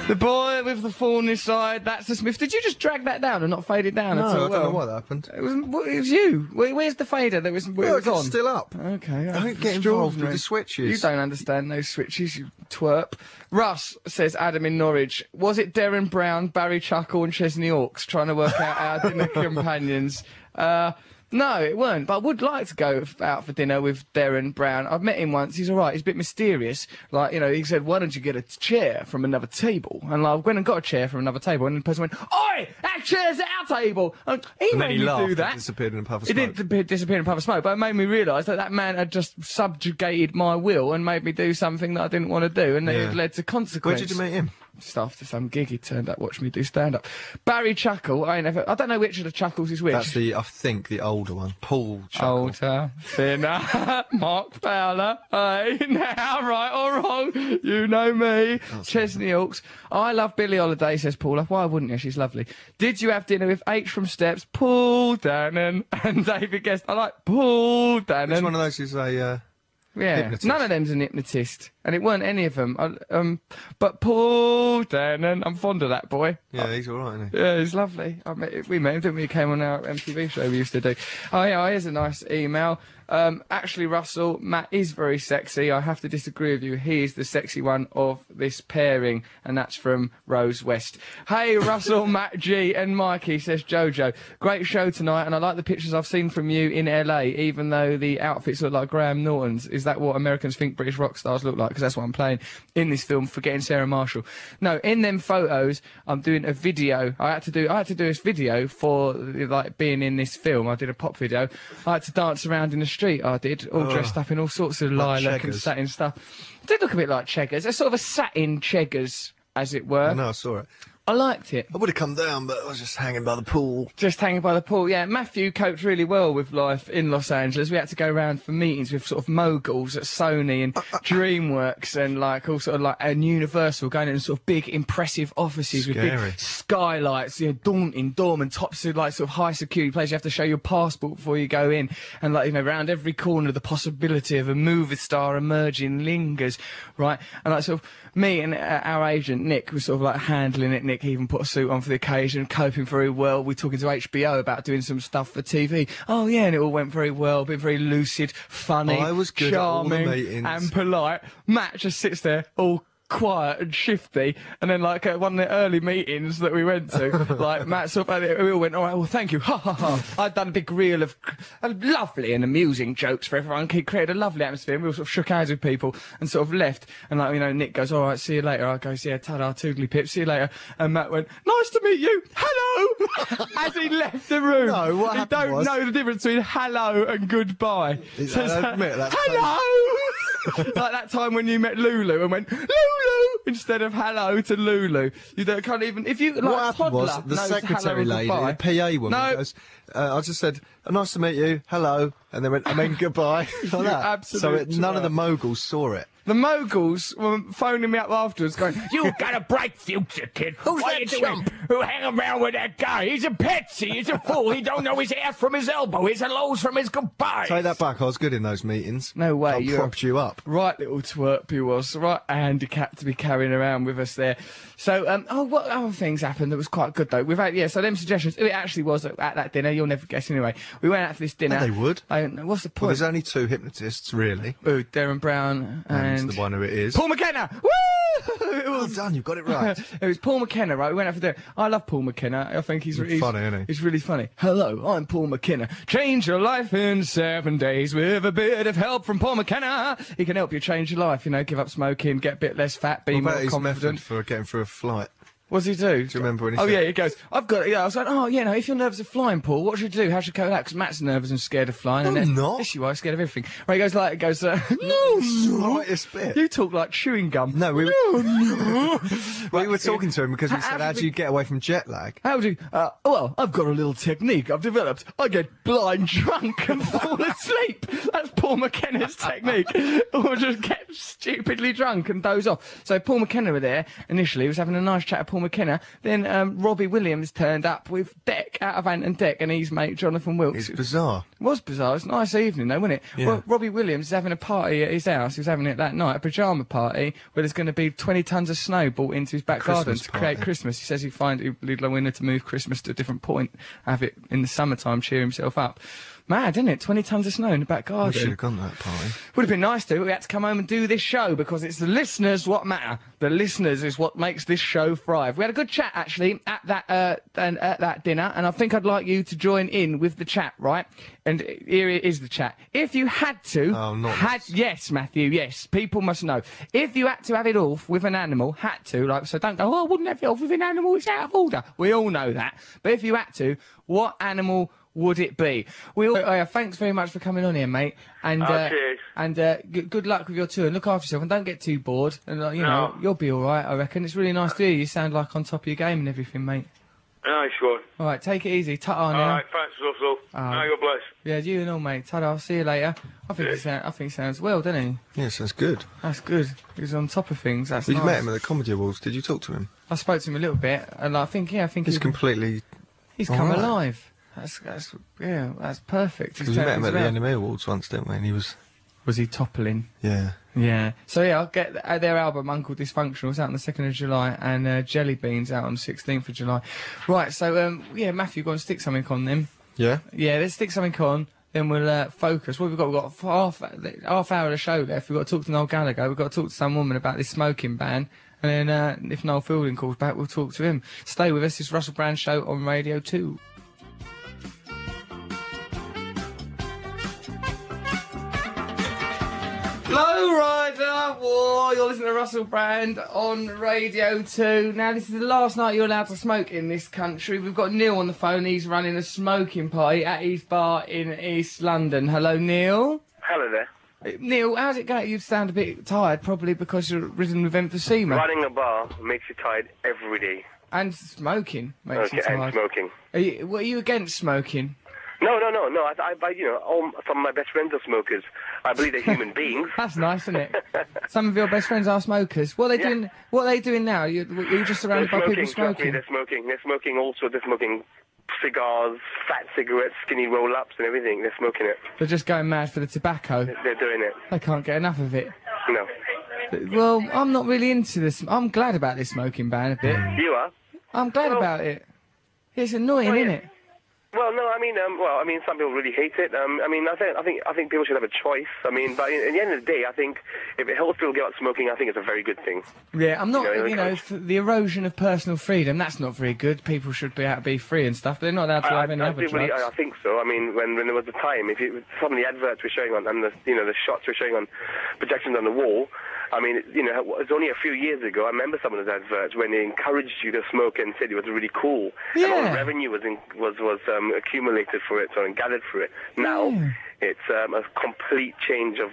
The Boy with the Fawning Side, that's the Smiths. Did you just drag that down and not fade it down at all? No, I don't know what happened. It was you. Where's the fader that was on? It's still up. Okay. I don't get involved with the switches. You don't understand those switches, you twerp. Russ, says Adam in Norwich, was it Darren Brown, Barry Chuckle and Chesney Hawks trying to work out our dinner companions? No, it weren't, but I would like to go out for dinner with Darren Brown. I've met him once, he's all right, he's a bit mysterious. Like, you know, he said, why don't you get a chair from another table? And I went and got a chair from another table, and the person went, oi, that chair's at our table! And he made me do that. It disappeared in a puff of smoke. It did disappear in a puff of smoke, but it made me realise that that man had just subjugated my will and made me do something that I didn't want to do, and it led to consequences. Where did you meet him? After some gig, he turned up, watched me do stand-up. Barry Chuckle, I don't know which of the Chuckles is which. That's I think the older one. Paul Chuckle. Older, thinner, Mark Fowler, hey, now, right or wrong, you know me. That's Chesney Hawks. I love Billie Holiday, says Paula. Why wouldn't you? She's lovely. Did you have dinner with H from Steps, Paul Dannon, and David Guest? I like Paul Dannon. Which one of those is a, yeah, hypnotist. None of them's an hypnotist, and it weren't any of them. But Paul Dannon, I'm fond of that boy. Yeah, he's all right, isn't he? Yeah, he's lovely. We met him, didn't we? He came on our MTV show we used to do. Oh, yeah, here's a nice email. Actually, Russell, Matt is very sexy. I have to disagree with you. He is the sexy one of this pairing, and that's from Rose West. Hey, Russell, Matt G and Mikey, says Jojo. Great show tonight, and I like the pictures I've seen from you in LA, even though the outfits look like Graham Norton's. Is that what Americans think British rock stars look like? Because that's what I'm playing in this film, Forgetting Sarah Marshall. No, in them photos, I'm doing a video. I had to do this video for, like, being in this film. I did a pop video. I had to dance around in the street, I did, all dressed up in all sorts of lilac and satin stuff. It did look a bit like Cheggers. It's sort of a satin Cheggers, as it were. I know, I saw it. I liked it. I would have come down, but I was just hanging by the pool. Just hanging by the pool, yeah. Matthew coped really well with life in Los Angeles. We had to go around for meetings with sort of moguls at Sony and DreamWorks and like all sort of like and Universal, going in sort of big impressive offices with big skylights, you know, daunting dorm and tops of like sort of high security places. You have to show your passport before you go in, and like, you know, around every corner the possibility of a movie star emerging lingers, right? And like sort of me and our agent Nick was sort of like handling it. Nick even put a suit on for the occasion, coping very well. We're talking to HBO about doing some stuff for TV. Oh yeah, and it all went very well. Been very lucid, funny, I was good, charming, and polite. Matt just sits there all quiet and shifty, and then like at one of the early meetings that we went to, like Matt sort of, we all went, all right, well thank you, ha ha ha. I'd done a big reel of lovely and amusing jokes for everyone. He created a lovely atmosphere, and we all sort of shook hands with people and sort of left. And like, you know, Nick goes, all right, see you later. I go, yeah, ta-da, toodly pip, see you later. And Matt went, nice to meet you, hello, as he left the room. No, what you don't was... know the difference between hello and goodbye. So, hello. Like that time when you met Lulu and went, Lulu, instead of hello to Lulu. You don't, can't even, if you, like, what happened was, the secretary lady, the PA woman, goes, I just said, nice to meet you, hello, and they went, I mean, goodbye, like that. So none of the moguls saw it. The moguls were phoning me up afterwards going, you've got a bright future, kid. Who's that chump who hang around with that guy? He's a patsy, he's a fool, he don't know his ass from his elbow, his hellos from his goodbyes. Take that back, I was good in those meetings. No way. I propped you up. Right little twerp you was, right handicapped to be carrying around with us there. So, what other things happened that was quite good though? Without, yeah, so them suggestions, it actually was at that dinner, you'll never guess anyway. We went out for this dinner. No, they would. I don't know, what's the point? Well, there's only two hypnotists, really. Ooh, Darren Brown and... the one who it is. Paul McKenna! Woo! Well done, you've got it right. It was Paul McKenna, right? We went out for dinner. I love Paul McKenna. I think he's funny, isn't he? He's really funny. Hello, I'm Paul McKenna. Change your life in 7 days with a bit of help from Paul McKenna. He can help you change your life, you know, give up smoking, get a bit less fat, be more confident. What about his method for getting through a flight? What does he do? Do you remember when he said? Oh, yeah, he goes, I've got it. Yeah, I was like, oh, yeah, no, if you're nervous of flying, Paul, what should you do? How should you cope with that? Because Matt's nervous and scared of flying. No, I'm not. Yes, you are, scared of everything. Right, he goes like, no, slightest bit. You talk like chewing gum. No, we were... No. We were talking to him because we said, how do you get away from jet lag? How do you... well, I've got a little technique I've developed. I get blind drunk and fall asleep. That's Paul McKenna's technique. Or just get stupidly drunk and doze off. So Paul McKenna were there initially. He was having a nice chat with Paul McKenna. Then Robbie Williams turned up with Deck out of Ant and Deck and his mate Jonathan Wilkes. It's bizarre. It was bizarre. It was a nice evening though, wasn't it? Yeah. Well, Robbie Williams is having a party at his house. He was having it that night, a pyjama party where there's going to be 20 tons of snow brought into his back garden to create Christmas. He says he'd find it would allow him to move Christmas to a different point, have it in the summertime, cheer himself up. Mad, isn't it? 20 tons of snow in the back garden. We should have gone to that party. Would have been nice to, but we had to come home and do this show because it's the listeners what matter. The listeners is what makes this show thrive. We had a good chat, actually, at that that dinner, and I think I'd like you to join in with the chat, right? And here is the chat. If you had to... Oh, not this. Yes, Matthew, yes. People must know. If you had to have it off with an animal, had to, like, so don't go, oh, I wouldn't have it off with an animal, it's out of order. We all know that. But if you had to, what animal... would it be? Thanks very much for coming on here, mate. And cheers. And good luck with your tour. And look after yourself, and don't get too bored. And you know, you'll be all right, I reckon. It's really nice to hear you. You sound like on top of your game and everything, mate. Nice one. All right, take it easy. Ta-da now. All right, thanks, Russell. No, you're blessed. Yeah, you and all, mate. Ta-da. I'll see you later. I think it sounds well, doesn't he? Yes, that's good. That's good. He's on top of things. That's nice. You met him at the Comedy Awards. Did you talk to him? I spoke to him a little bit, and I think he's completely. He's come alive. That's perfect. We met him at the Enemy Awards once, didn't we? And he was... Was he toppling? Yeah. Yeah. So, yeah, I'll get their album, Uncle Dysfunctional, it's out on the 2nd of July, and Jelly Beans out on the 16th of July. Right, so, yeah, Matthew, go and stick something on them. Yeah? Yeah, let's stick something on, then we'll focus. What have we got? We've got half hour of the show left. We've got to talk to Noel Gallagher. We've got to talk to some woman about this smoking ban. And then if Noel Fielding calls back, we'll talk to him. Stay with us. It's Russell Brand Show on Radio 2. Low Rider War, you're listening to Russell Brand on Radio 2. Now, this is the last night you're allowed to smoke in this country. We've got Neil on the phone. He's running a smoking party at his bar in East London. Hello, Neil. Hello there. Neil, how's it going? You sound a bit tired, probably because you're ridden with emphysema. Running a bar makes you tired every day. And smoking makes it hard. Smoking. Were you against smoking? No. I you know, all, some of my best friends are smokers. I believe they're human beings. That's nice, isn't it? Some of your best friends are smokers. What are they doing? What are they doing now? You're just surrounded by people smoking. They're smoking. They're smoking all sorts. They're smoking cigars, fat cigarettes, skinny roll-ups, and everything. They're smoking it. They're just going mad for the tobacco. They're doing it. They can't get enough of it. No. Well, I'm not really into this. I'm glad about this smoking ban a bit. You are? I'm glad about it. It's annoying, isn't it? Well, no, I mean, some people really hate it. I think people should have a choice. I mean, but at the end of the day, I think if it helps people get out smoking, I think it's a very good thing. Yeah, I'm not, the erosion of personal freedom, that's not very good. People should be out to be free and stuff, but they're not allowed to have any other drugs. Really, I think so. I mean, when there was a time, some of the adverts were showing on, and the shots were showing on projections on the wall. I mean, it was only a few years ago, I remember some of those adverts when they encouraged you to smoke and said it was really cool. Yeah. And all the revenue was accumulated for it and gathered for it. Now, it's a complete change of...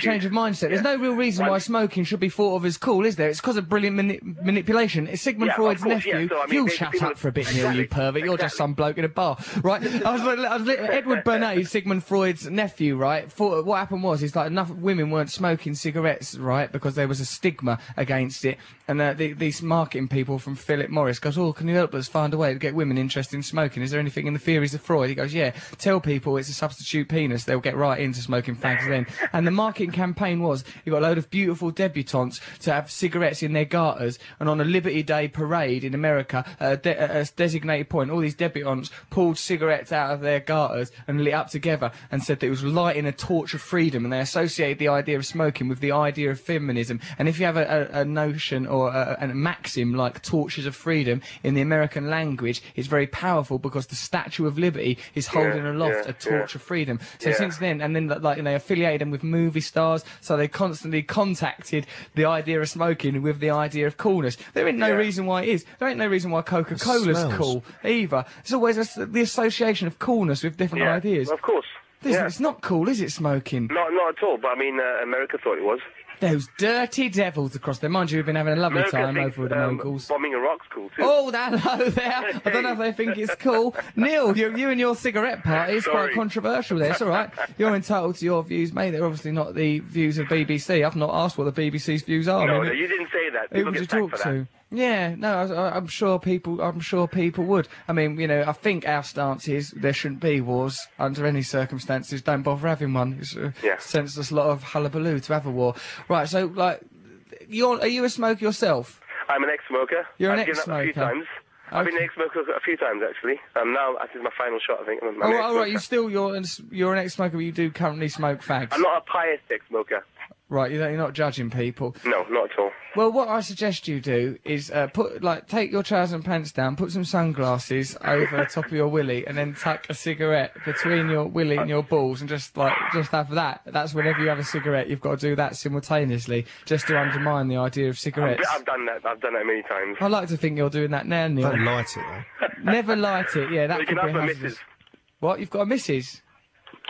change of mindset. Yeah. There's no real reason why smoking should be thought of as cool, is there? It's because of brilliant manipulation. It's Sigmund Freud's nephew. Yeah. So, I mean, you'll shut up for a bit, Neil, you pervert. You're just some bloke in a bar, right? Edward Bernays, Sigmund Freud's nephew, right? What happened was, it's like enough women weren't smoking cigarettes, right? Because there was a stigma against it. And these marketing people from Philip Morris goes, oh, can you help us find a way to get women interested in smoking? Is there anything in the theories of Freud? He goes, yeah, tell people it's a substitute penis. They'll get right into smoking fags then. And the marketing campaign was, you got a load of beautiful debutantes to have cigarettes in their garters, and on a Liberty Day parade in America, at a designated point, all these debutantes pulled cigarettes out of their garters and lit up together and said that it was lighting a torch of freedom, and they associated the idea of smoking with the idea of feminism. And if you have a notion or a maxim like torches of freedom in the American language, it's very powerful because the Statue of Liberty is holding aloft a torch of freedom. So since then, and then like, they affiliated them with movie stars, so they constantly contacted the idea of smoking with the idea of coolness. There ain't no reason why it is. There ain't no reason why Coca-Cola's cool either. It's always the association of coolness with different ideas. Well, of course. It's not cool, is it, smoking? Not at all, but I mean, America thought it was. Those dirty devils across there. Mind you, we've been having a lovely time over with the Mongols. Bombing Iraq's cool, too. Oh, hello there. I don't know if they think it's cool. Neil, you and your cigarette party is quite controversial there. It's all right. You're entitled to your views, mate. They're obviously not the views of BBC. I've not asked what the BBC's views are. No, you didn't say that. Who would you talk to? Yeah, no, I'm sure people would. I mean, I think our stance is there shouldn't be wars under any circumstances. Don't bother having one. It's a senseless lot of hullabaloo to have a war. Right, so, like, are you a smoker yourself? I'm an ex-smoker. You're an ex-smoker? I've given up a few times. Okay. I've been an ex-smoker a few times, actually. Now, this is my final shot, I think. All right, you're an ex-smoker, but you do currently smoke fags. I'm not a pious ex-smoker. Right, you're not judging people. No, not at all. Well, what I suggest you do is take your trousers and pants down, put some sunglasses over the top of your willy, and then tuck a cigarette between your willy and your balls, and just have that. That's whenever you have a cigarette, you've got to do that simultaneously, just to undermine the idea of cigarettes. I've done that. I've done that many times. I like to think you're doing that now, Neil. Don't light it, though. Never light it. Yeah, that could be hazardous. What? You've got a missus?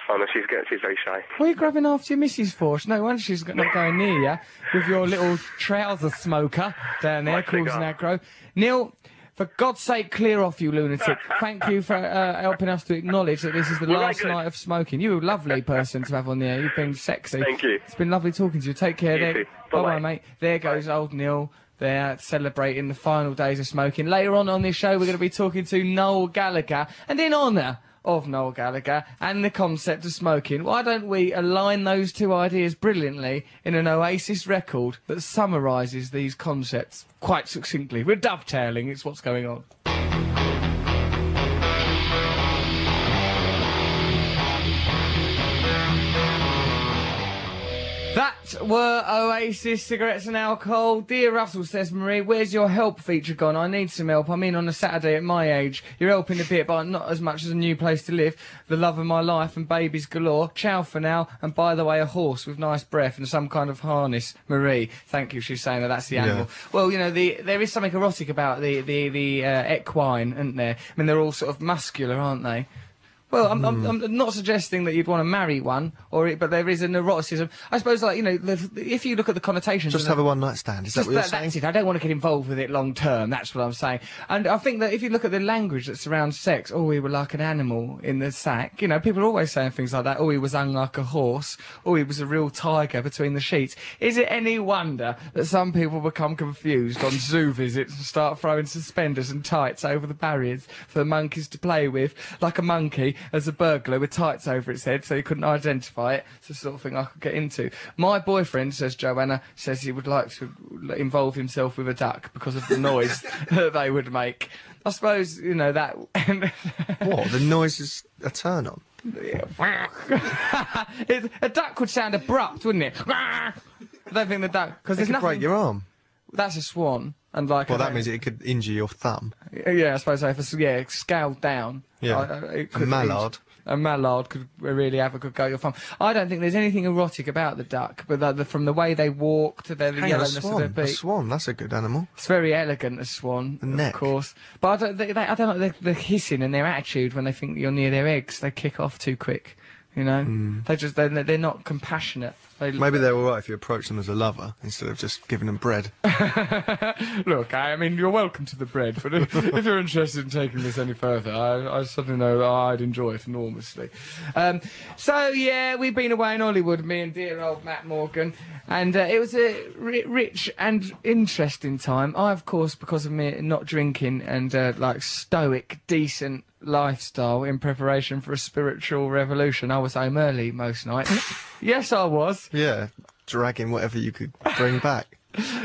Oh, no, she's very shy. What are you grabbing after your missus for? No wonder she's not going near you with your little trouser smoker down there, causing aggro. Neil, for God's sake, clear off, you lunatic. Thank you for helping us to acknowledge that this is the last night of smoking. You're a lovely person to have on the air. You've been sexy. Thank you. It's been lovely talking to you. Take care. Bye-bye, mate. There goes old Neil. They're celebrating the final days of smoking. Later on this show, we're going to be talking to Noel Gallagher, and in honour of Noel Gallagher and the concept of smoking, why don't we align those two ideas brilliantly in an Oasis record that summarises these concepts quite succinctly? We're dovetailing, it's what's going on. That were Oasis, cigarettes and alcohol. Dear Russell, says Marie, where's your help feature gone? I need some help. I'm in on a Saturday at my age. You're helping a bit, but not as much as a new place to live, the love of my life and babies galore. Ciao for now. And by the way, a horse with nice breath and some kind of harness. Marie, thank you. She's saying that's the animal. Yeah. Well, there is something erotic about the equine, isn't there? I mean, they're all sort of muscular, aren't they? Well, I'm not suggesting that you'd want to marry one, but there is an neuroticism. I suppose, like, you know, if you look at the connotations... Just have a one-night stand, is that what you're saying? That's it. I don't want to get involved with it long-term, that's what I'm saying. And I think that if you look at the language that surrounds sex, oh, we were like an animal in the sack, you know, people are always saying things like that, oh, he was hung like a horse, oh, he was a real tiger between the sheets. Is it any wonder that some people become confused on zoo visits and start throwing suspenders and tights over the barriers for the monkeys to play with, like a monkey... as a burglar with tights over its head so he couldn't identify it. It's the sort of thing I could get into. My boyfriend, says Joanna, says he would like to involve himself with a duck because of the noise that they would make. I suppose, you know, that... What? The noise is a turn-on? A duck would sound abrupt, wouldn't it? I don't think the duck... Because there's nothing... break your arm. That's a swan. And like, well, that means it could injure your thumb. Yeah, I suppose so. If it's, yeah, scaled down. Yeah, a mallard. A mallard could really have a good go at your thumb. I don't think there's anything erotic about the duck, but from the way they walk to their yellowness of their beak. A swan, that's a good animal. It's very elegant, a swan, of course. But I don't like the hissing and their attitude when they think you're near their eggs. They kick off too quick. You know, they're not compassionate. Maybe they're all right if you approach them as a lover instead of just giving them bread. Look, I mean, you're welcome to the bread, but if you're interested in taking this any further, I suddenly know that I'd enjoy it enormously. So yeah, we've been away in Hollywood, me and dear old Matt Morgan, and it was a rich and interesting time. I, of course, because of me not drinking and like stoic, decent lifestyle in preparation for a spiritual revolution. I was home early most nights. Yes, I was. Yeah, dragging whatever you could bring back.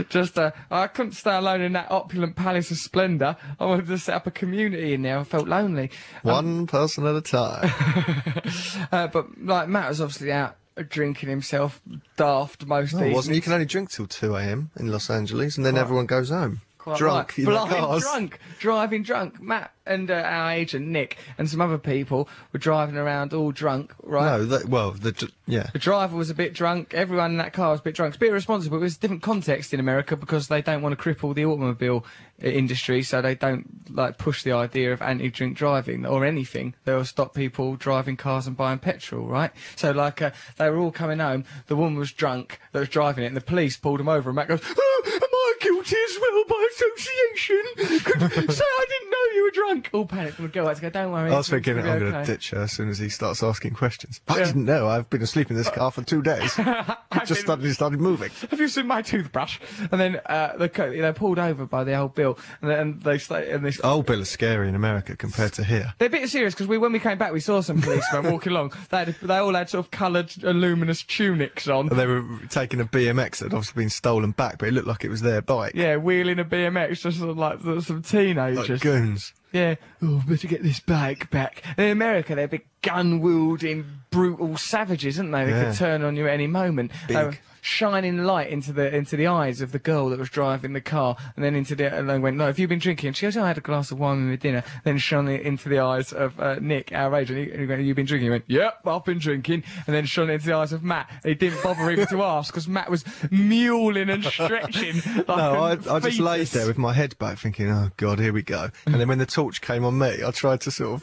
Just, I couldn't stay alone in that opulent palace of splendour. I wanted to set up a community in there. I felt lonely. One person at a time. But, like, Matt was obviously out drinking himself daft most evenings. Wasn't. You can only drink till 2 a.m. in Los Angeles, and then everyone goes home. Drunk, right. Driving drunk. Matt and our agent Nick and some other people were driving around all drunk, right? No, the driver was a bit drunk, everyone in that car was a bit drunk. It's a bit irresponsible, but it was a different context in America because they don't want to cripple the automobile industry, so they don't, like, push the idea of anti-drink driving or anything. They'll stop people driving cars and buying petrol, right? So, like, they were all coming home, the woman was drunk that was driving it, and the police pulled him over, and Matt goes, "Oh, guilty as well by association. Say I didn't know you were drunk." All panic would go out to go, "Don't worry." I was thinking I'm going to ditch her as soon as he starts asking questions. I didn't know. I've been asleep in this car for 2 days. It just suddenly started moving. Have you seen my toothbrush? And then they're pulled over by the old Bill, and they old Bill is scary in America compared to here. They're a bit serious because when we came back, we saw some policemen walking along. They all had sort of coloured, luminous tunics on. And they were taking a BMX that had obviously been stolen back, but it looked like it was their bike. Yeah, wheeling a BMX, just sort of like some teenagers. Like goons. Yeah. Oh, better get this bike back. In America, they're big gun-wielding, brutal savages, aren't they? They could turn on you at any moment. Big. Shining light into the eyes of the girl that was driving the car, and then and they went, "No, have you been drinking?" And she goes, "Oh, I had a glass of wine with dinner." Then shone it into the eyes of Nick, our agent. He went, "You've been drinking?" He went, "Yep, I've been drinking." And then shone it into the eyes of Matt. He didn't bother even to ask because Matt was mewling and stretching. Like I just laid there with my head back, thinking, "Oh God, here we go." And then when the torch came on me, I tried to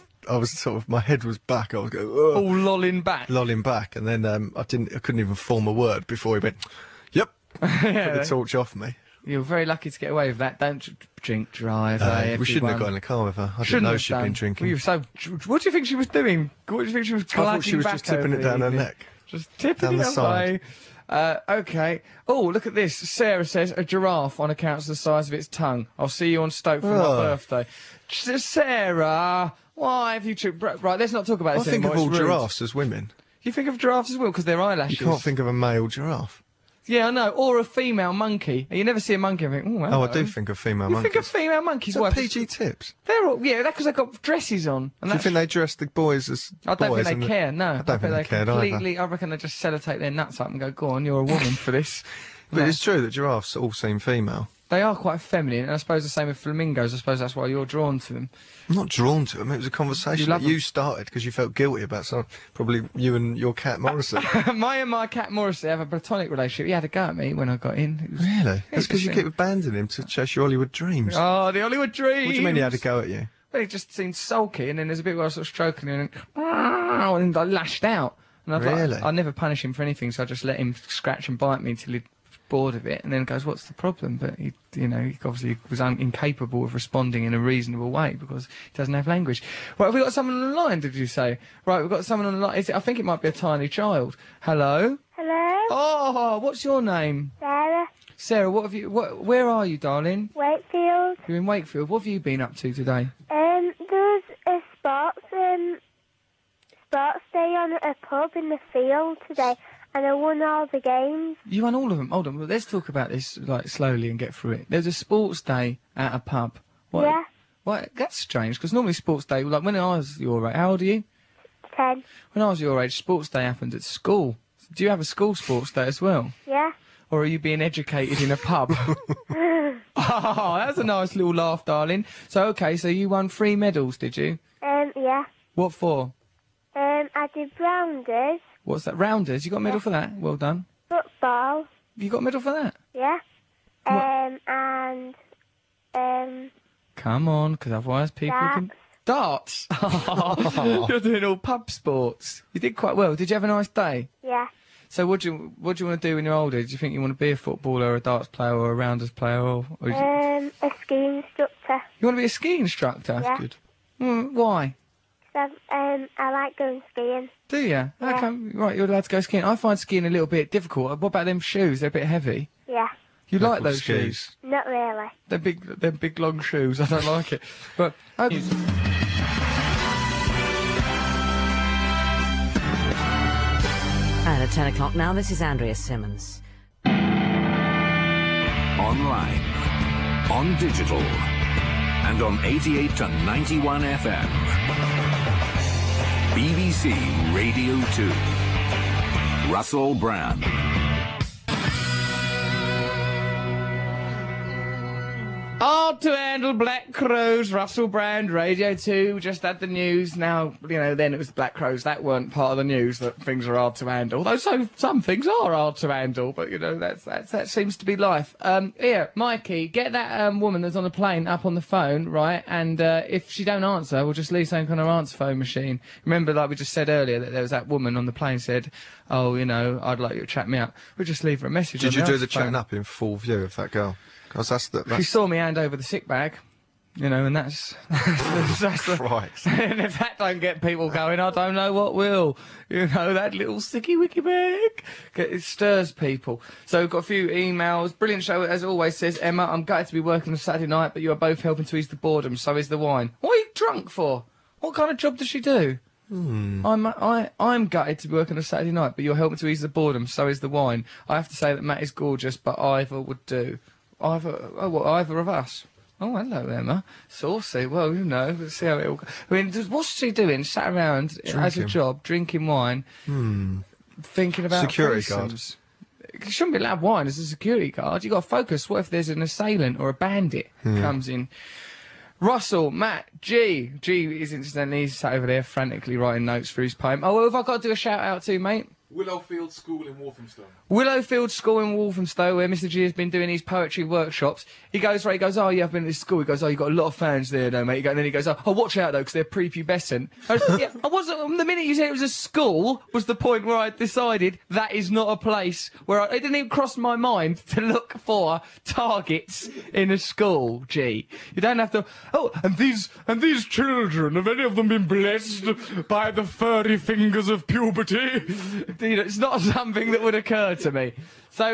my head was back. I was going, "Ugh." All lolling back, and then I couldn't even form a word before he went, "Yep," put the torch off me. You're very lucky to get away with that. Don't drink drive. We shouldn't have got in the car with her. I didn't know she'd been drinking. Well, what do you think she was doing? What do you think she was? I thought she was just tipping it down her neck. Just tipping it down the side. Okay. Oh, look at this. Sarah says, "A giraffe on account of the size of its tongue. I'll see you on Stoke for my birthday." Sarah, why have you two... Right, let's not talk about this anymore. I think of all giraffes as women. You think of giraffes as women because they're eyelashes. You can't think of a male giraffe. Yeah, I know. Or a female monkey. You never see a monkey and think, "Oh, hello." Oh, I do think of female monkeys. You think of female monkeys? What, PG Tips? They're all... Yeah, that's because they've got dresses on. And do you think they dress the boys as boys? I don't think they care, no. I don't think they care either. I reckon they just sellotape their nuts up and go, "Go on, you're a woman for this." But it's true that giraffes all seem female. They are quite feminine, and I suppose the same with flamingos. I suppose that's why you're drawn to them. I'm not drawn to them. It was a conversation you started because you felt guilty about something. Probably you and your cat Morrissey. My and my cat Morrissey have a platonic relationship. He had a go at me when I got in. Really? That's because you keep abandoning him to chase your Hollywood dreams. Oh, the Hollywood dreams! What do you mean he had a go at you? But he just seemed sulky, and then there's a bit where I was sort of stroking him, and I lashed out. And I really? Like, I never punish him for anything, so I just let him scratch and bite me until he bored of it, and then goes, what's the problem? But he, you know, he obviously was incapable of responding in a reasonable way because he doesn't have language. Well, have we got someone on the line, did you say? Right, we've got someone on the line. Is it, I think it might be a tiny child. Hello? Hello? Oh, what's your name? Sarah. Sarah, what have you, where are you, darling? Wakefield. You're in Wakefield. What have you been up to today? There's a sports day on a pub in the field today. And I won all the games. You won all of them? Hold on, well, let's talk about this like slowly and get through it. There's a sports day at a pub. What, yeah. What? That's strange, because normally sports day, like when I was your age, how old are you? 10. When I was your age, sports day happened at school. Do you have a school sports day as well? Yeah. Or are you being educated in a pub? Oh, that's a nice little laugh, darling. So, okay, so you won 3 medals, did you? Yeah. What for? I did rounders. What's that? Rounders? You got a medal for that? Well done. Football. You got a medal for that? Yeah. Come on, because otherwise people can... Darts! Oh, you're doing all pub sports. You did quite well. Did you have a nice day? Yeah. So what do you want to do when you're older? Do you think you want to be a footballer, or a darts player, or a rounders player, or a ski instructor? You want to be a ski instructor? Yeah. Good. Why? I like going skiing. Do you? Yeah. Okay. Right, you're allowed to go skiing. I find skiing a little bit difficult. What about them shoes? They're a bit heavy. Yeah. You like those shoes? Not really. They're big long shoes. I don't like it. But and at 10 o'clock now, this is Andrea Simmons. Online, on digital, and on 88 to 91 FM. BBC Radio 2. Russell Brand. Hard to handle Black Crows, Russell Brand, Radio 2, just had the news. Now, you know, then it was the Black Crows. That weren't part of the news, that things are hard to handle. Although some things are hard to handle, but, you know, that seems to be life. Here, Mikey, get that woman that's on the plane up on the phone, right? And if she don't answer, we'll just leave something on her answer phone machine. Remember, like we just said earlier, that there was that woman on the plane said, oh, you know, I'd like you to chat me up. We'll just leave her a message. Did you do the chatting up in full view of that girl? She saw me hand over the sick bag, you know, and that's right. And if that don't get people going, I don't know what will. You know, that little sticky wicky bag, it stirs people. So we've got a few emails. Brilliant show, as always, says Emma. I'm gutted to be working on Saturday night, but you are both helping to ease the boredom. So is the wine. What are you drunk for? What kind of job does she do? I'm gutted to be working on a Saturday night, but you're helping to ease the boredom. So is the wine. I have to say that Matt is gorgeous, but either would do. Either of us. Oh, hello, Emma. Saucy. Well, you know, let's see how it all goes. I mean, what's she doing? Sat around as a job, drinking wine, thinking about security guards. You shouldn't be allowed wine as a security guard. You've got to focus. What if there's an assailant or a bandit comes in? Russell, Matt, G. G is incidentally, he's sat over there frantically writing notes for his poem. Oh, well, have I got to do a shout out to, mate? Willowfield School in Walthamstow. Willowfield School in Walthamstow, where Mr. G has been doing his poetry workshops. He goes, right, he goes, oh, yeah, I've been at this school. He goes, oh, you've got a lot of fans there, though, mate. And then he goes, oh, watch out, though, because they're prepubescent. I wasn't, the minute you said it was a school was the point where I decided that is not a place where it didn't even cross my mind to look for targets in a school, G. You don't have to, oh, and these children, have any of them been blessed by the furry fingers of puberty? You know, it's not something that would occur to me. So,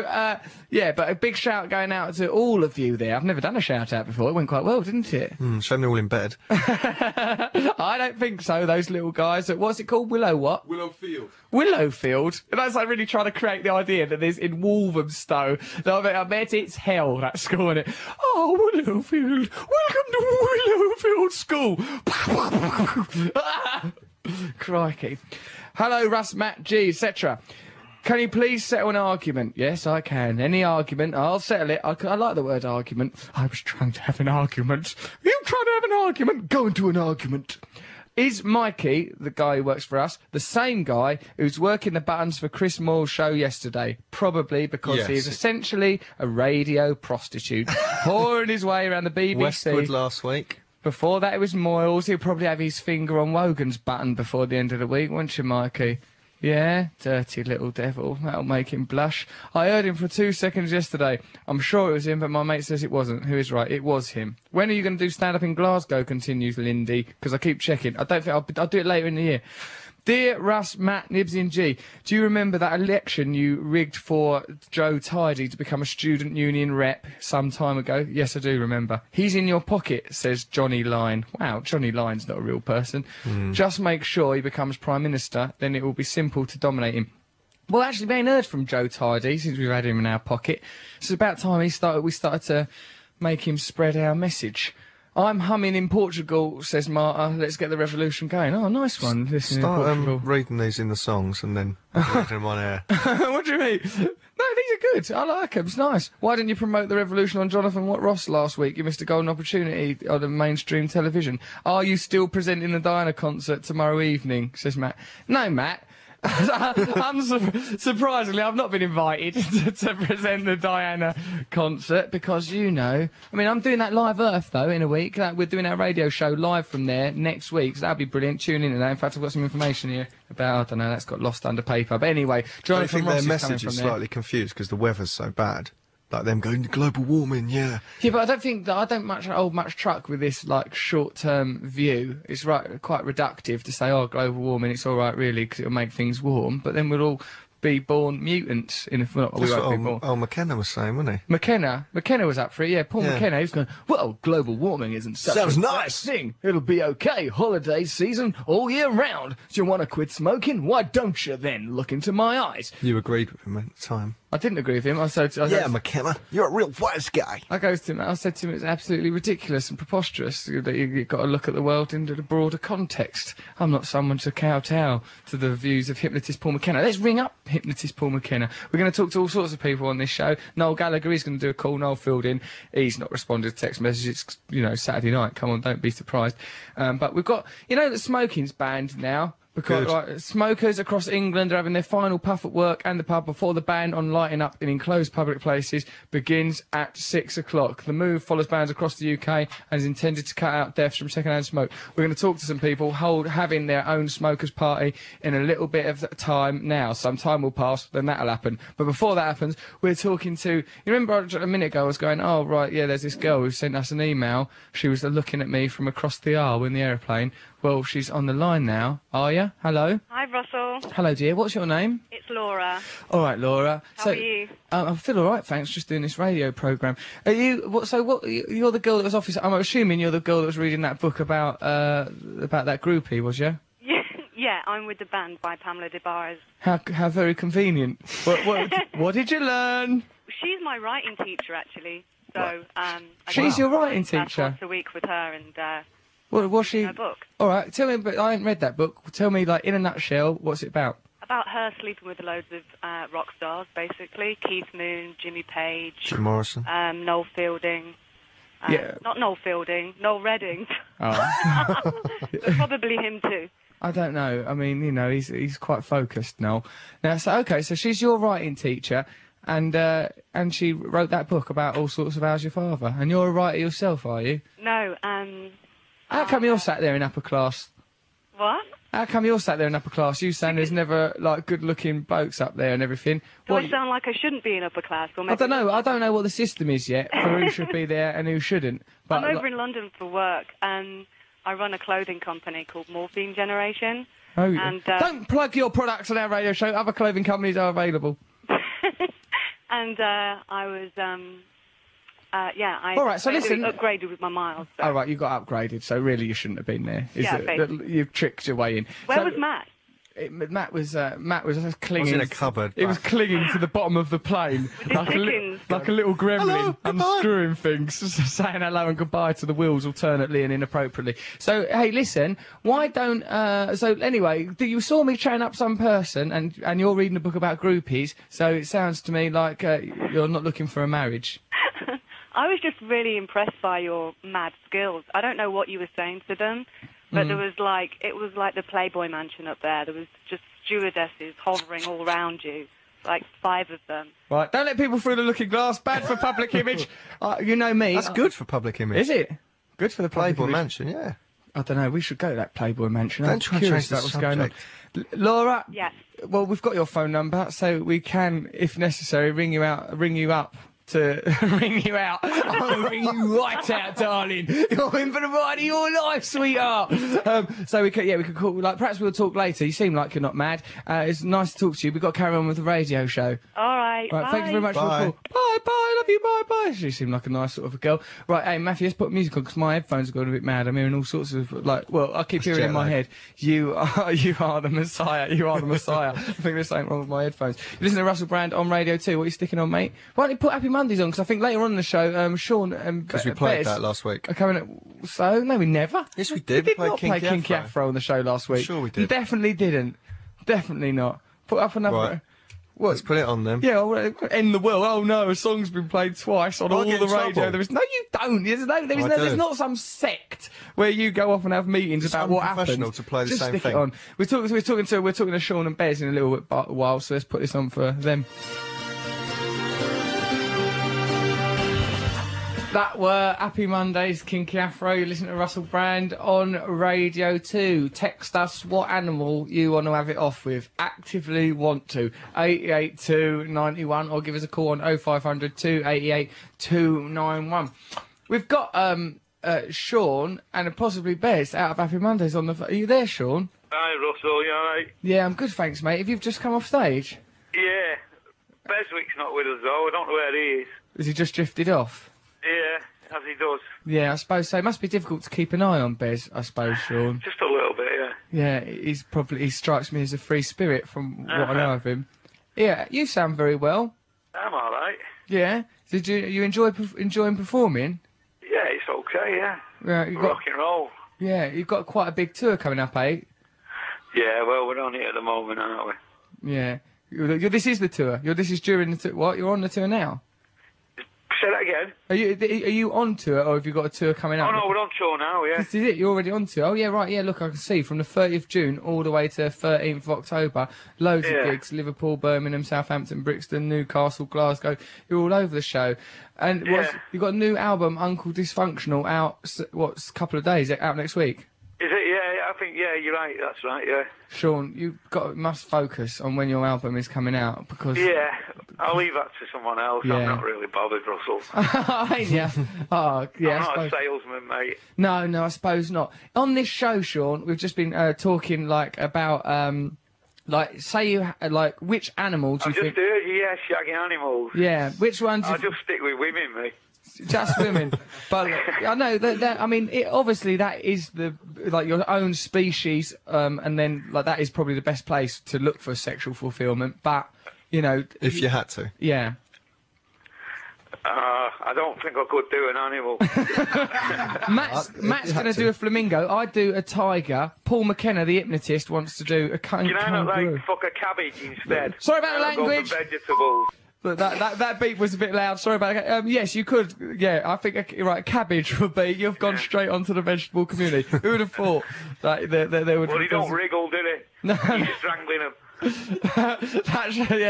yeah, but a big shout going out to all of you there. I've never done a shout-out before. It went quite well, didn't it? Shame they're all in bed. I don't think so, those little guys. What's it called? Willow what? Willowfield. Willowfield? And that's like really trying to create the idea that there's in Walthamstow. No, I bet it's hell, that school, isn't it? Oh, Willowfield. Welcome to Willowfield School. Crikey. Hello, Russ, Matt, G, etc. Can you please settle an argument? Yes, I can. Any argument. I'll settle it. I like the word argument. I was trying to have an argument. You trying to have an argument? Go into an argument. Is Mikey, the guy who works for us, the same guy who's working the buttons for Chris Moore's show yesterday? Probably, because yes. He is essentially a radio prostitute, pouring his way around the BBC. Westwood last week. Before that, it was Moyles. He'll probably have his finger on Wogan's button before the end of the week, won't you, Mikey? Yeah, dirty little devil. That'll make him blush. I heard him for 2 seconds yesterday. I'm sure it was him, but my mate says it wasn't. Who is right? It was him. When are you going to do stand-up in Glasgow, continues Lindy, because I keep checking. I don't think I'll do it later in the year. Dear Russ, Matt, Nibs and G, do you remember that election you rigged for Joe Tidy to become a student union rep some time ago? Yes, I do remember. He's in your pocket, says Johnny Lyne. Wow, Johnny Lyne's not a real person. Mm. Just make sure he becomes Prime Minister, then it will be simple to dominate him. Well, actually, we ain't heard from Joe Tidy since we've had him in our pocket. It's about time we started to make him spread our message. I'm humming in Portugal, says Marta. Let's get the revolution going. Oh, nice one. Start reading these in the songs and then putting them on air. What do you mean? No, these are good. I like them. It's nice. Why didn't you promote the revolution on Jonathan Ross last week? You missed a golden opportunity on the mainstream television. Are you still presenting the Diana concert tomorrow evening, says Matt? No, Matt. Surprisingly, I've not been invited to present the Diana concert because, you know, I mean, I'm doing that Live Earth, though, in a week. We're doing our radio show live from there next week, so that'll be brilliant. Tune in to that. In fact, I've got some information here about, I don't know, that's got lost under paper. But anyway, Jonathan I think Ross their is message is slightly confused because the weather's so bad. Like them going to global warming, yeah. Yeah, but I don't hold much truck with this like short-term view. It's right, quite reductive to say, oh, global warming, it's all right really because it'll make things warm. But then we'll all be born mutants. Well, McKenna was saying, wasn't he? McKenna was up for it. Yeah, Paul McKenna. He's going, well, global warming isn't such a nice thing. It'll be okay. Holiday season all year round. Do you want to quit smoking? Why don't you then? Look into my eyes. You agreed with him at the time. I didn't agree with him. I said, McKenna, you're a real wise guy. I goes to him. I said to him, it's absolutely ridiculous and preposterous that you've got to look at the world in the broader context. I'm not someone to kowtow to the views of hypnotist Paul McKenna. Let's ring up hypnotist Paul McKenna. We're going to talk to all sorts of people on this show. Noel Gallagher, he's going to do a call. Noel Fielding, he's not responded to text messages. It's, you know, Saturday night. Come on, don't be surprised. But we've got, you know, that smoking's banned now. Because like, smokers across England are having their final puff at work and the pub before the ban on lighting up in enclosed public places begins at 6 o'clock. The move follows bans across the UK and is intended to cut out deaths from secondhand smoke. We're going to talk to some people having their own smokers party in a little bit of time now. Some time will pass, then that'll happen. But before that happens, we're talking to... You remember a minute ago I was going, oh, right, yeah, there's this girl who sent us an email. She was looking at me from across the aisle in the aeroplane. Well, she's on the line now. Are you? Hello. Hi, Russell. Hello, dear. What's your name? It's Laura. All right, Laura. How are you? I feel all right, thanks. Just doing this radio program. Are you? You're the girl that was office. I'm assuming you're the girl that was reading that book about that groupie, was you? Yeah, I'm with the band by Pamela Des Barres. How very convenient. What did you learn? She's my writing teacher, actually. So she's your writing teacher. Once a week with her and. What was she? Her book. All right, tell me. But I haven't read that book. Tell me, like in a nutshell, what's it about? About her sleeping with loads of rock stars, basically Keith Moon, Jimmy Page, Jim Morrison, Noel Fielding. Yeah. Not Noel Fielding, Noel Redding. Oh. Probably him too. I don't know. I mean, you know, he's quite focused, Noel. Now, so okay, so she's your writing teacher, and she wrote that book about all sorts of How's Your Father, and you're a writer yourself, are you? No, How come you're sat there in upper class? What? How come you're sat there in upper class? You saying there's never, like, good-looking blokes up there and everything. Do I sound like I shouldn't be in upper class? Or maybe I don't know. I don't know what the system is yet for who should be there and who shouldn't. But I'm over in London for work, and I run a clothing company called Morphine Generation. Oh, yeah. And, don't plug your products on our radio show. Other clothing companies are available. And I was... I all right, so listen, upgraded with my miles. So. Oh, right, you got upgraded, so really you shouldn't have been there. You've tricked your way in. Where was Matt? Matt was clinging. Was in a cupboard. He was clinging to the bottom of the plane like a little gremlin, unscrewing things, saying hello and goodbye to the wheels alternately and inappropriately. So hey, listen, why don't? So anyway, you saw me chatting up some person, and you're reading a book about groupies. So it sounds to me like you're not looking for a marriage. I was just really impressed by your mad skills. I don't know what you were saying to them, but there was like, it was like the Playboy Mansion up there. There was just stewardesses hovering all around you, like 5 of them. Right, don't let people through the looking glass. Bad for public image. You know me. That's good for public image. Is it? Good for the Playboy Mansion, yeah. I don't know, we should go to that Playboy Mansion. I'm curious about what's going on. Laura? Yes. Well, we've got your phone number, so we can, if necessary, ring you out. I'll ring you right out, darling. You're in for the ride of your life, sweetheart. So we could call, like, perhaps we'll talk later. You seem like you're not mad. It's nice to talk to you. We've got to carry on with the radio show. All right. Right, bye. Thank you very much for the call. Bye, bye, love you, bye, bye. She seemed like a nice sort of a girl. Right, hey, Matthew, let's put music on because my headphones are going a bit mad. I'm hearing all sorts of, like, well, I keep hearing in my head, you are the Messiah, you are the Messiah. I think there's something wrong with my headphones. You listen to Russell Brand on Radio 2. What are you sticking on, mate? Why don't you put Happy Mondays on, because I think later on in the show, Sean and Bez... Because we played that last week. So, no, we never. Yes, we did. We did not play Kinky Afro on the show last week. I'm sure we did. You definitely didn't. Definitely not. Put up another... Right. What? Let's put it on then. Yeah, end the world. Oh no, a song's been played twice on all the radio. There is no, you don't. There's not some sect where you go off and have meetings about what happened. Professional to play the same thing. Just stick it on. We're talking to Sean and Bez in a little bit while, so let's put this on for them. That were Happy Mondays, Kinky Afro. You listen to Russell Brand on Radio 2. Text us what animal you want to have it off with. Actively want to. 88291 or give us a call on 0500 288 291. We've got Sean and possibly Bez out of Happy Mondays on the... Are you there, Sean? Hi, Russell. You all right? Yeah, I'm good, thanks, mate. Have you just come off stage? Yeah. Beswick's not with us, though. I don't know where he is. Has he just drifted off? Yeah, as he does. Yeah, I suppose so. It must be difficult to keep an eye on Bez, I suppose, Sean. Just a little bit, yeah. Yeah, he strikes me as a free spirit from what I know of him. Yeah, you sound very well. I'm all right. Yeah? Did you enjoying performing? Yeah, it's okay, yeah. Rock and roll. Yeah, you've got quite a big tour coming up, eh? Yeah, well, we're on it at the moment, aren't we? Yeah. This is the tour. This is during the tour. What? You're on the tour now? Say that again. Are you on tour, or have you got a tour coming up? Oh, no, we're on tour now, yeah. This is it, you're already on tour. Oh, yeah, right, yeah, look, I can see, from the 30th of June all the way to the 13th of October, loads of gigs, Liverpool, Birmingham, Southampton, Brixton, Newcastle, Glasgow, you're all over the show. And you've got a new album, Uncle Dysfunctional, out, a couple of days, out next week? Is it? Yeah, I think, yeah, you're right, that's right, yeah. Sean, you must focus on when your album is coming out, because... Yeah, I'll leave that to someone else, yeah. I'm not really bothered, Russell. Yeah. Oh, yeah, I'm not a salesman, mate. No, I suppose not. On this show, Sean, we've just been talking, like, about, which animals you think... shaggy animals. Yeah, which ones... I'll just stick with women, mate. Just women, but I know that. I mean, obviously that is your own species, and then that is probably the best place to look for sexual fulfilment. But if you had to, yeah. I don't think I could do an animal. Matt's going to do a flamingo. I do a tiger. Paul McKenna, the hypnotist, wants to do a kangaroo. Fuck a cabbage instead. Sorry about the language. Go for vegetables. That beep was a bit loud. Sorry about it. Yes, you could. Yeah, I think right. Cabbage would be. You've gone straight onto the vegetable community. Who would have thought that there would? Well, he don't wriggle, do he? No, he's strangling him.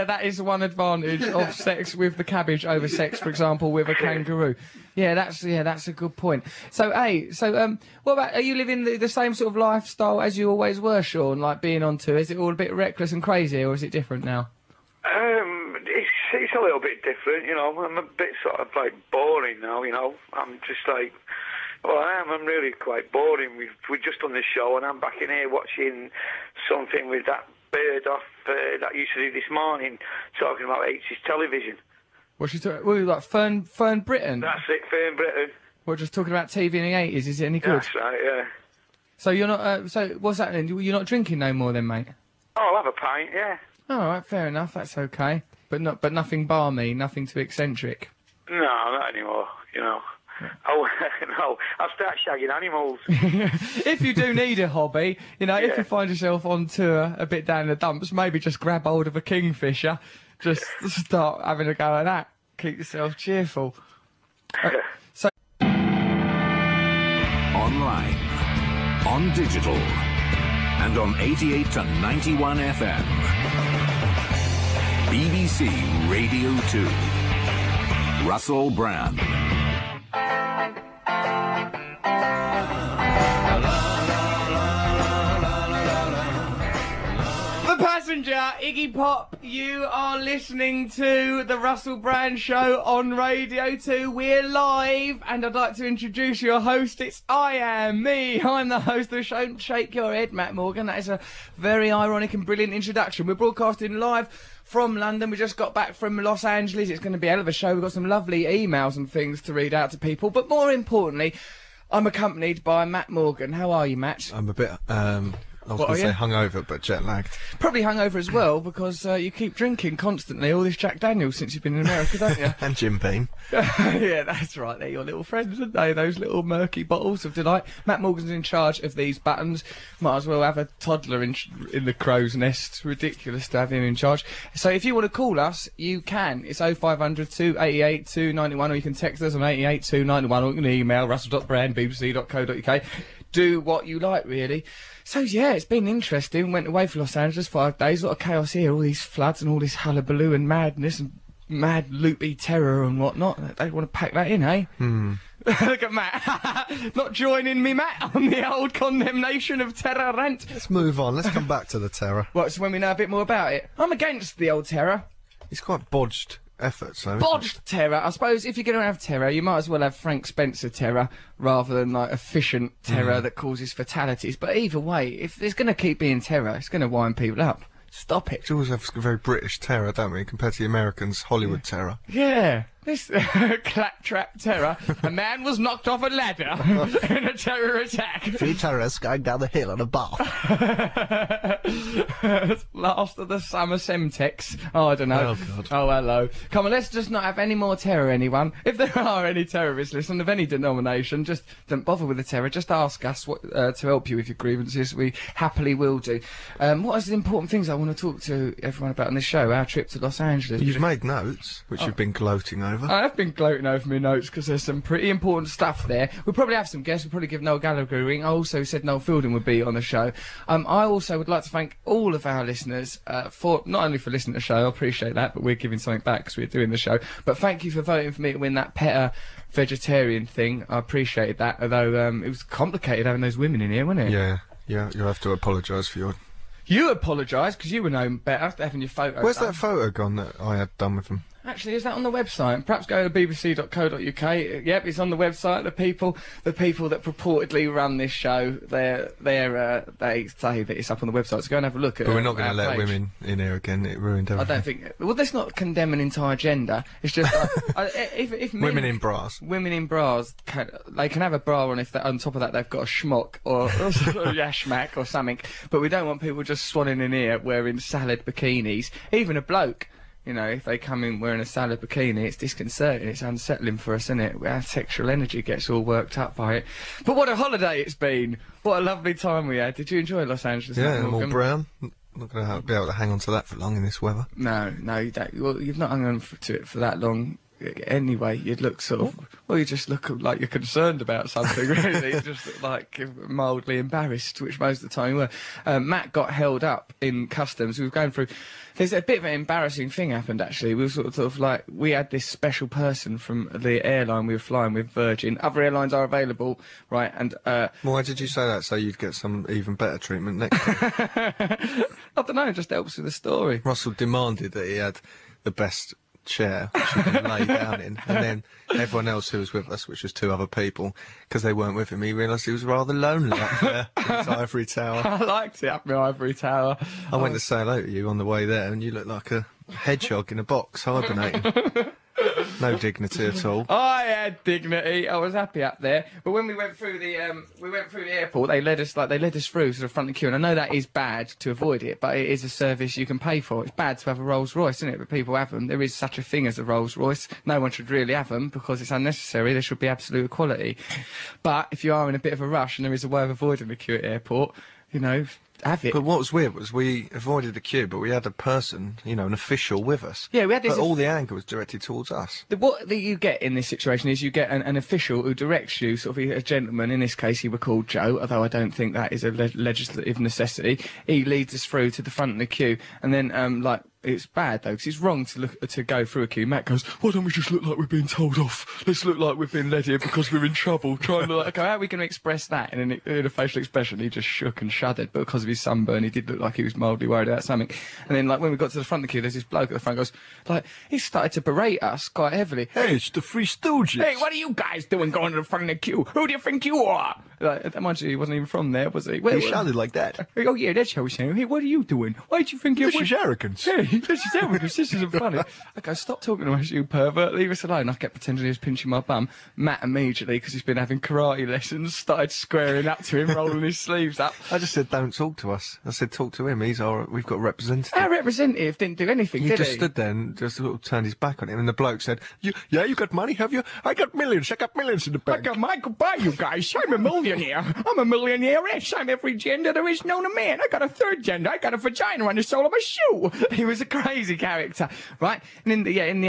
That is one advantage of sex with the cabbage over sex, for example, with a kangaroo. Yeah, that's a good point. So, hey, what about? Are you living the same sort of lifestyle as you always were, Sean? Like being on tour? Is it all a bit reckless and crazy, or is it different now? It's a little bit different, I'm a bit sort of boring now, I'm just I'm really quite boring. We've just done this show and I'm back in here watching something with that bird off that used to do This Morning, talking about 80s television. What's she talking about? Like Fern Britton? That's it, Fern Britton. We're just talking about TV in the 80s, is it any good? That's right, yeah. So you're not, so what's that then? You're not drinking no more then, mate? Oh, I'll have a pint, yeah. Alright, fair enough, that's okay. But nothing barmy, nothing too eccentric. No, not anymore. Yeah. Oh no, I'll start shagging animals. If you do need a hobby, if you find yourself on tour a bit down the dumps, maybe just grab hold of a kingfisher, just start having a go at that. Keep yourself cheerful. Online, on digital, and on 88 to 91 FM. BBC Radio 2. Russell Brand. Messenger, Iggy Pop, you are listening to the Russell Brand Show on Radio 2. We're live, and I'd like to introduce your host. I'm the host of the show. Don't shake your head, Matt Morgan. That is a very ironic and brilliant introduction. We're broadcasting live from London. We just got back from Los Angeles. It's going to be a hell of a show. We've got some lovely emails and things to read out to people. But more importantly, I'm accompanied by Matt Morgan. How are you, Matt? I'm a bit... I was going to say hungover, but jet-lagged. Probably hungover as well, because you keep drinking constantly all this Jack Daniels since you've been in America, don't you? And Jim Beam. Yeah, that's right. They're your little friends, aren't they? Those little murky bottles of delight. Matt Morgan's in charge of these buttons. Might as well have a toddler in the crow's nest. Ridiculous to have him in charge. So if you want to call us, you can. It's 0500 288 291, or you can text us on 88 291, or you can email russell.brand@bbc.co.uk. Do what you like, really. So, yeah, it's been interesting. Went away for Los Angeles 5 days. A lot of chaos here. All these floods and all this hullabaloo and madness and mad loopy terror and whatnot. They want to pack that in, eh? Mm. Look at Matt. Not joining me, Matt, on the old condemnation of terror rant. Let's move on. Let's come back to the terror. Well, it's when we know a bit more about it. I'm against the old terror. It's quite bodged. Bodged terror. I suppose if you're going to have terror, you might as well have Frank Spencer terror rather than, like, efficient terror that causes fatalities. But either way, if there's going to keep being terror, it's going to wind people up. Stop it. We always have very British terror, don't we, compared to the Americans' Hollywood terror. Yeah. This claptrap terror. A man was knocked off a ladder in a terror attack. Three terrorists going down the hill on a bath. Last of the summer Semtex. Oh, I don't know. Oh, God. Oh, hello. Come on, let's just not have any more terror, anyone. If there are any terrorists, listen, of any denomination, just don't bother with the terror. Just ask us what, to help you with your grievances. We happily will do. What are the important things I want to talk to everyone about on this show? Our trip to Los Angeles. You've made notes, which you've been gloating over. I have been gloating over my notes because there's some pretty important stuff there. We'll probably have some guests. We'll probably give Noel Gallagher a ring. I also said Noel Fielding would be on the show. I also would like to thank all of our listeners for not only for listening to the show, I appreciate that, but we're giving something back because we're doing the show. But thank you for voting for me to win that PETA vegetarian thing. I appreciated that, although it was complicated having those women in here, wasn't it? Yeah, yeah. You'll have to apologise for your... You apologise because you were known better after having your photo. Where's that photo gone that I had done with them? Actually, is that on the website? Perhaps go to bbc.co.uk. Yep, it's on the website. The people that purportedly run this show, they say that it's up on the website. So go and have a look at it. But we're not going to let women in here again. It ruined everything. I don't think. Well, let's not condemn an entire gender. It's just if men, women in bras, they can have a bra on if they, on top of that they've got a schmuck or a yashmak or something. But we don't want people just swanning in here wearing salad bikinis. Even a bloke. You know, if they come in wearing a salad bikini, it's disconcerting, it's unsettling for us, isn't it? Our sexual energy gets all worked up by it. But what a holiday it's been! What a lovely time we had. Did you enjoy Los Angeles? Yeah, I'm all brown. Not going to be able to hang on to that for long in this weather. No, you don't. Well, you've not hung on to it for that long. Anyway, you'd look sort of... Well, you just look like you're concerned about something, really. You just look like mildly embarrassed, which most of the time you were. Matt got held up in customs. We were going through... There's a bit of an embarrassing thing happened, actually. We were sort of like... We had this special person from the airline we were flying with, Virgin. Other airlines are available, right, and... Why did you say that? So you'd get some even better treatment next time? I don't know, it just helps with the story. Russell demanded that he had the best... chair which you can lay down in, and then everyone else who was with us, which was two other people, because they weren't with him, he realised he was rather lonely up there in his ivory tower. I liked it up my ivory tower. I went to say hello to you on the way there, and you looked like a hedgehog in a box hibernating. No dignity at all. I had dignity. I was happy up there. But when we went through the airport, they led us through sort of front of the queue. And I know that is bad to avoid it, but it is a service you can pay for. It's bad to have a Rolls Royce, isn't it? But people have them. There is such a thing as a Rolls Royce. No one should really have them because it's unnecessary. There should be absolute equality. But if you are in a bit of a rush and there is a way of avoiding the queue at the airport, you know. Have it. But what was weird was we avoided the queue, but we had a person, you know, an official with us. Yeah, we had this... But all the anger was directed towards us. What you get in this situation is you get an official who directs you, sort of a gentleman, in this case he were called Joe, although I don't think that is a legislative necessity. He leads us through to the front of the queue, and then, like, It's bad though, because it's wrong to look to go through a queue. Matt goes, "Why don't we just look like we're being told off? Let's look like we've been led here because we're in trouble." Trying to, like, okay, how are we going to express that? And in a facial expression, he just shook and shuddered. But because of his sunburn, he did look like he was mildly worried about something. And then, like, when we got to the front of the queue, there's this bloke at the front goes, like, he started to berate us quite heavily. "Hey, it's the Three Stooges. Hey, what are you guys doing going to the front of the queue? Who do you think you are?" Like, mind you, he wasn't even from there, was he? Well, he sounded like that. Oh yeah, that's how he sounded. "Hey, what are you doing? Why do you think you're..." This is arrogance. Yeah, this is arrogance. This isn't funny. Like, I stopped talking to us, "You pervert. Leave us alone." I kept pretending he was pinching my bum. Matt immediately, because he's been having karate lessons, started squaring up to him, rolling his sleeves up. I just said, "Don't talk to us." I said, "Talk to him. He's our... we've got a representative." Our representative didn't do anything, did he? He just stood there and just turned his back on him. And the bloke said, "Yeah, you got money, have you? I got millions. I got millions in the bank. I could buy you guys. I'm a millionaire. I'm a millionaire-ish. I'm every gender there is known to man. I got a third gender. I got a vagina on the sole of my shoe." He was a crazy character, right? And in the end,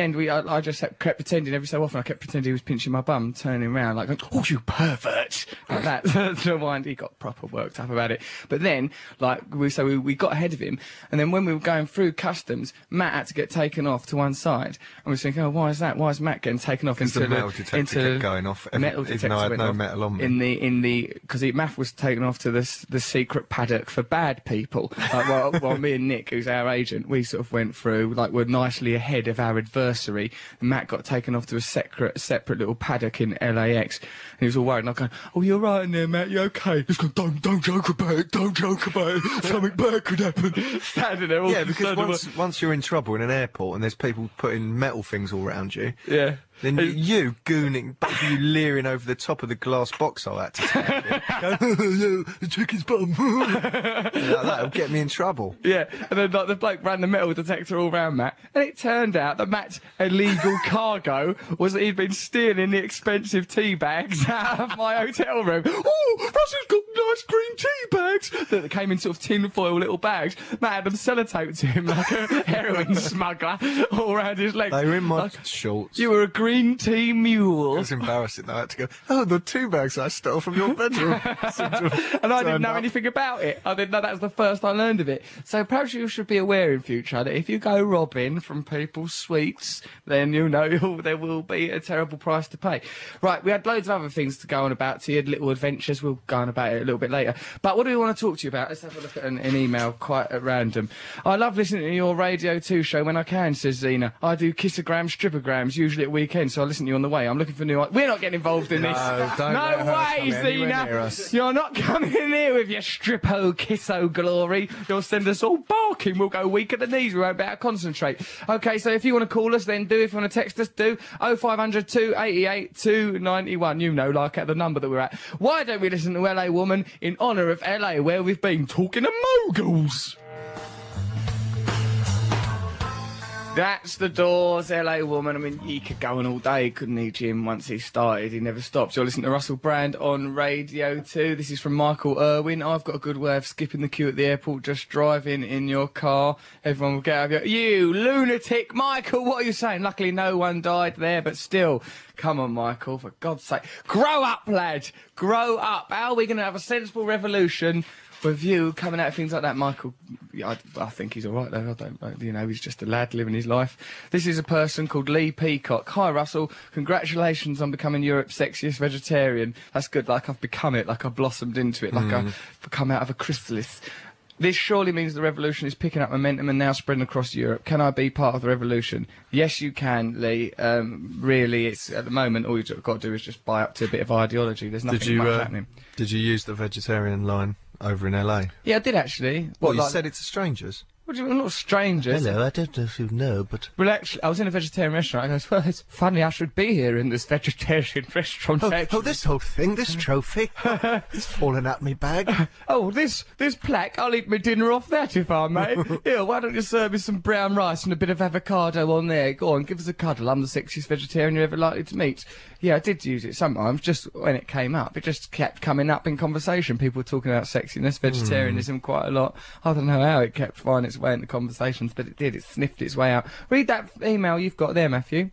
I just kept pretending every so often. I kept pretending he was pinching my bum, turning around like, "Oh, you pervert!" like that. To wind, he got proper worked up about it. But then, like, we got ahead of him, and then when we were going through customs, Matt had to get taken off to one side, and we were thinking, "Oh, why is that? Why is Matt getting taken off into the metal detector?" Kept going off. Metal detector even though I had no metal on me. Because Matt was taken off to the secret paddock for bad people. Like, while me and Nick, who's our agent, we sort of went through, like, we're nicely ahead of our adversary. And Matt got taken off to a separate little paddock in LAX, and he was all worried. And I'm going, "Oh, you're right in there, Matt. You okay?" He's going, "Don't joke about it. Don't joke about it. Something bad could happen." Standing there, all because once you're in trouble in an airport and there's people putting metal things all around you, yeah. Then you gooning back, you leering over the top of the glass box I had to take. "The chicken's bum." That'll get me in trouble. Yeah, and then, like, the bloke ran the metal detector all round Matt, and it turned out that Matt's illegal cargo was that he'd been stealing the expensive tea bags out of my hotel room. "Oh, Russell's got nice green tea bags!" That came in sort of tinfoil little bags. Matt had them sellotaped to him like a heroin smuggler all round his legs. They were in my, like, shorts. You were a green tea mule. It was embarrassing. I had to go, "Oh, the tea bags I stole from your bedroom." And I didn't know anything about it. I didn't know. That was the first I learned of it. So perhaps you should be aware in future that if you go robbing from people's sweets, then you know there will be a terrible price to pay. Right, we had loads of other things to go on about. So you had little adventures. We'll go on about it a little bit later. But what do we want to talk to you about? Let's have a look at an email quite at random. "I love listening to your Radio 2 show when I can," says Zena. "I do kissograms, stripograms, usually at weekends. So I'll listen to you on the way. I'm looking for new..." We're not getting involved in this. No way, Zena. You're not coming in here with your strippo kisso glory. You'll send us all barking. We'll go weak at the knees. We won't be able to concentrate. Okay, so if you want to call us, then do. If you want to text us, do. 0500 288 291. You know, like at the number that we're at. Why don't we listen to LA Woman in honour of LA, where we've been talking to moguls? That's the Doors, LA Woman. I mean, he could go on all day, couldn't he, Jim? Once he started, he never stops. You're listening to Russell Brand on Radio 2. This is from Michael Irwin. "I've got a good way of skipping the queue at the airport, just driving in your car. Everyone will get out of you." You lunatic, Michael, what are you saying? Luckily, no one died there, but still. Come on, Michael, for God's sake. Grow up, lad. Grow up. How are we going to have a sensible revolution with you coming out of things like that, Michael? I think he's all right, though. I don't, you know, he's just a lad living his life. This is a person called Lee Peacock. "Hi, Russell. Congratulations on becoming Europe's sexiest vegetarian." That's good. Like, I've become it. Like, I've blossomed into it. Like, I've come out of a chrysalis. "This surely means the revolution is picking up momentum and now spreading across Europe. Can I be part of the revolution?" Yes, you can, Lee. Really, it's at the moment all you've got to do is just buy up to a bit of ideology. There's nothing much happening. Did you use the vegetarian line over in LA? Yeah, I did actually. Well, you said it to strangers. What do you mean, not strangers? Hello, I don't know if you know, but... Well, actually, I was in a vegetarian restaurant, and I goes, "Well, it's funny I should be here in this vegetarian restaurant." Oh, this whole thing, this trophy, it's fallen out my bag. "Oh, this plaque, I'll eat my dinner off that if I may. Here, why don't you serve me some brown rice and a bit of avocado on there? Go on, give us a cuddle. I'm the sexiest vegetarian you're ever likely to meet." Yeah, I did use it sometimes, just when it came up. It just kept coming up in conversation. People were talking about sexiness, vegetarianism quite a lot. I don't know how it kept finding its way into conversations, but it did. It sniffed its way out. Read that email you've got there, Matthew.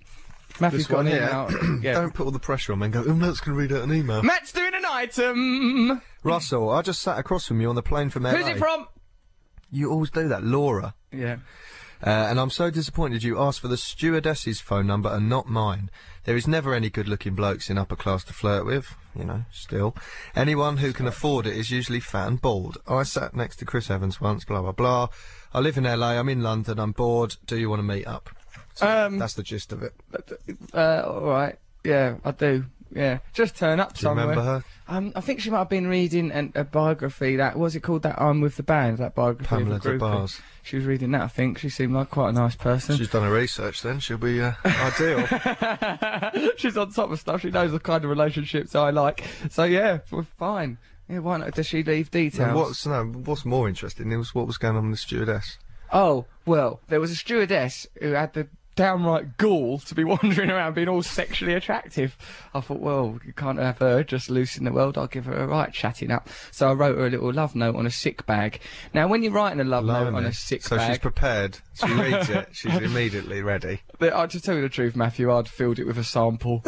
Matthew's got an email. Yeah. Don't put all the pressure on me and go, "Oh, Matt's going to read out an email." Matt's doing an item! "Russell, I just sat across from you on the plane from LA." Who's it from? You always do that. Laura. Yeah. And I'm so disappointed you asked for the stewardess's phone number and not mine. There is never any good-looking blokes in upper class to flirt with, you know, still. Anyone who can afford it is usually fat and bald. I sat next to Chris Evans once, blah, blah, blah. I live in LA, I'm in London, I'm bored. Do you want to meet up? So that's the gist of it. All right. Yeah, I do. Yeah, just turn up somewhere. Do you remember her? I think she might have been reading a biography. That was it called that I'm with the band. That biography. Pamela Des Barres. She was reading that. I think she seemed like quite a nice person. She's done her research. Then she'll be ideal. She's on top of stuff. She knows the kind of relationships I like. So yeah, we're fine. Yeah, why not? Does she leave details? No, what's more interesting is what was going on with the stewardess. Oh well, there was a stewardess who had the downright gall to be wandering around being all sexually attractive. I thought, well, you can't have her just loose in the world. I'll give her a right chatting up. So I wrote her a little love note on a sick bag. Now, when you're writing a love note on a sick bag... So she's prepared. She reads it. She's immediately ready. I'll just tell you the truth, Matthew. I'd filled it with a sample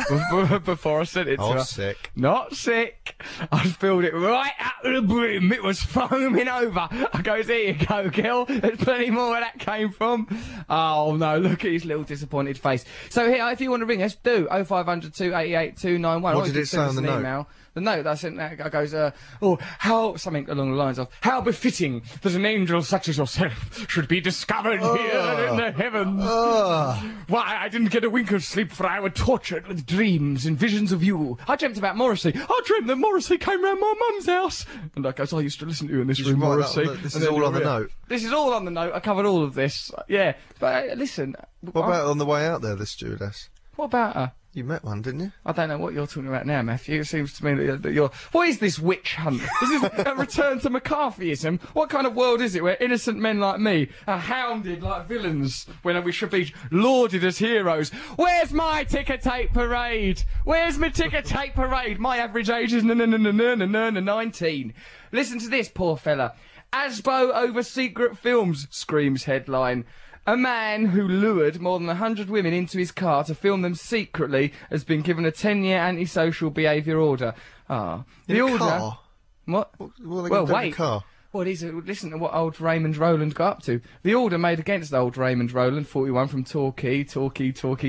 before I sent it to her. Not sick. Not sick. I filled it right up to the brim. It was foaming over. I goes, here you go, girl. There's plenty more where that came from. Oh, no, look at his little disappointed face. So here, if you want to ring us, do 0500 288 291. What did it say on the note? Email. The note that I sent out goes, oh, how, something along the lines of, how befitting that an angel such as yourself should be discovered here in the heavens. Why, I didn't get a wink of sleep, for I were tortured with dreams and visions of you. I dreamt about Morrissey. I dreamt that Morrissey came round my mum's house. And I goes, I used to listen to you in this room, Morrissey. This is all on the note. This is all on the note. I covered all of this. Yeah. But listen. What about on the way out there, the stewardess? What about her? You met one, didn't you? I don't know what you're talking about now, Matthew. It seems to me that you're... What is this witch hunt? This is a return to McCarthyism. What kind of world is it where innocent men like me are hounded like villains when we should be lauded as heroes? Where's my ticker-tape parade? Where's my ticker-tape parade? My average age is 19. Listen to this, poor fella. Asbo over secret films, screams headline. A man who lured more than 100 women into his car to film them secretly has been given a 10-year antisocial behaviour order. Ah, the order. Car? What well, wait. In the car? Well, listen to what old Raymond Rowland got up to. The order made against old Raymond Rowland, 41, from Torquay,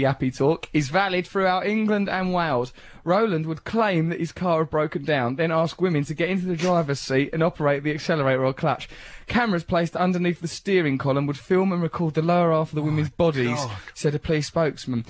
Happy Talk, is valid throughout England and Wales. Rowland would claim that his car had broken down, then ask women to get into the driver's seat and operate the accelerator or clutch. Cameras placed underneath the steering column would film and record the lower half of the women's bodies, said a police spokesman.